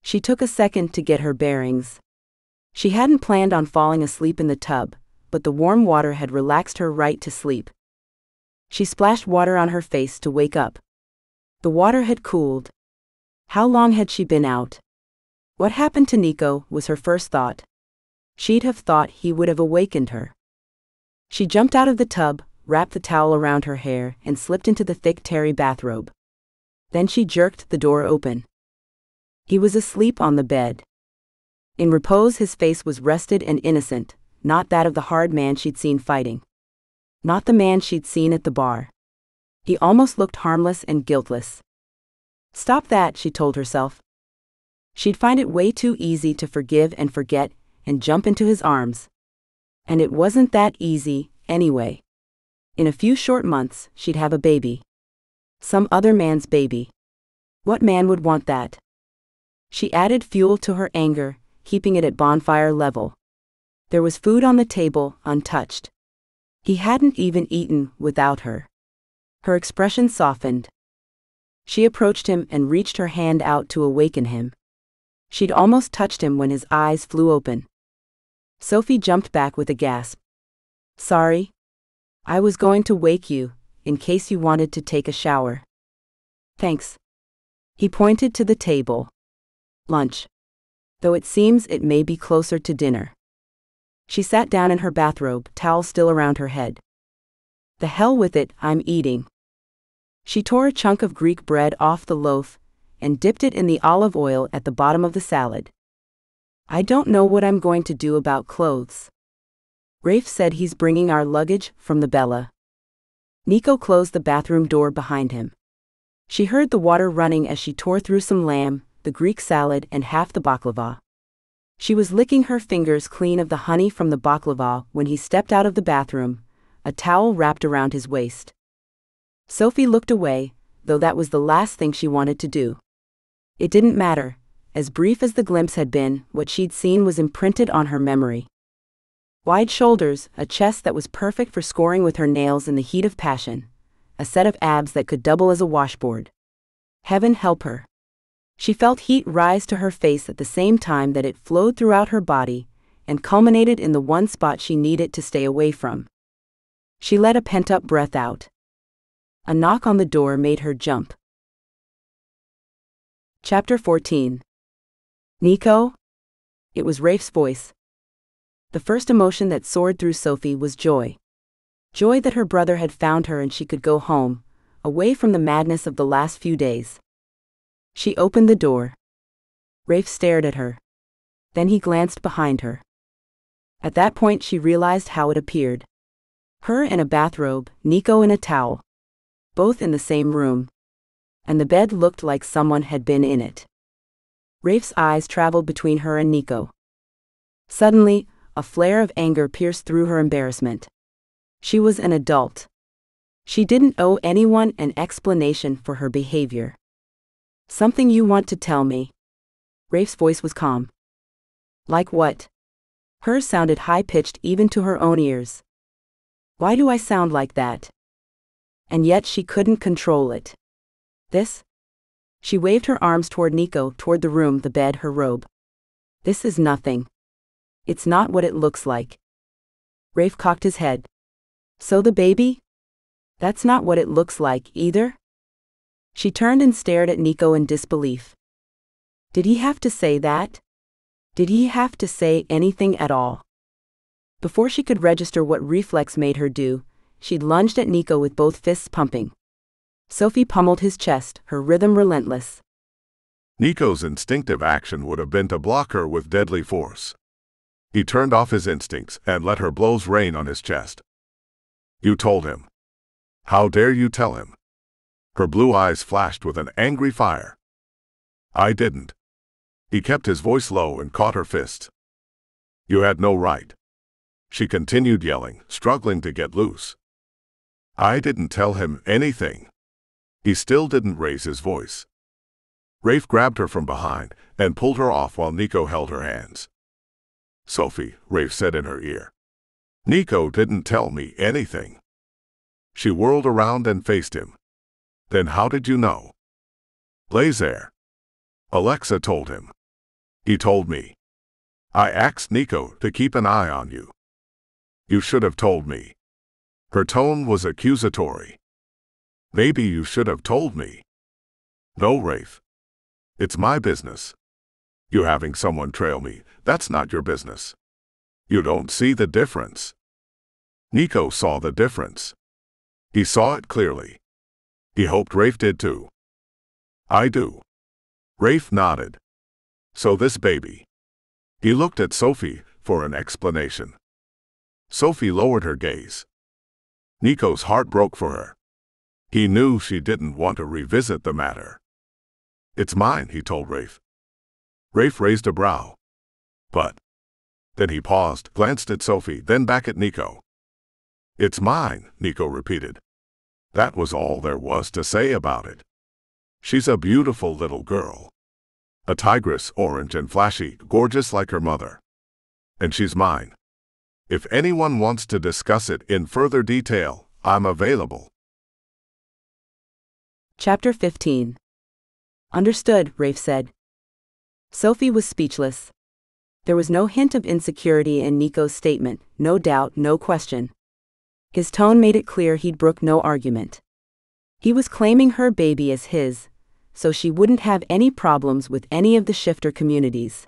She took a second to get her bearings. She hadn't planned on falling asleep in the tub, but the warm water had relaxed her right to sleep. She splashed water on her face to wake up. The water had cooled. How long had she been out? What happened to Niko was her first thought. She'd have thought he would have awakened her. She jumped out of the tub, wrapped the towel around her hair, and slipped into the thick terry bathrobe. Then she jerked the door open. He was asleep on the bed. In repose, his face was rested and innocent, not that of the hard man she'd seen fighting. Not the man she'd seen at the bar. He almost looked harmless and guiltless. Stop that, she told herself. She'd find it way too easy to forgive and forget and jump into his arms. And it wasn't that easy, anyway. In a few short months, she'd have a baby. Some other man's baby. What man would want that? She added fuel to her anger, keeping it at bonfire level. There was food on the table, untouched. He hadn't even eaten without her. Her expression softened. She approached him and reached her hand out to awaken him. She'd almost touched him when his eyes flew open. Sophie jumped back with a gasp. Sorry. I was going to wake you, in case you wanted to take a shower. Thanks. He pointed to the table. Lunch. Though it seems it may be closer to dinner. She sat down in her bathrobe, towel still around her head. The hell with it, I'm eating. She tore a chunk of Greek bread off the loaf and dipped it in the olive oil at the bottom of the salad. I don't know what I'm going to do about clothes. Rafe said he's bringing our luggage from the Bella. Niko closed the bathroom door behind him. She heard the water running as she tore through some lamb, the Greek salad, and half the baklava. She was licking her fingers clean of the honey from the baklava when he stepped out of the bathroom, a towel wrapped around his waist. Sophie looked away, though that was the last thing she wanted to do. It didn't matter. As brief as the glimpse had been, what she'd seen was imprinted on her memory. Wide shoulders, a chest that was perfect for scoring with her nails in the heat of passion, a set of abs that could double as a washboard. Heaven help her. She felt heat rise to her face at the same time that it flowed throughout her body and culminated in the one spot she needed to stay away from. She let a pent-up breath out. A knock on the door made her jump. Chapter fourteen. Niko? It was Rafe's voice. The first emotion that soared through Sophie was joy. Joy that her brother had found her and she could go home, away from the madness of the last few days. She opened the door. Rafe stared at her. Then he glanced behind her. At that point she realized how it appeared. Her in a bathrobe, Niko in a towel. Both in the same room. And the bed looked like someone had been in it. Rafe's eyes traveled between her and Niko. Suddenly, a flare of anger pierced through her embarrassment. She was an adult. She didn't owe anyone an explanation for her behavior. Something you want to tell me? Rafe's voice was calm. Like what? Hers sounded high-pitched even to her own ears. Why do I sound like that? And yet she couldn't control it. This? She waved her arms toward Niko, toward the room, the bed, her robe. This is nothing. It's not what it looks like. Rafe cocked his head. So the baby? That's not what it looks like, either? She turned and stared at Niko in disbelief. Did he have to say that? Did he have to say anything at all? Before she could register what reflex made her do, she lunged at Niko with both fists pumping. Sophie pummeled his chest, her rhythm relentless. Niko's instinctive action would have been to block her with deadly force. He turned off his instincts and let her blows rain on his chest. You told him. How dare you tell him? Her blue eyes flashed with an angry fire. I didn't. He kept his voice low and caught her fist. You had no right. She continued yelling, struggling to get loose. I didn't tell him anything. He still didn't raise his voice. Rafe grabbed her from behind and pulled her off while Niko held her hands. Sophie, Rafe said in her ear. Niko didn't tell me anything. She whirled around and faced him. Then how did you know? Blazer. Alexa told him. He told me. I asked Niko to keep an eye on you. You should have told me. Her tone was accusatory. Maybe you should have told me. No, Rafe. It's my business. You having someone trail me, that's not your business. You don't see the difference. Niko saw the difference. He saw it clearly. He hoped Rafe did too. I do. Rafe nodded. So this baby. He looked at Sophie for an explanation. Sophie lowered her gaze. Niko's heart broke for her. He knew she didn't want to revisit the matter. It's mine, he told Rafe. Rafe raised a brow. But Then he paused, glanced at Sophie, then back at Niko. "It's mine," Niko repeated. That was all there was to say about it. She's a beautiful little girl. A tigress, orange and flashy, gorgeous like her mother. And she's mine. If anyone wants to discuss it in further detail, I'm available. Chapter fifteen. Understood, Rafe said. Sophie was speechless. There was no hint of insecurity in Niko's statement, no doubt, no question. His tone made it clear he'd brook no argument. He was claiming her baby as his, so she wouldn't have any problems with any of the shifter communities.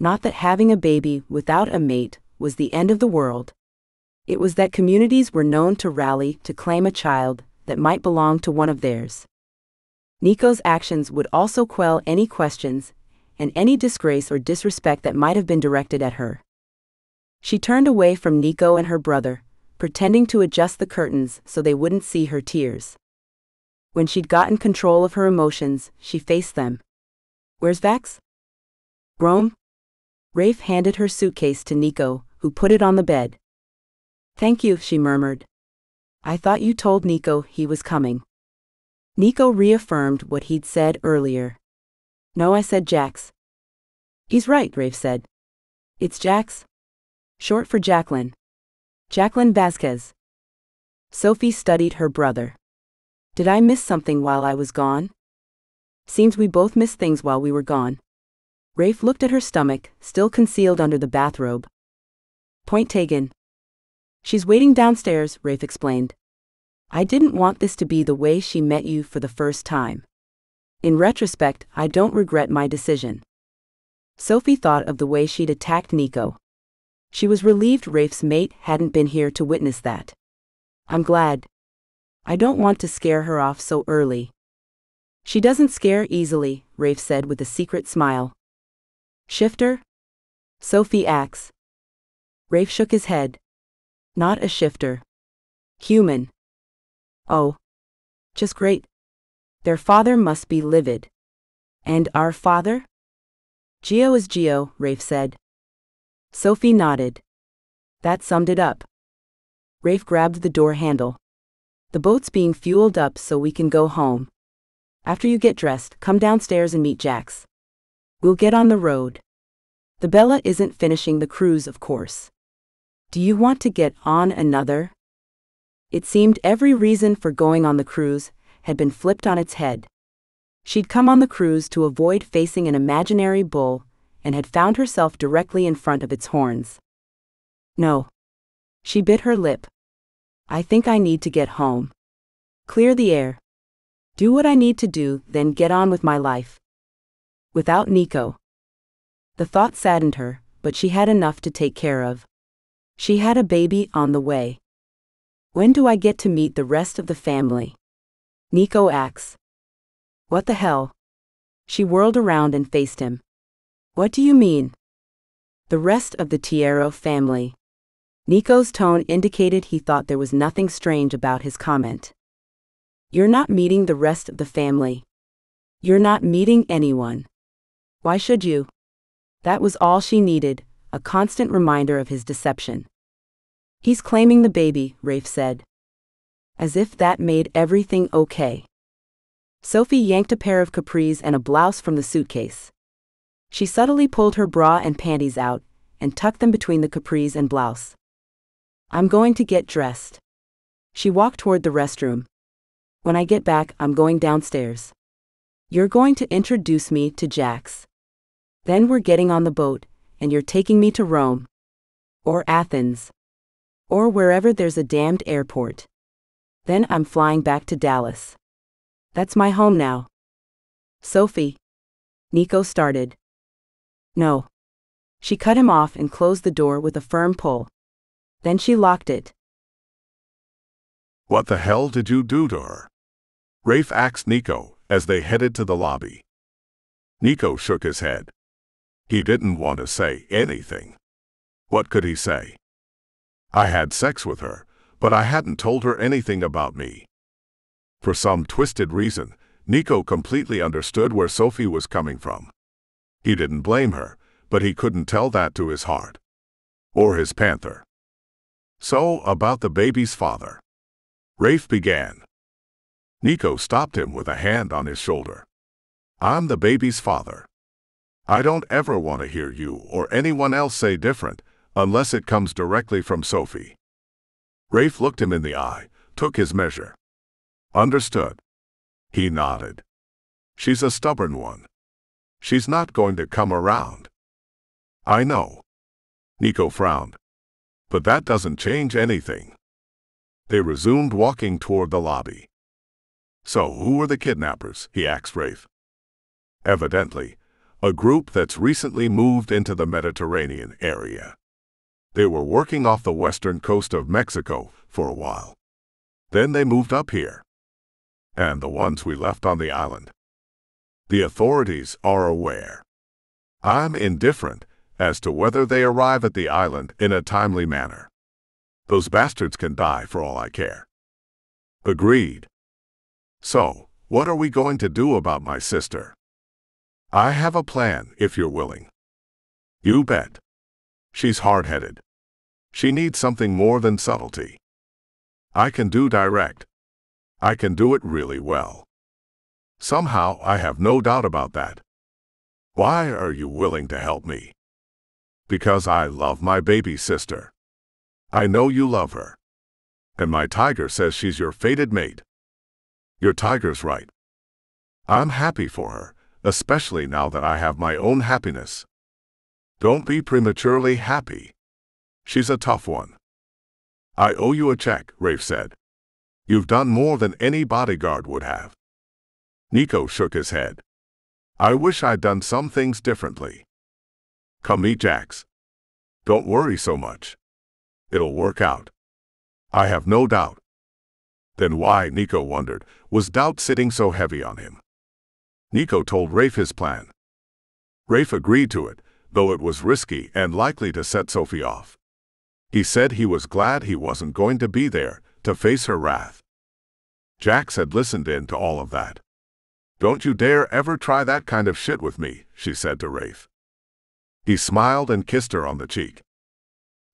Not that having a baby without a mate was the end of the world. It was that communities were known to rally to claim a child that might belong to one of theirs. Niko's actions would also quell any questions and any disgrace or disrespect that might have been directed at her. She turned away from Niko and her brother, pretending to adjust the curtains so they wouldn't see her tears. When she'd gotten control of her emotions, she faced them. "Where's Vax?" "Rome." Rafe handed her suitcase to Niko, who put it on the bed. "Thank you," she murmured. "I thought you told Niko he was coming." Niko reaffirmed what he'd said earlier. "No, I said Jax." "He's right," Rafe said. "It's Jax. Short for Jacqueline. Jacqueline Vasquez." Sophie studied her brother. "Did I miss something while I was gone?" "Seems we both missed things while we were gone." Rafe looked at her stomach, still concealed under the bathrobe. "Point taken. She's waiting downstairs," Rafe explained. "I didn't want this to be the way she met you for the first time. In retrospect, I don't regret my decision." Sophie thought of the way she'd attacked Niko. She was relieved Rafe's mate hadn't been here to witness that. "I'm glad. I don't want to scare her off so early." "She doesn't scare easily," Rafe said with a secret smile. "Shifter?" Sophie asked. Rafe shook his head. "Not a shifter. Human." "Oh. Just great. Their father must be livid." "And our father?" "Gio is Gio," Rafe said. Sophie nodded. That summed it up. Rafe grabbed the door handle. "The boat's being fueled up so we can go home. After you get dressed, come downstairs and meet Jax. We'll get on the road. The Bella isn't finishing the cruise, of course. Do you want to get on another?" It seemed every reason for going on the cruise had been flipped on its head. She'd come on the cruise to avoid facing an imaginary bull and had found herself directly in front of its horns. "No." She bit her lip. "I think I need to get home. Clear the air. Do what I need to do, then get on with my life. Without Niko." The thought saddened her, but she had enough to take care of. She had a baby on the way. "When do I get to meet the rest of the family?" Niko asked. "What the hell?" She whirled around and faced him. "What do you mean?" "The rest of the Tierno family." Niko's tone indicated he thought there was nothing strange about his comment. "You're not meeting the rest of the family. You're not meeting anyone. Why should you?" That was all she needed, a constant reminder of his deception. "He's claiming the baby," Rafe said. As if that made everything okay. Sophie yanked a pair of capris and a blouse from the suitcase. She subtly pulled her bra and panties out, and tucked them between the capris and blouse. "I'm going to get dressed." She walked toward the restroom. "When I get back, I'm going downstairs. You're going to introduce me to Jax. Then we're getting on the boat, and you're taking me to Rome. Or Athens. Or wherever there's a damned airport. Then I'm flying back to Dallas. That's my home now." "Sophie." Niko started. "No." She cut him off and closed the door with a firm pull. Then she locked it. "What the hell did you do to her?" Rafe asked Niko as they headed to the lobby. Niko shook his head. He didn't want to say anything. What could he say? "I had sex with her, but I hadn't told her anything about me." For some twisted reason, Niko completely understood where Sophie was coming from. He didn't blame her, but he couldn't tell that to his heart. or his panther. So, about the baby's father. Rafe began. Niko stopped him with a hand on his shoulder. I'm the baby's father. I don't ever want to hear you or anyone else say different, unless it comes directly from Sophie. Rafe looked him in the eye, took his measure. Understood. He nodded. She's a stubborn one. She's not going to come around. I know. Niko frowned. But that doesn't change anything. They resumed walking toward the lobby. So who were the kidnappers? He asked Rafe. Evidently, a group that's recently moved into the Mediterranean area. They were working off the western coast of Mexico for a while. Then they moved up here. And the ones we left on the island. The authorities are aware. I'm indifferent as to whether they arrive at the island in a timely manner. Those bastards can die for all I care. Agreed. So, what are we going to do about my sister? I have a plan, if you're willing. You bet. She's hard-headed. She needs something more than subtlety. I can do direct. I can do it really well. Somehow, I have no doubt about that. Why are you willing to help me? Because I love my baby sister. I know you love her. And my tiger says she's your fated mate. Your tiger's right. I'm happy for her, especially now that I have my own happiness. Don't be prematurely happy. She's a tough one. I owe you a check, Rafe said. You've done more than any bodyguard would have. Niko shook his head. I wish I'd done some things differently. Come meet Jax. Don't worry so much. It'll work out. I have no doubt. Then why, Niko wondered, was doubt sitting so heavy on him? Niko told Rafe his plan. Rafe agreed to it, though it was risky and likely to set Sophie off. He said he was glad he wasn't going to be there to face her wrath. Jax had listened in to all of that. Don't you dare ever try that kind of shit with me, she said to Rafe. He smiled and kissed her on the cheek.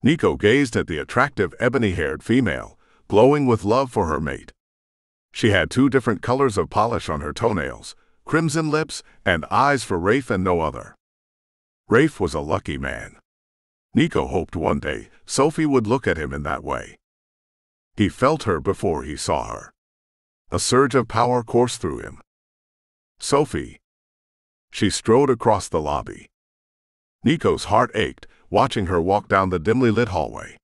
Niko gazed at the attractive ebony-haired female, glowing with love for her mate. She had two different colors of polish on her toenails, crimson lips, and eyes for Rafe and no other. Rafe was a lucky man. Niko hoped one day Sophie would look at him in that way. He felt her before he saw her. A surge of power coursed through him. Sophie. She strode across the lobby. Niko's heart ached, watching her walk down the dimly lit hallway.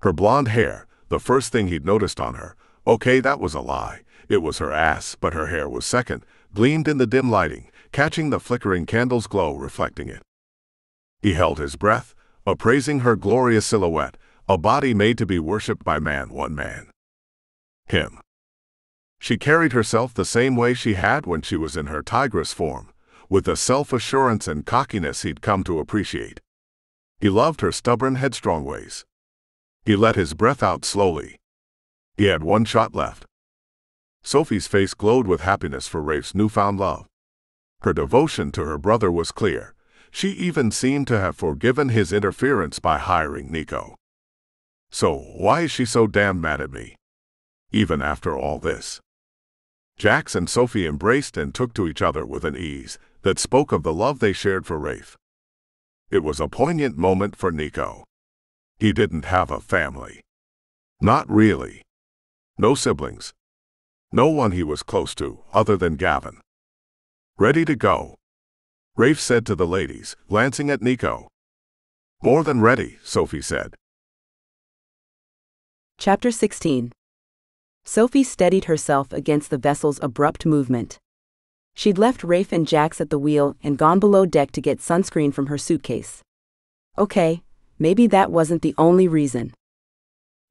Her blonde hair, the first thing he'd noticed on her, okay, that was a lie, it was her ass, but her hair was second, gleamed in the dim lighting, catching the flickering candle's glow reflecting it. He held his breath, appraising her glorious silhouette, a body made to be worshipped by man, one man. Him. She carried herself the same way she had when she was in her tigress form, with the self-assurance and cockiness he'd come to appreciate. He loved her stubborn, headstrong ways. He let his breath out slowly. He had one shot left. Sophie's face glowed with happiness for Rafe's newfound love. Her devotion to her brother was clear. She even seemed to have forgiven his interference by hiring Niko. So why is she so damn mad at me? Even after all this. Jax and Sophie embraced and took to each other with an ease that spoke of the love they shared for Rafe. It was a poignant moment for Niko. He didn't have a family. Not really. No siblings. No one he was close to, other than Gavin. Ready to go? Rafe said to the ladies, glancing at Niko. More than ready, Sophie said. Chapter sixteen. Sophie steadied herself against the vessel's abrupt movement. She'd left Rafe and Jax at the wheel and gone below deck to get sunscreen from her suitcase. Okay, maybe that wasn't the only reason.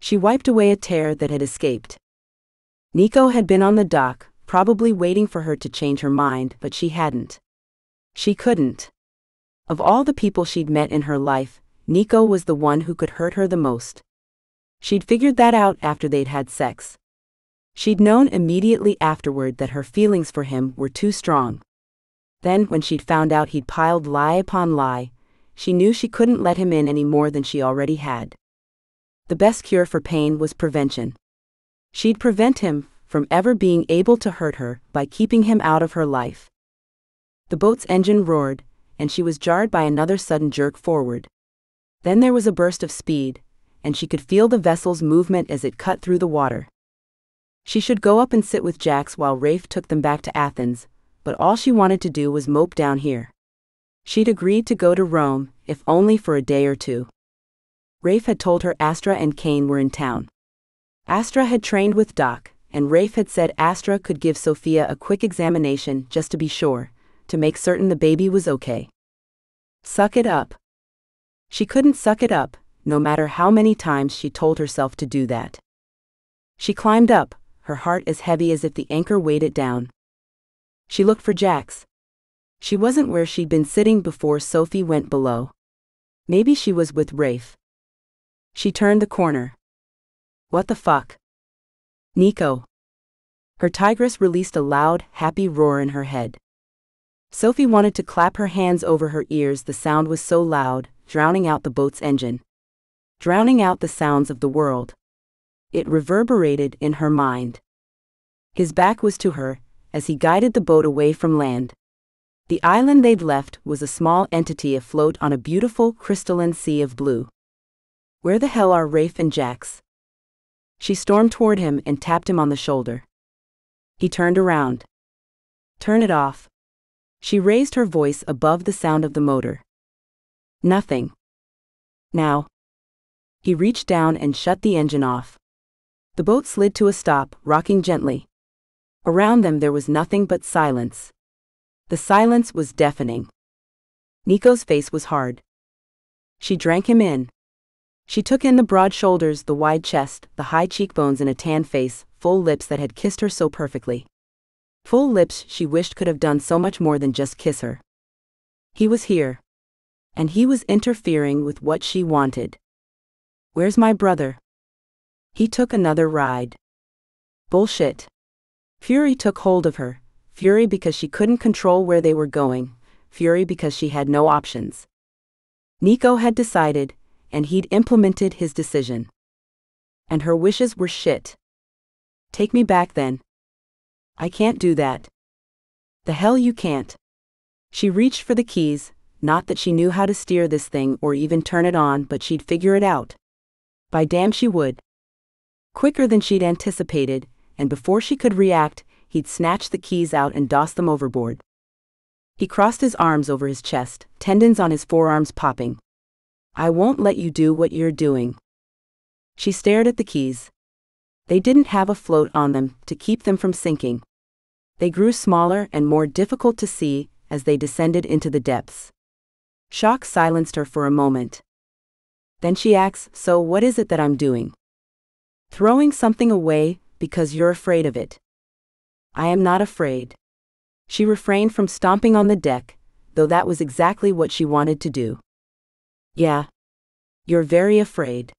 She wiped away a tear that had escaped. Niko had been on the dock, probably waiting for her to change her mind, but she hadn't. She couldn't. Of all the people she'd met in her life, Niko was the one who could hurt her the most. She'd figured that out after they'd had sex. She'd known immediately afterward that her feelings for him were too strong. Then, when she'd found out he'd piled lie upon lie, she knew she couldn't let him in any more than she already had. The best cure for pain was prevention. She'd prevent him from ever being able to hurt her by keeping him out of her life. The boat's engine roared, and she was jarred by another sudden jerk forward. Then there was a burst of speed, and she could feel the vessel's movement as it cut through the water. She should go up and sit with Jax while Rafe took them back to Athens, but all she wanted to do was mope down here. She'd agreed to go to Rome, if only for a day or two. Rafe had told her Astra and Kane were in town. Astra had trained with Doc, and Rafe had said Astra could give Sophia a quick examination just to be sure, to make certain the baby was okay. Suck it up. She couldn't suck it up, no matter how many times she told herself to do that. She climbed up, her heart as heavy as if the anchor weighed it down. She looked for Jax. She wasn't where she'd been sitting before Sophie went below. Maybe she was with Rafe. She turned the corner. What the fuck? Niko. Her tigress released a loud, happy roar in her head. Sophie wanted to clap her hands over her ears. The sound was so loud, drowning out the boat's engine. Drowning out the sounds of the world. It reverberated in her mind. His back was to her, as he guided the boat away from land. The island they'd left was a small entity afloat on a beautiful crystalline sea of blue. Where the hell are Rafe and Jax? She stormed toward him and tapped him on the shoulder. He turned around. Turn it off. She raised her voice above the sound of the motor. Nothing. Now. He reached down and shut the engine off. The boat slid to a stop, rocking gently. Around them there was nothing but silence. The silence was deafening. Niko's face was hard. She drank him in. She took in the broad shoulders, the wide chest, the high cheekbones and a tan face, full lips that had kissed her so perfectly. Full lips she wished could have done so much more than just kiss her. He was here. And he was interfering with what she wanted. Where's my brother? He took another ride. Bullshit. Fury took hold of her, fury because she couldn't control where they were going, fury because she had no options. Niko had decided, and he'd implemented his decision. And her wishes were shit. Take me back then. I can't do that. The hell you can't. She reached for the keys, not that she knew how to steer this thing or even turn it on, but she'd figure it out. By damn she would. Quicker than she'd anticipated, and before she could react, he'd snatched the keys out and dossed them overboard. He crossed his arms over his chest, tendons on his forearms popping. I won't let you do what you're doing. She stared at the keys. They didn't have a float on them to keep them from sinking. They grew smaller and more difficult to see as they descended into the depths. Shock silenced her for a moment. Then she asks, so what is it that I'm doing? Throwing something away because you're afraid of it. I am not afraid. She refrained from stomping on the deck, though that was exactly what she wanted to do. Yeah. You're very afraid.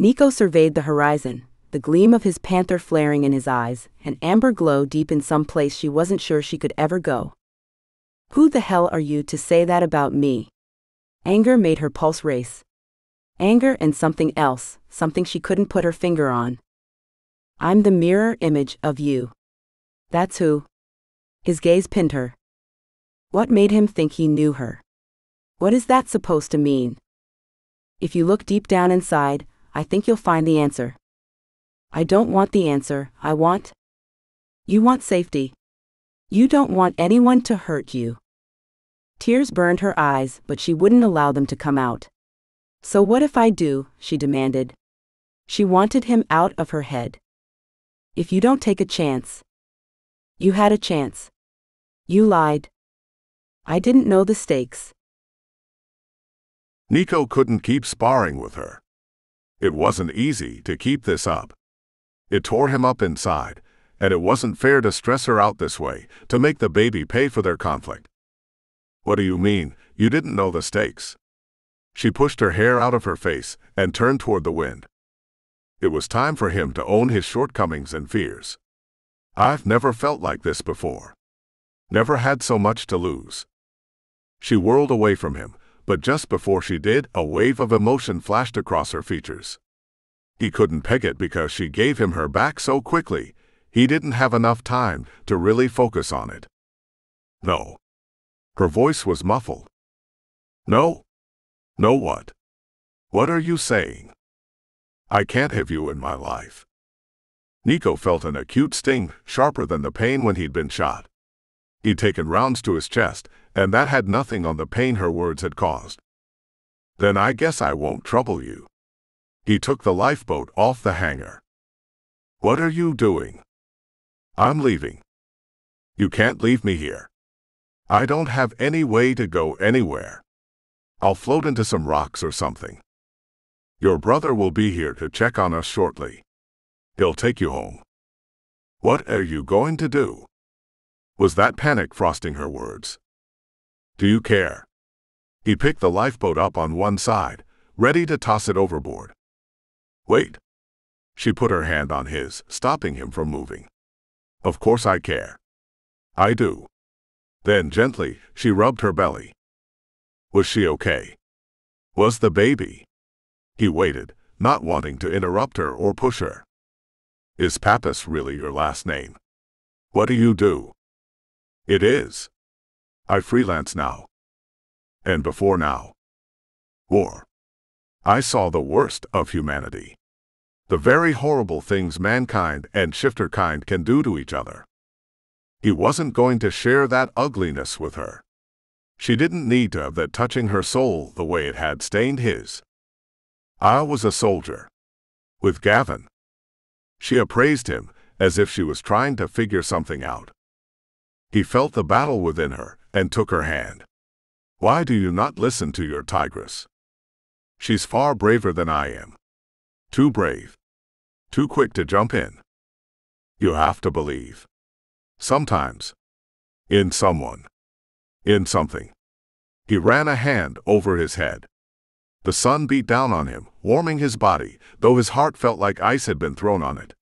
Niko surveyed the horizon, the gleam of his panther flaring in his eyes, an amber glow deep in some place she wasn't sure she could ever go. Who the hell are you to say that about me? Anger made her pulse race. Anger and something else, something she couldn't put her finger on. I'm the mirror image of you. That's who. His gaze pinned her. What made him think he knew her? What is that supposed to mean? If you look deep down inside, I think you'll find the answer. I don't want the answer, I want. You want safety. You don't want anyone to hurt you. Tears burned her eyes, but she wouldn't allow them to come out. So what if I do? She demanded. She wanted him out of her head. If you don't take a chance. You had a chance. You lied. I didn't know the stakes. Niko couldn't keep sparring with her. It wasn't easy to keep this up. It tore him up inside, and it wasn't fair to stress her out this way, to make the baby pay for their conflict. What do you mean, you didn't know the stakes? She pushed her hair out of her face and turned toward the wind. It was time for him to own his shortcomings and fears. I've never felt like this before. Never had so much to lose. She whirled away from him, but just before she did, a wave of emotion flashed across her features. He couldn't peg it because she gave him her back so quickly, he didn't have enough time to really focus on it. No. Her voice was muffled. No. No what? What are you saying? I can't have you in my life. Niko felt an acute sting, sharper than the pain when he'd been shot. He'd taken rounds to his chest, and that had nothing on the pain her words had caused. Then I guess I won't trouble you. He took the lifeboat off the hangar. What are you doing? I'm leaving. You can't leave me here. I don't have any way to go anywhere. I'll float into some rocks or something. Your brother will be here to check on us shortly. He'll take you home. What are you going to do? Was that panic frosting her words? Do you care? He picked the lifeboat up on one side, ready to toss it overboard. Wait. She put her hand on his, stopping him from moving. Of course I care. I do. Then gently, she rubbed her belly. Was she okay? Was the baby? He waited, not wanting to interrupt her or push her. Is Pappas really your last name? What do you do? It is. I freelance now. And before now. War. I saw the worst of humanity. The very horrible things mankind and shifterkind can do to each other. He wasn't going to share that ugliness with her. She didn't need to have that touching her soul the way it had stained his. I was a soldier. With Gavin. She appraised him, as if she was trying to figure something out. He felt the battle within her, and took her hand. Why do you not listen to your tigress? She's far braver than I am. Too brave. Too quick to jump in. You have to believe. Sometimes. In someone. In something. He ran a hand over his head. The sun beat down on him, warming his body, though his heart felt like ice had been thrown on it.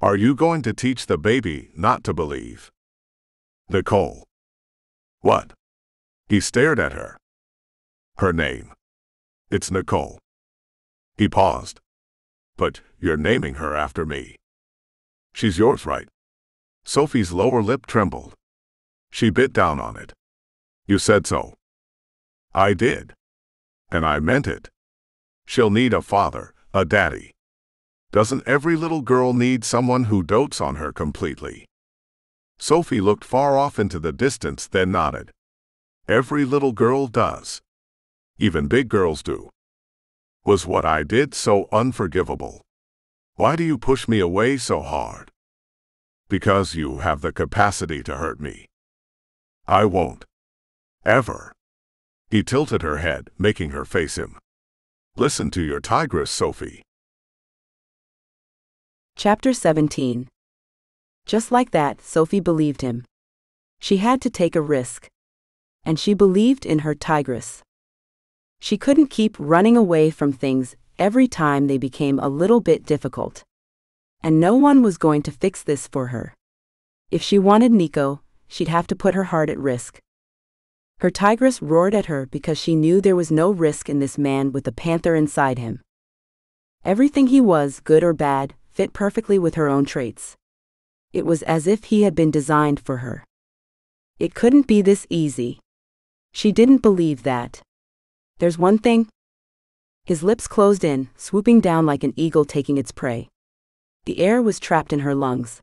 Are you going to teach the baby not to believe? Nicole. What? He stared at her. Her name. It's Nicole. He paused. But you're naming her after me. She's yours, right? Sophie's lower lip trembled. She bit down on it. You said so. I did. And I meant it. She'll need a father, a daddy. Doesn't every little girl need someone who dotes on her completely? Sophie looked far off into the distance, then nodded. Every little girl does. Even big girls do. Was what I did so unforgivable? Why do you push me away so hard? Because you have the capacity to hurt me. I won't. Ever. He tilted her head, making her face him. Listen to your tigress, Sophie. Chapter seventeen. Just like that, Sophie believed him. She had to take a risk. And she believed in her tigress. She couldn't keep running away from things every time they became a little bit difficult. And no one was going to fix this for her. If she wanted Niko, she'd have to put her heart at risk. Her tigress roared at her because she knew there was no risk in this man with a panther inside him. Everything he was, good or bad, fit perfectly with her own traits. It was as if he had been designed for her. It couldn't be this easy. She didn't believe that. There's one thing. His lips closed in, swooping down like an eagle taking its prey. The air was trapped in her lungs.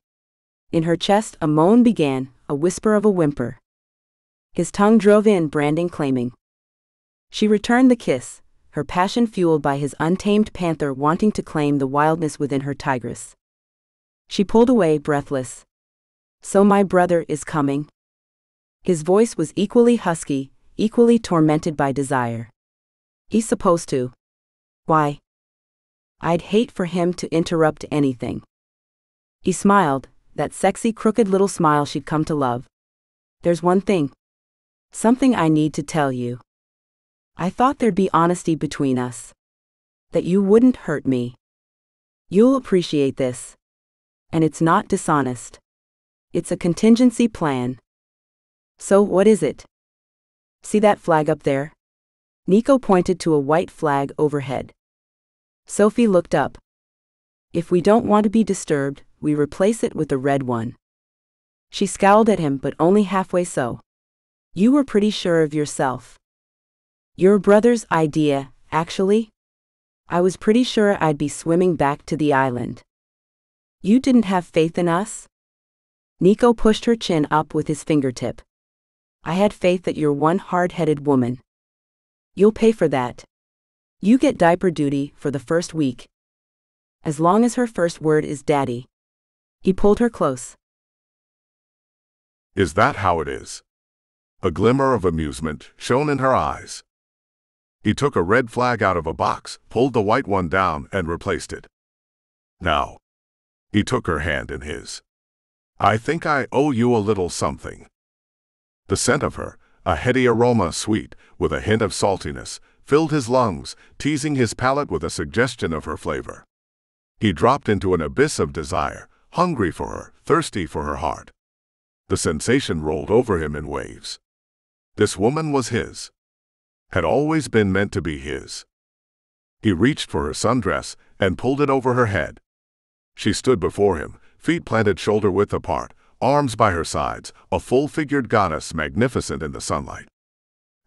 In her chest, a moan began, a whisper of a whimper. His tongue drove in, branding, claiming. She returned the kiss, her passion fueled by his untamed panther wanting to claim the wildness within her tigress. She pulled away, breathless. So my brother is coming. His voice was equally husky, equally tormented by desire. He's supposed to. Why? I'd hate for him to interrupt anything. He smiled, that sexy, crooked little smile she'd come to love. There's one thing. Something I need to tell you. I thought there'd be honesty between us. That you wouldn't hurt me. You'll appreciate this. And it's not dishonest. It's a contingency plan. So what is it? See that flag up there? Niko pointed to a white flag overhead. Sophie looked up. If we don't want to be disturbed, we replace it with a red one. She scowled at him, but only halfway so. You were pretty sure of yourself. Your brother's idea, actually? I was pretty sure I'd be swimming back to the island. You didn't have faith in us? Niko pushed her chin up with his fingertip. I had faith that you're one hard-headed woman. You'll pay for that. You get diaper duty for the first week. As long as her first word is daddy. He pulled her close. Is that how it is? A glimmer of amusement shone in her eyes. He took a red flag out of a box, pulled the white one down, and replaced it. Now. He took her hand in his. I think I owe you a little something. The scent of her, a heady aroma sweet, with a hint of saltiness, filled his lungs, teasing his palate with a suggestion of her flavor. He dropped into an abyss of desire, hungry for her, thirsty for her heart. The sensation rolled over him in waves. This woman was his. Had always been meant to be his. He reached for her sundress and pulled it over her head. She stood before him, feet planted shoulder-width apart, arms by her sides, a full-figured goddess magnificent in the sunlight.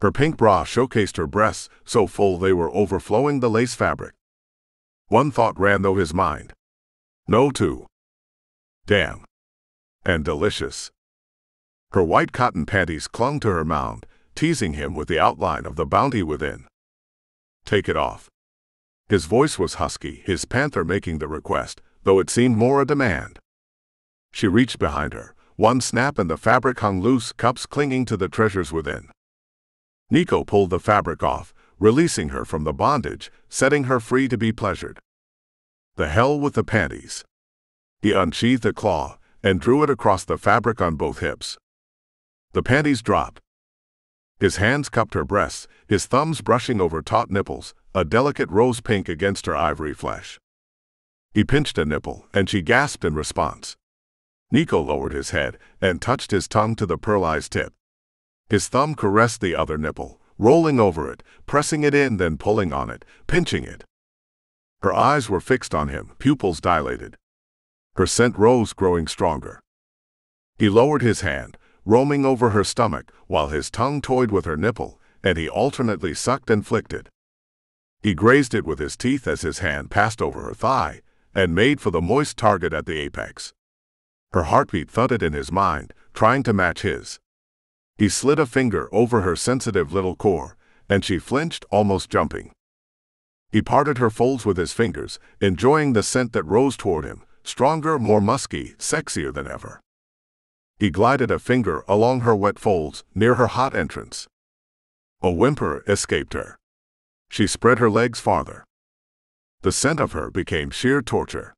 Her pink bra showcased her breasts, so full they were overflowing the lace fabric. One thought ran through his mind. No too. Damn. And delicious. Her white cotton panties clung to her mound, teasing him with the outline of the bounty within. Take it off. His voice was husky, his panther making the request, though it seemed more a demand. She reached behind her, one snap and the fabric hung loose, cups clinging to the treasures within. Niko pulled the fabric off, releasing her from the bondage, setting her free to be pleasured. The hell with the panties. He unsheathed a claw and drew it across the fabric on both hips. The panties dropped. His hands cupped her breasts, his thumbs brushing over taut nipples, a delicate rose pink against her ivory flesh. He pinched a nipple, and she gasped in response. Niko lowered his head and touched his tongue to the pearlized tip. His thumb caressed the other nipple, rolling over it, pressing it in, then pulling on it, pinching it. Her eyes were fixed on him, pupils dilated. Her scent rose, growing stronger. He lowered his hand, roaming over her stomach, while his tongue toyed with her nipple, and he alternately sucked and flicked it. He grazed it with his teeth as his hand passed over her thigh, and made for the moist target at the apex. Her heartbeat thudded in his mind, trying to match his. He slid a finger over her sensitive little core, and she flinched, almost jumping. He parted her folds with his fingers, enjoying the scent that rose toward him, stronger, more musky, sexier than ever. He glided a finger along her wet folds, near her hot entrance. A whimper escaped her. She spread her legs farther. The scent of her became sheer torture.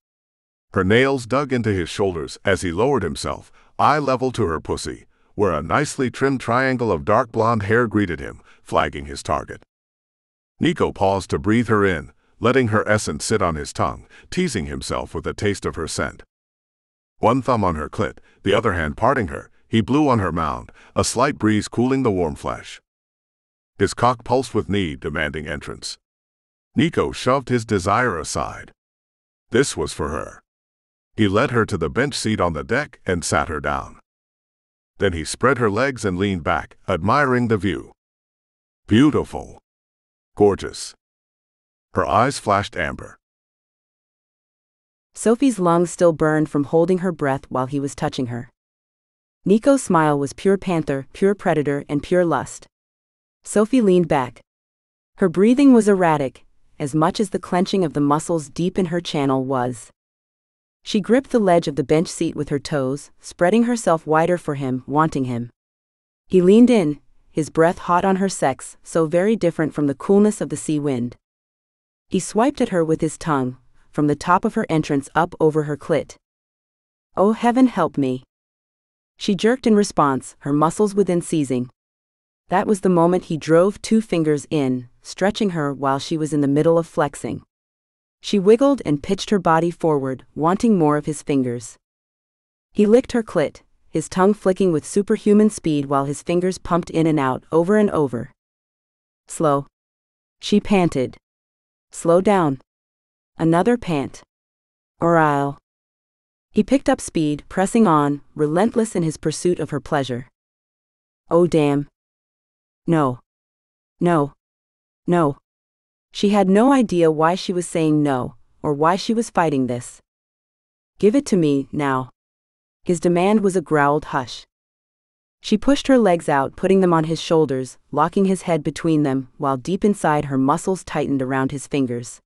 Her nails dug into his shoulders as he lowered himself, eye level to her pussy, where a nicely trimmed triangle of dark blonde hair greeted him, flagging his target. Niko paused to breathe her in, letting her essence sit on his tongue, teasing himself with a taste of her scent. One thumb on her clit, the other hand parting her, he blew on her mound, a slight breeze cooling the warm flesh. His cock pulsed with need, demanding entrance. Niko shoved his desire aside. This was for her. He led her to the bench seat on the deck and sat her down. Then he spread her legs and leaned back, admiring the view. Beautiful. Gorgeous. Her eyes flashed amber. Sophie's lungs still burned from holding her breath while he was touching her. Niko's smile was pure panther, pure predator, and pure lust. Sophie leaned back. Her breathing was erratic, as much as the clenching of the muscles deep in her channel was. She gripped the ledge of the bench seat with her toes, spreading herself wider for him, wanting him. He leaned in, his breath hot on her sex, so very different from the coolness of the sea wind. He swiped at her with his tongue, from the top of her entrance up over her clit. Oh, heaven help me. She jerked in response, her muscles within seizing. That was the moment he drove two fingers in, stretching her while she was in the middle of flexing. She wiggled and pitched her body forward, wanting more of his fingers. He licked her clit, his tongue flicking with superhuman speed while his fingers pumped in and out, over and over. Slow. she panted. Slow down. Another pant. Or I'll. He picked up speed, pressing on, relentless in his pursuit of her pleasure. Oh damn. No. No. No. She had no idea why she was saying no, or why she was fighting this. Give it to me, now. His demand was a growled hush. She pushed her legs out, putting them on his shoulders, locking his head between them, while deep inside her muscles tightened around his fingers.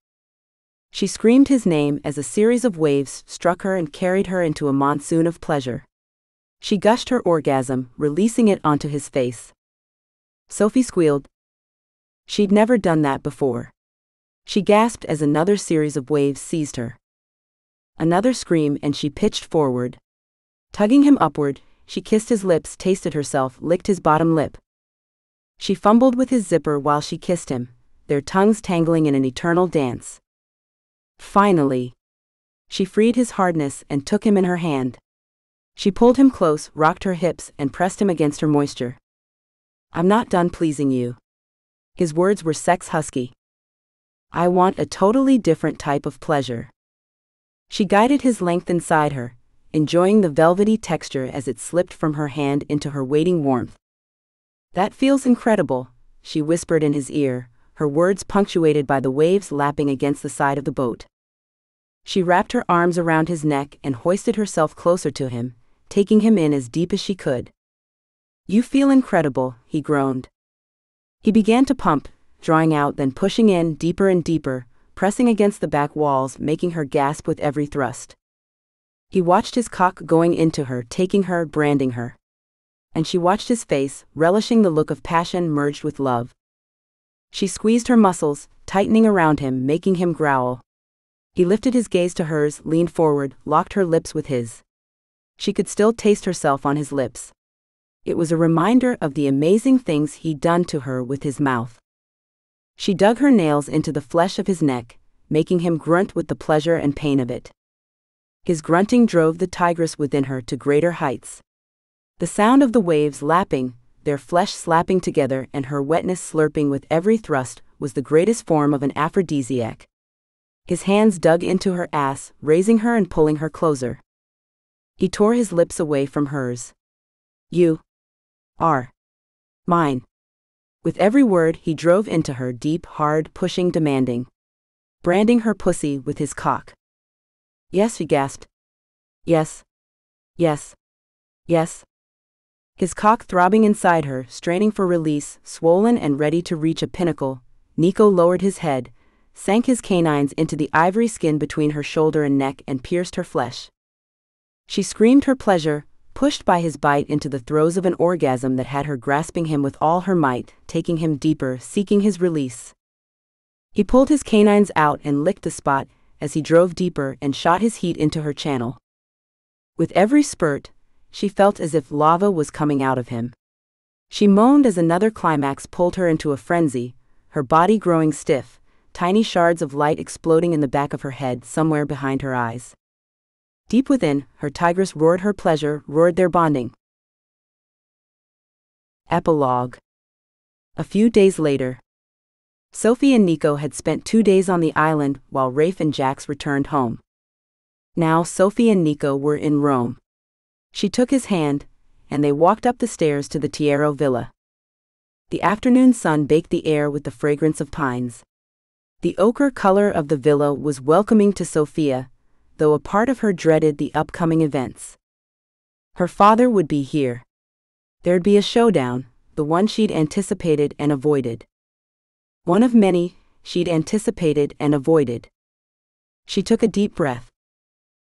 She screamed his name as a series of waves struck her and carried her into a monsoon of pleasure. She gushed her orgasm, releasing it onto his face. Sophie squealed. She'd never done that before. She gasped as another series of waves seized her. Another scream and she pitched forward. Tugging him upward, she kissed his lips, tasted herself, licked his bottom lip. She fumbled with his zipper while she kissed him, their tongues tangling in an eternal dance. Finally, she freed his hardness and took him in her hand. She pulled him close, rocked her hips, and pressed him against her moisture. I'm not done pleasing you. His words were sex husky. I want a totally different type of pleasure. She guided his length inside her, enjoying the velvety texture as it slipped from her hand into her waiting warmth. That feels incredible, she whispered in his ear, her words punctuated by the waves lapping against the side of the boat. She wrapped her arms around his neck and hoisted herself closer to him, taking him in as deep as she could. You feel incredible, he groaned. He began to pump, drawing out then pushing in deeper and deeper, pressing against the back walls, making her gasp with every thrust. He watched his cock going into her, taking her, branding her. And she watched his face, relishing the look of passion merged with love. She squeezed her muscles, tightening around him, making him growl. He lifted his gaze to hers, leaned forward, locked her lips with his. She could still taste herself on his lips. It was a reminder of the amazing things he'd done to her with his mouth. She dug her nails into the flesh of his neck, making him grunt with the pleasure and pain of it. His grunting drove the tigress within her to greater heights. The sound of the waves lapping, their flesh slapping together and her wetness slurping with every thrust, was the greatest form of an aphrodisiac. His hands dug into her ass, raising her and pulling her closer. He tore his lips away from hers. You are mine. With every word, he drove into her, deep, hard, pushing, demanding. Branding her pussy with his cock. Yes, she gasped. Yes. Yes. Yes. His cock throbbing inside her, straining for release, swollen and ready to reach a pinnacle, Niko lowered his head, sank his canines into the ivory skin between her shoulder and neck and pierced her flesh. She screamed her pleasure, pushed by his bite into the throes of an orgasm that had her grasping him with all her might, taking him deeper, seeking his release. He pulled his canines out and licked the spot as he drove deeper and shot his heat into her channel. With every spurt, she felt as if lava was coming out of him. She moaned as another climax pulled her into a frenzy, her body growing stiff, tiny shards of light exploding in the back of her head somewhere behind her eyes. Deep within, her tigress roared her pleasure, roared their bonding. Epilogue. A few days later, Sophie and Niko had spent two days on the island while Rafe and Jax returned home. Now Sophie and Niko were in Rome. She took his hand, and they walked up the stairs to the Tierno villa. The afternoon sun baked the air with the fragrance of pines. The ochre color of the villa was welcoming to Sophia, though a part of her dreaded the upcoming events. Her father would be here. There'd be a showdown, the one she'd anticipated and avoided. One of many she'd anticipated and avoided. She took a deep breath.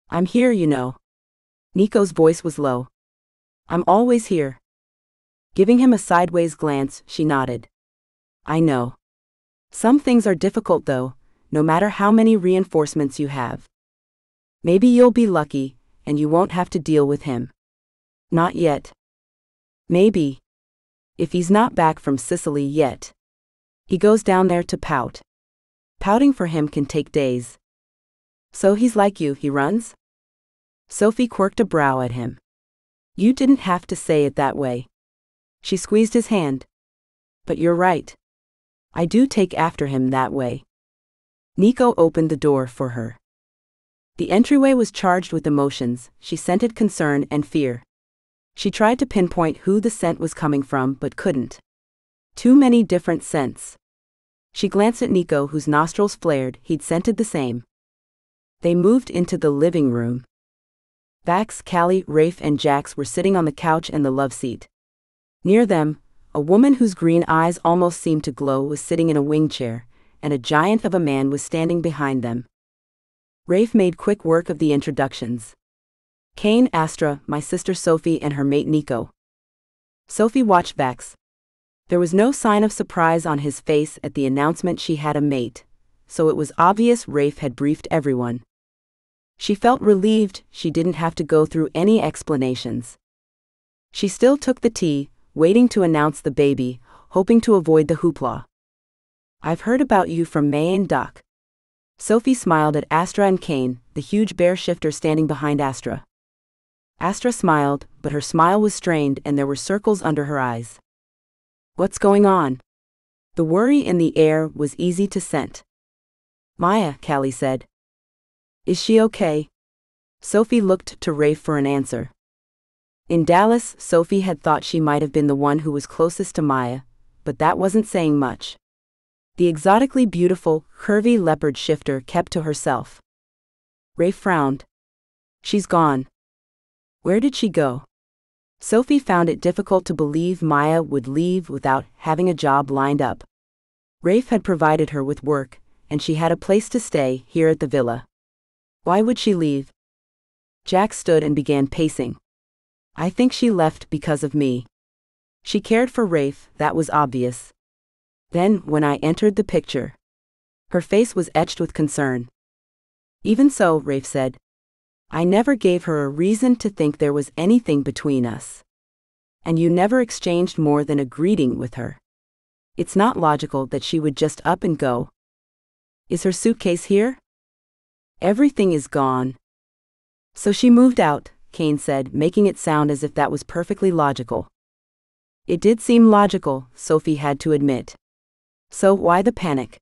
I'm here, you know. Niko's voice was low. I'm always here. Giving him a sideways glance, she nodded. I know. Some things are difficult though, no matter how many reinforcements you have. Maybe you'll be lucky, and you won't have to deal with him. Not yet. Maybe. If he's not back from Sicily yet. He goes down there to pout. Pouting for him can take days. So he's like you, he runs? Sophie quirked a brow at him. You didn't have to say it that way. She squeezed his hand. But you're right. I do take after him that way." Niko opened the door for her. The entryway was charged with emotions. She scented concern and fear. She tried to pinpoint who the scent was coming from but couldn't. Too many different scents. She glanced at Niko, whose nostrils flared. He'd scented the same. They moved into the living room. Bax, Callie, Rafe and Jax were sitting on the couch and the love seat. Near them, a woman whose green eyes almost seemed to glow was sitting in a wing chair, and a giant of a man was standing behind them. Rafe made quick work of the introductions. Kane, Astra, my sister Sophie and her mate Niko. Sophie watched Vax. There was no sign of surprise on his face at the announcement she had a mate, so it was obvious Rafe had briefed everyone. She felt relieved she didn't have to go through any explanations. She still took the tea, waiting to announce the baby, hoping to avoid the hoopla. "I've heard about you from May and Doc." Sophie smiled at Astra and Kane, the huge bear shifter standing behind Astra. Astra smiled, but her smile was strained and there were circles under her eyes. "What's going on?" The worry in the air was easy to scent. "Maya," Callie said. "Is she okay?" Sophie looked to Rafe for an answer. In Dallas, Sophie had thought she might have been the one who was closest to Maya, but that wasn't saying much. The exotically beautiful, curvy leopard shifter kept to herself. Rafe frowned. "She's gone." "Where did she go?" Sophie found it difficult to believe Maya would leave without having a job lined up. Rafe had provided her with work, and she had a place to stay here at the villa. Why would she leave? Jack stood and began pacing. "I think she left because of me. She cared for Rafe, that was obvious. Then, when I entered the picture, her face was etched with concern." "Even so," Rafe said, "I never gave her a reason to think there was anything between us. And you never exchanged more than a greeting with her. It's not logical that she would just up and go." "Is her suitcase here?" "Everything is gone." "So she moved out," Kane said, making it sound as if that was perfectly logical. It did seem logical, Sophie had to admit. So why the panic?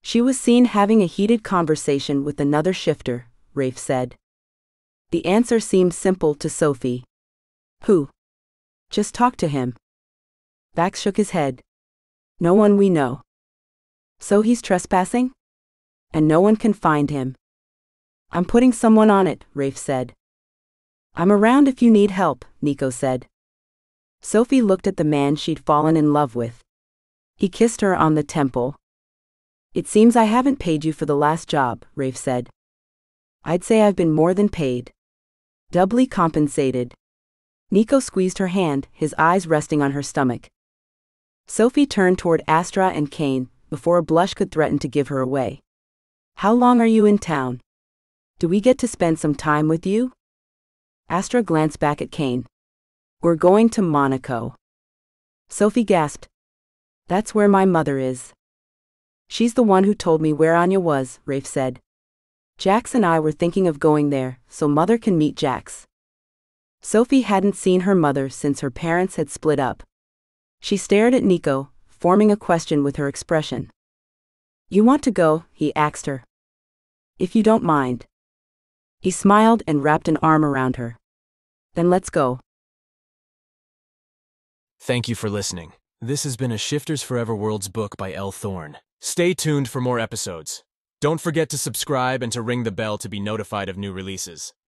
"She was seen having a heated conversation with another shifter," Rafe said. The answer seemed simple to Sophie. "Who?" "Just talk to him." Bax shook his head. "No one we know." "So he's trespassing? And no one can find him." "I'm putting someone on it," Rafe said. "I'm around if you need help," Niko said. Sophie looked at the man she'd fallen in love with. He kissed her on the temple. "It seems I haven't paid you for the last job," Rafe said. "I'd say I've been more than paid. Doubly compensated." Niko squeezed her hand, his eyes resting on her stomach. Sophie turned toward Astra and Kane, before a blush could threaten to give her away. "How long are you in town? Do we get to spend some time with you?" Astra glanced back at Kane. "We're going to Monaco." Sophie gasped. "That's where my mother is." "She's the one who told me where Anya was," Rafe said. "Jax and I were thinking of going there, so mother can meet Jax." Sophie hadn't seen her mother since her parents had split up. She stared at Niko, forming a question with her expression. "You want to go?" he asked her. "If you don't mind." He smiled and wrapped an arm around her. "Then let's go." Thank you for listening. This has been a Shifters Forever Worlds book by Elle Thorne. Stay tuned for more episodes. Don't forget to subscribe and to ring the bell to be notified of new releases.